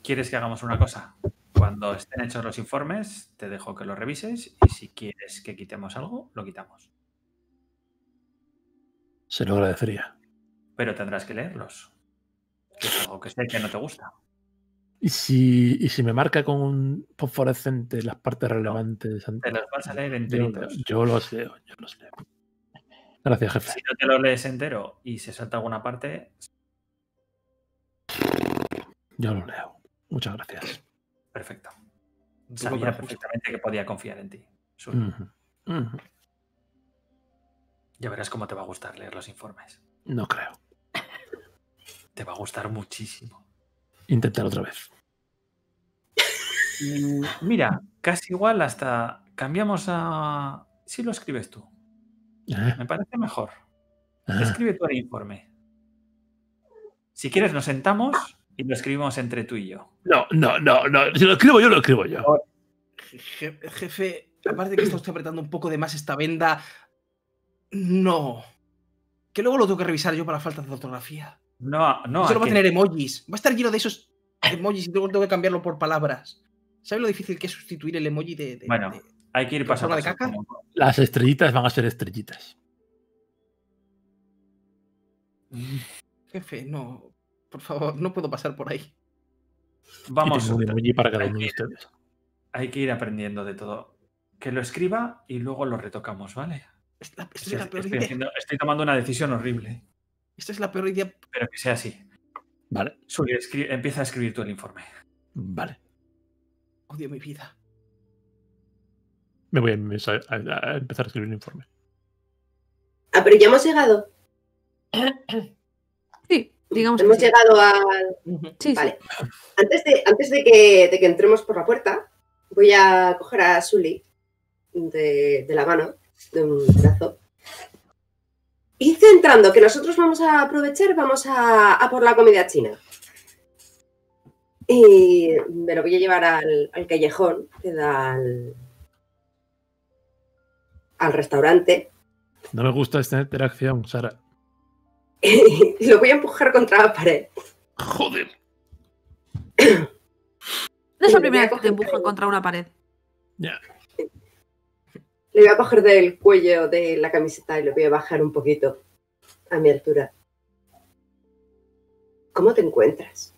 ¿Quieres que hagamos una cosa? Cuando estén hechos los informes, te dejo que los revises y si quieres que quitemos algo, lo quitamos. Se lo agradecería. Pero tendrás que leerlos. Es algo que sé que no te gusta. ¿Y si me marca con un fosforescente las partes relevantes? Te las vas a leer entero. Yo los leo. Gracias, jefe. Si no te lo lees entero y se salta alguna parte... Yo lo leo. Muchas gracias. Perfecto. Sabía perfectamente que podía confiar en ti. Ya verás cómo te va a gustar leer los informes. No creo. Te va a gustar muchísimo. Inténtalo otra vez. Mira, casi igual hasta cambiamos a... Si lo escribes tú. Me parece mejor. Escribe tú el informe. Si quieres nos sentamos... Y lo escribimos entre tú y yo. No. Si lo escribo yo, lo escribo yo. Jefe, aparte de que está usted apretando un poco de más esta venda... No. Que luego lo tengo que revisar yo para faltas de ortografía. No. Solo va a tener emojis. Va a estar lleno de esos emojis y luego tengo que cambiarlo por palabras. ¿Sabes lo difícil que es sustituir el emoji de bueno, hay que ir paso a paso. Las estrellitas van a ser estrellitas. Jefe, no... Por favor, no puedo pasar por ahí. Vamos. Hay que ir aprendiendo de todo. Que lo escriba y luego lo retocamos, ¿vale? Estoy tomando una decisión horrible. Esta es la peor idea. Pero que sea así. Vale. Suri, empieza a escribir tú el informe. Vale. Odio mi vida. Me voy a empezar a escribir el informe. Ah, pero ya hemos llegado. Sí. Digamos hemos llegado al... Sí, vale. Sí. Antes de que entremos por la puerta, voy a coger a Sully de la mano, de un brazo. Y centrando que nosotros vamos a aprovechar, vamos a por la comida china. Y me lo voy a llevar al callejón que da al restaurante. No me gusta esta interacción, Sara. Lo voy a empujar contra la pared. Joder. No es la primera vez que te empujan contra una pared. Ya. Le voy a coger del cuello de la camiseta y lo voy a bajar un poquito a mi altura. ¿Cómo te encuentras?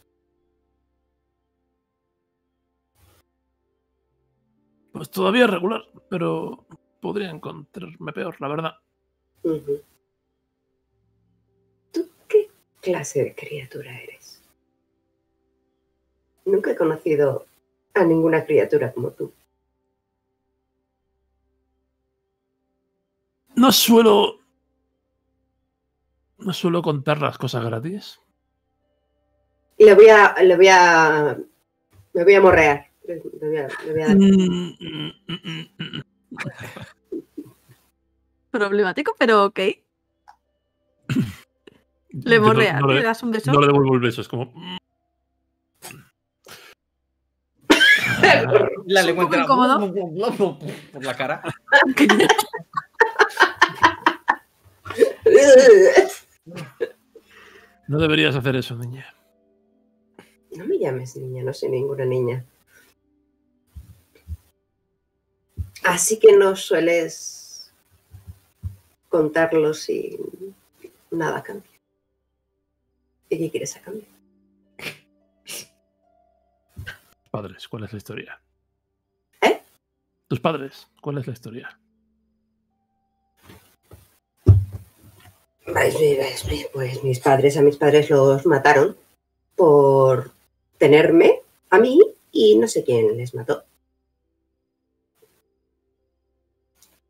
Pues todavía regular, pero podría encontrarme peor, la verdad. ¿Qué clase de criatura eres? Nunca he conocido a ninguna criatura como tú. No suelo contar las cosas gratis. Y me voy a morrear. Le voy a dar. Problemático, pero ok. Le morreas, le das un beso. No le devuelvo el beso, es como... La lengua entera por la cara. No deberías hacer eso, niña. No me llames niña, no soy ninguna niña. Así que no sueles contarlo sin nada a cambio. ¿Y qué quieres a cambio? Padres, ¿cuál es la historia? ¿Eh? Tus padres, ¿cuál es la historia? Pues a mis padres los mataron por tenerme a mí y no sé quién les mató.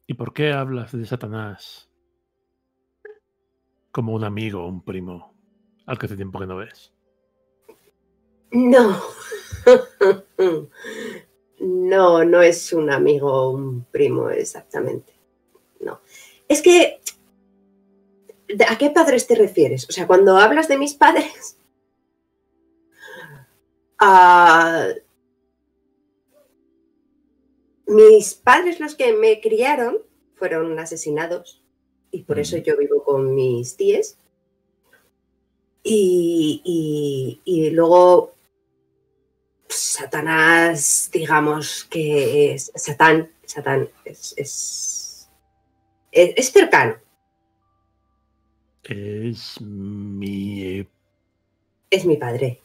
¿Y por qué hablas de Satanás como un amigo o un primo? Al que hace tiempo que no ves. No. No es un amigo o un primo exactamente. No. Es que... ¿A qué padres te refieres? O sea, cuando hablas de mis padres... Mis padres, los que me criaron, fueron asesinados. Y por eso yo vivo con mis tíes. Y luego Satanás, digamos que es Satán es cercano. Es mi padre.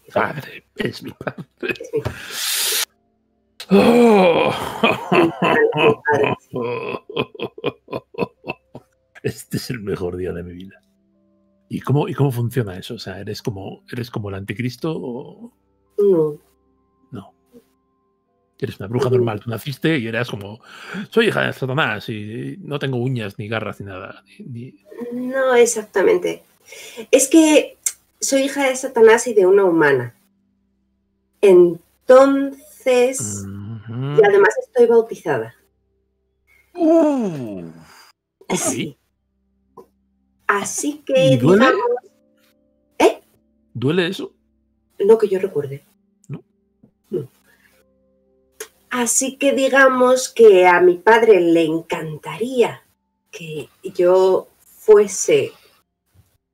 Oh. Mi padre, sí. Este es el mejor día de mi vida. ¿Y cómo funciona eso? O sea, ¿eres como el anticristo o...? No. No. Eres una bruja normal. Tú naciste y eras como... Soy hija de Satanás y no tengo uñas ni garras ni nada. No, exactamente. Es que soy hija de Satanás y de una humana. Entonces... Y además estoy bautizada. Sí. Así que... ¿Duele? Digamos, ¿duele eso? No que yo recuerde. ¿No? No. Así que digamos que a mi padre le encantaría que yo fuese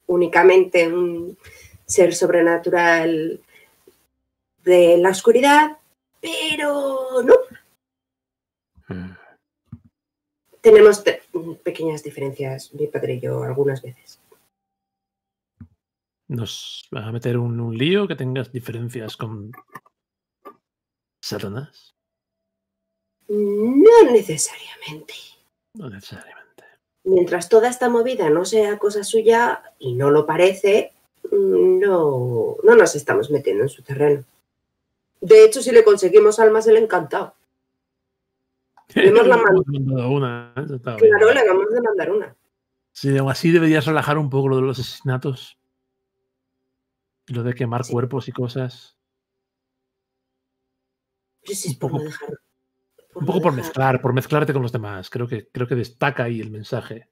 únicamente un ser sobrenatural de la oscuridad, pero no. Tenemos pequeñas diferencias, mi padre y yo, algunas veces. ¿Nos vas a meter un lío que tengas diferencias con Satanás? No necesariamente. No necesariamente. Mientras toda esta movida no sea cosa suya, y no lo parece, no nos estamos metiendo en su terreno. De hecho, si le conseguimos almas, él encantado. Le hemos demandado una. Claro, le acabamos de mandar una. Sí, así deberías relajar un poco lo de los asesinatos. Lo de quemar cuerpos y cosas. Sí, un poco por mezclarte con los demás. Creo que destaca ahí el mensaje.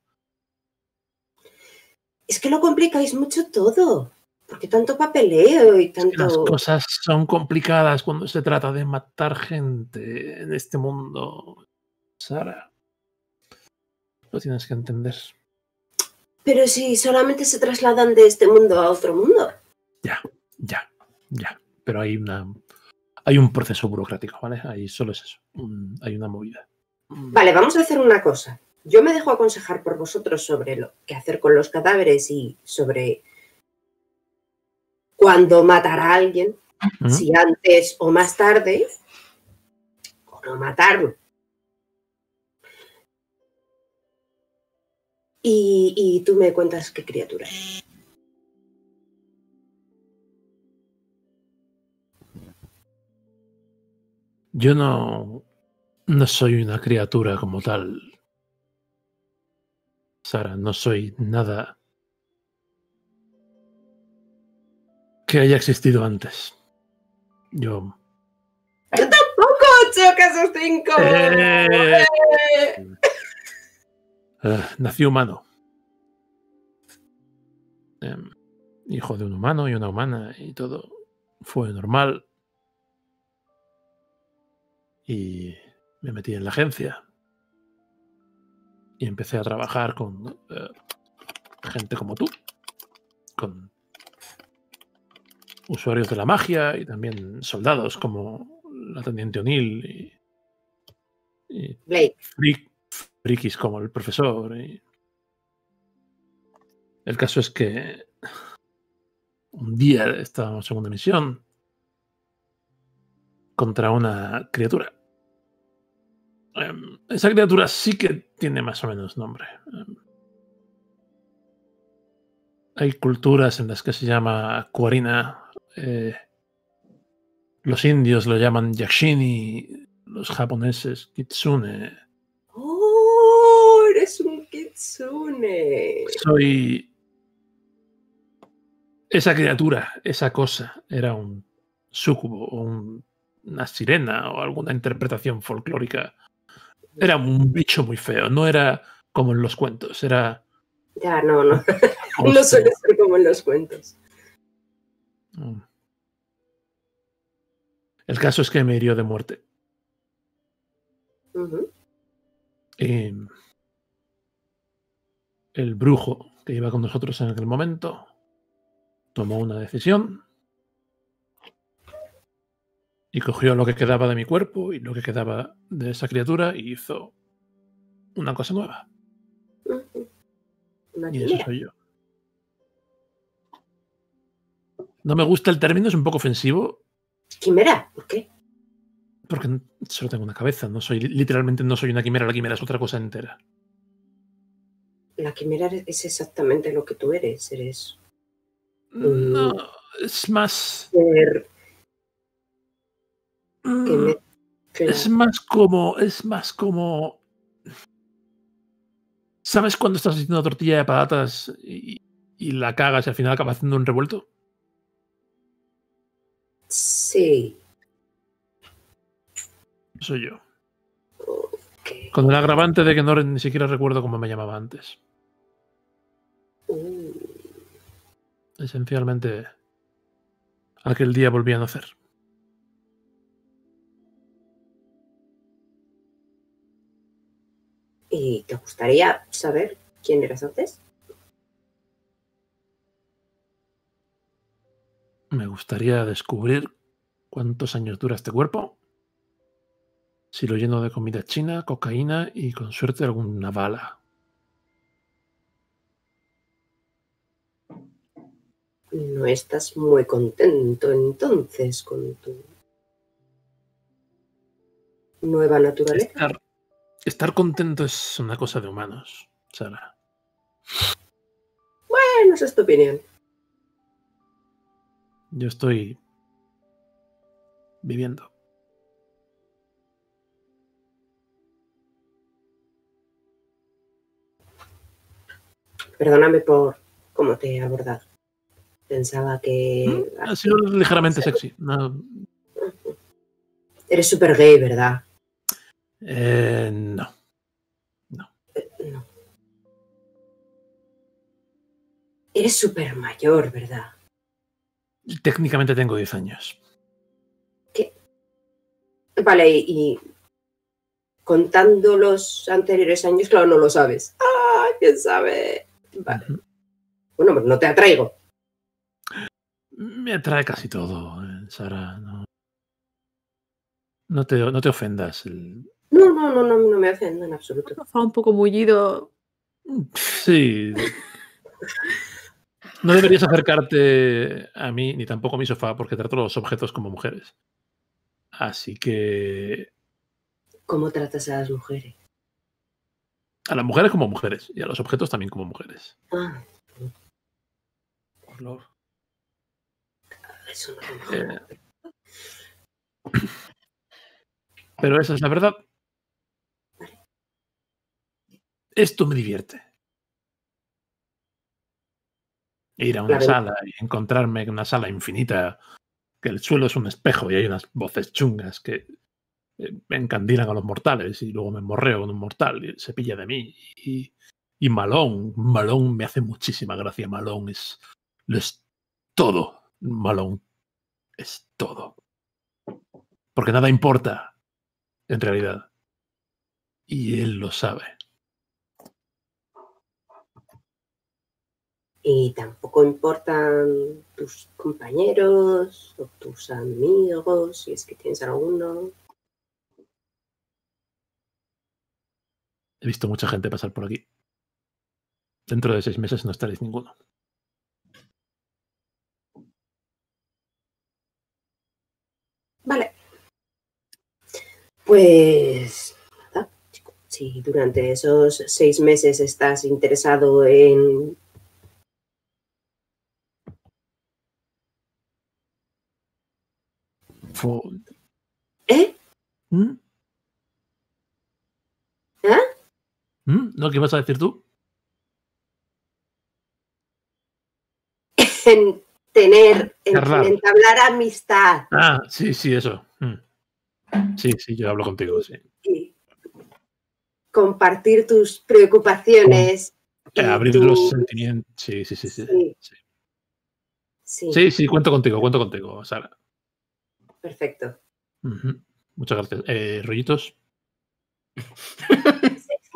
Es que lo complicáis mucho todo. Porque tanto papeleo y tanto... Es que las cosas son complicadas cuando se trata de matar gente en este mundo. Sara, lo tienes que entender. Pero si solamente se trasladan de este mundo a otro mundo. Ya. Pero hay un proceso burocrático, ¿vale? Ahí solo es eso. Hay una movida. Vale, vamos a hacer una cosa. Yo me dejo aconsejar por vosotros sobre lo que hacer con los cadáveres y sobre... cuando matar a alguien, si antes o más tarde, o no matarlo. Y tú me cuentas qué criatura es. Yo no soy una criatura como tal. Sara, no soy nada... que haya existido antes. Yo... ¡Yo tampoco! ¡Chocas los cinco! Nací humano. Hijo de un humano y una humana y todo. Fue normal. Y me metí en la agencia. Y empecé a trabajar con gente como tú. Con... usuarios de la magia y también soldados como la Teniente O'Neill y Blake. Frikis como el profesor. Y... El caso es que un día estábamos en una misión contra una criatura. Esa criatura sí que tiene más o menos nombre. Hay culturas en las que se llama cuarina. Los indios lo llaman yakshini, los japoneses kitsune. ¡Oh! ¡Eres un kitsune! Soy... Esa criatura, esa cosa, era un súcubo o una sirena o alguna interpretación folclórica. Era un bicho muy feo, no era como en los cuentos, era... Ya, no. No suele ser como en los cuentos. El caso es que me hirió de muerte. El brujo que iba con nosotros en aquel momento tomó una decisión y cogió lo que quedaba de mi cuerpo y lo que quedaba de esa criatura y hizo una cosa nueva. Y eso soy yo. No me gusta el término, es un poco ofensivo. ¿Quimera? ¿Por qué? Porque solo tengo una cabeza, no soy, literalmente no soy una quimera, la quimera es otra cosa entera. La quimera es exactamente lo que tú eres. Eres... No, es más... Es más como... ¿Sabes cuando estás haciendo una tortilla de patatas y la cagas y al final acabas haciendo un revuelto? Sí. Soy yo. Okay. Con el agravante de que no ni siquiera recuerdo cómo me llamaba antes. Esencialmente, aquel día volví a nacer. ¿Y te gustaría saber quién eras antes? Me gustaría descubrir cuántos años dura este cuerpo. Si lo lleno de comida china, cocaína y con suerte alguna bala. No estás muy contento entonces con tu nueva naturaleza. Estar contento es una cosa de humanos, Sara. Bueno, esa es tu opinión. Yo estoy viviendo. Perdóname por cómo te he abordado. Pensaba que... Ha sido ligeramente sexy. No. Eres súper gay, ¿verdad? No. Eres súper mayor, ¿verdad? Técnicamente tengo 10 años. ¿Qué? Vale, y contando los anteriores años, claro, no lo sabes. ¡Ah! ¿Quién sabe? Vale. Bueno, pues no te atraigo. Me atrae casi todo, Sara. No te ofendas. No me ofendo en absoluto. Está un poco mullido. Sí. No deberías acercarte a mí ni tampoco a mi sofá porque trato los objetos como mujeres. Así que... ¿Cómo tratas a las mujeres? A las mujeres como mujeres y a los objetos también como mujeres. Ah. Eso no es mujer. Pero esa es la verdad. Esto me divierte. Ir a una sala y encontrarme en una sala infinita, que el suelo es un espejo y hay unas voces chungas que me encandilan a los mortales y luego me morreo con un mortal y se pilla de mí. Y Malone me hace muchísima gracia. Malone es todo. Malone es todo. Porque nada importa, en realidad. Y él lo sabe. Y tampoco importan tus compañeros o tus amigos, si es que tienes alguno. He visto mucha gente pasar por aquí. Dentro de 6 meses no estaréis ninguno. Vale. Pues nada, chico. Si durante esos 6 meses estás interesado en... ¿Eh? ¿Mm? ¿Ah? ¿No? ¿Qué vas a decir tú? En entablar amistad. Ah, sí, eso. Sí, yo hablo contigo, sí. Y compartir tus preocupaciones. Abrir los sentimientos. Sí, cuento contigo, Sara. Perfecto. Muchas gracias. ¿Rollitos?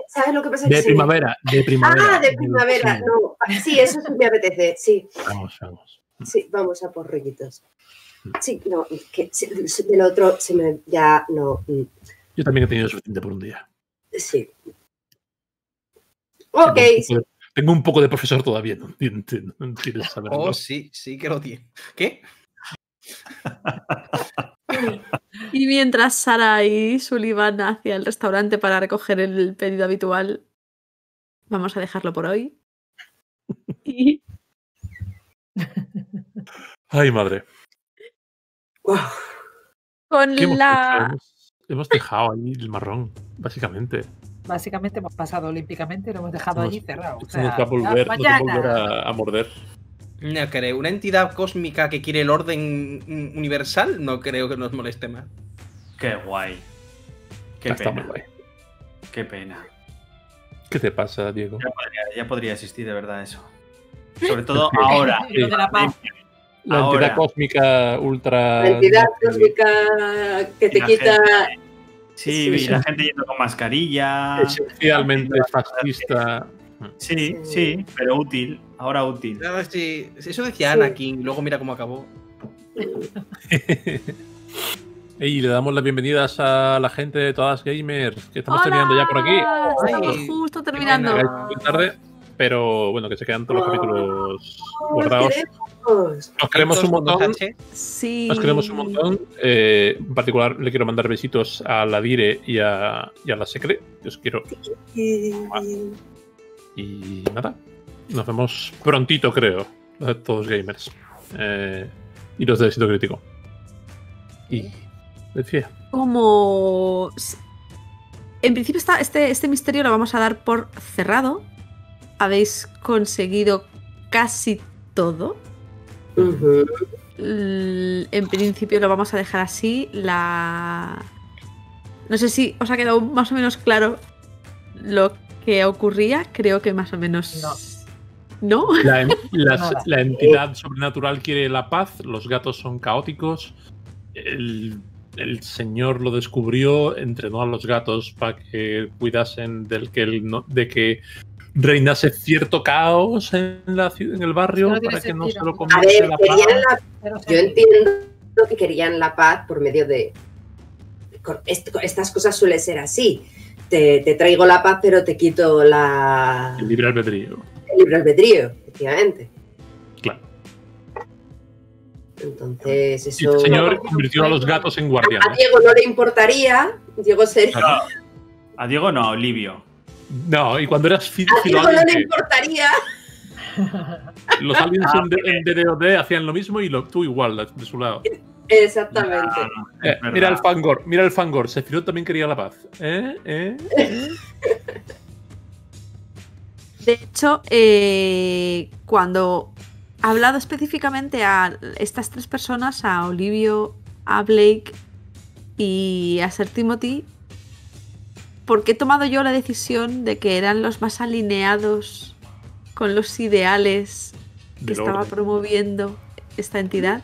¿Sabes lo que pasa? De primavera. Ah, de primavera. No. Sí, eso sí me apetece, sí. Vamos. Sí, vamos a por rollitos. Sí, no, que del otro se me... Ya, no. Yo también he tenido suficiente por un día. Sí. Ok. Tengo un poco de profesor todavía, no quieres saberlo. Oh, sí que lo tiene. ¿Qué? Y mientras Sara y Sullivan hacia el restaurante para recoger el pedido habitual, Vamos a dejarlo por hoy. Y... ¡ay, madre! Wow. Con la... hemos dejado ahí el marrón, básicamente. Básicamente hemos pasado olímpicamente y lo hemos dejado allí cerrado. O sea, no te volver a morder. No creo. Una entidad cósmica que quiere el orden universal no creo que nos moleste más. Qué guay. Qué pena. Guay. Qué pena. ¿Qué te pasa, Diego? Ya podría existir de verdad eso. Sobre todo ahora. La entidad cósmica ultra... La entidad cósmica que te quita... Sí, y la gente yendo con mascarilla... Esencialmente fascista... Sí, pero útil. Ahora útil. Claro, sí. Eso decía Anakin, luego mira cómo acabó. Y le damos las bienvenidas a la gente de Todas Gamers, que estamos terminando ya por aquí. Estamos justo terminando. Muy tarde, pero bueno, que se quedan todos los capítulos guardados. Nos queremos un montón. Sí. Nos queremos un montón. En particular, le quiero mandar besitos a la Dire y a la Secre. Os quiero. Y nada, nos vemos prontito, creo, Todos Gamers. Y los de Éxito Crítico. Y... como en principio está este misterio lo vamos a dar por cerrado. Habéis conseguido casi todo. En principio lo vamos a dejar así. No sé si os ha quedado más o menos claro lo que ocurría. Creo que más o menos no. La entidad sobrenatural quiere la paz. Los gatos son caóticos. El señor lo descubrió, entrenó a los gatos para que cuidasen de que reinase cierto caos en el barrio, no para que sentido. No se lo comiese. A ver, la paz. Yo entiendo que querían la paz por medio de... Estas cosas suelen ser así. Te traigo la paz, pero te quito la... El libre albedrío. El libre albedrío, efectivamente. Entonces, eso... El señor convirtió a los gatos en guardianes. A Diego no le importaría. Diego sería... A Diego no, a Olivio. No, y cuando eras... A Diego no le importaría. Los aliens en DDoD hacían lo mismo y tú igual, de su lado. Exactamente. Mira el Fangor, Sephiroth también quería la paz. De hecho, cuando... hablado específicamente a estas tres personas, a Olivio, a Blake y a Sir Timothy, porque he tomado yo la decisión de que eran los más alineados con los ideales que estaba promoviendo esta entidad.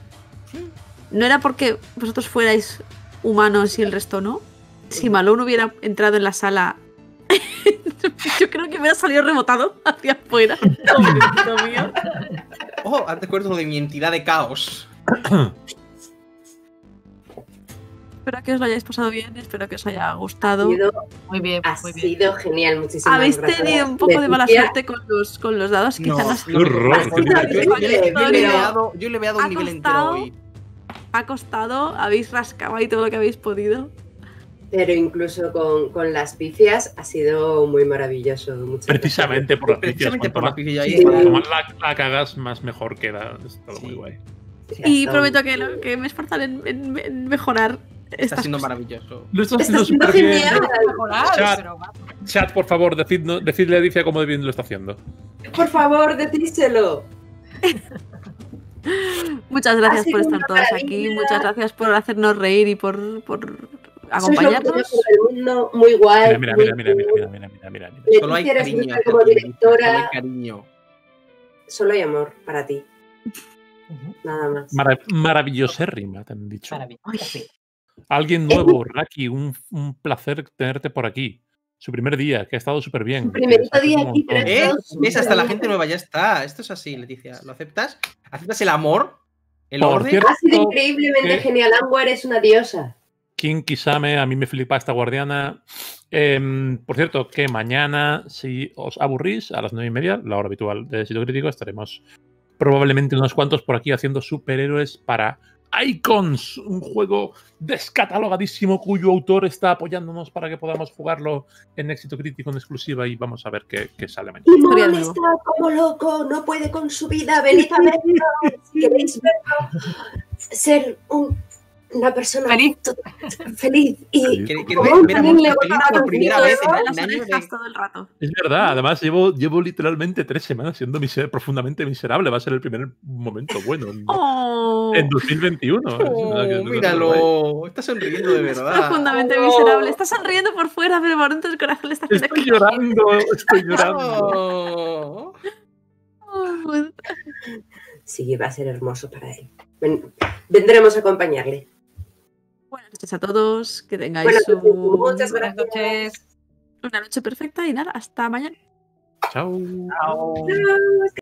No era porque vosotros fuerais humanos y el resto no. Si Malone hubiera entrado en la sala, yo creo que me hubiera salido rebotado hacia afuera. Mío. Oh, te acuerdo de mi entidad de caos. Espero que os lo hayáis pasado bien, espero que os haya gustado. Ha sido genial, muchísimas gracias. Habéis tenido un poco de mala suerte con los dados, quizás. No, yo le he dado un nivel entero hoy. Ha costado, habéis rascado ahí todo lo que habéis podido. Pero incluso con las pifias ha sido muy maravilloso. Precisamente por las pifias. Cuanto más la cagas, más mejor queda. Es todo muy guay. Y prometo que me esforzaré en mejorar. Está siendo maravilloso. Lo está haciendo súper bien. Chat, por favor, decidle a Leticia cómo bien lo está haciendo. Por favor, decídselo. Muchas gracias por estar todos aquí. Muchas gracias por hacernos reír y por acompañarnos. Muy guay. Mira. Solo hay cariño, como directora. Solo hay amor para ti. Nada más. Maravillosérrima, te han dicho. Alguien nuevo, Raki, un placer tenerte por aquí. Su primer día, que ha estado súper bien. Su primer día aquí, pero ¿ves? Hasta la gente nueva ya está. Esto es así, Leticia. ¿Lo aceptas? ¿Aceptas el amor? ¿El orden? Ha sido increíblemente genial. Angua, eres una diosa. King Kisame, a mí me flipa esta guardiana. Por cierto, que mañana, si os aburrís, a las 9:30, la hora habitual de Éxito Crítico, estaremos probablemente unos cuantos por aquí haciendo superhéroes para Icons, un juego descatalogadísimo cuyo autor está apoyándonos para que podamos jugarlo en Éxito Crítico en exclusiva y vamos a ver qué sale mañana. Simón está como loco, no puede con su vida, venid a verlo, si queréis verlo, ser una persona feliz y verle por primera vez todo el rato. Es verdad, además llevo literalmente 3 semanas siendo profundamente miserable, va a ser el primer momento bueno en, en 2021. Oh, míralo, está sonriendo de verdad. Está profundamente miserable, está sonriendo por fuera, pero por dentro del corazón le está haciendo. Estoy llorando. Sí, va a ser hermoso para él. Vendremos a acompañarle. Buenas noches a todos, que tengáis buenas noches. Una noche perfecta y nada, hasta mañana. Chao.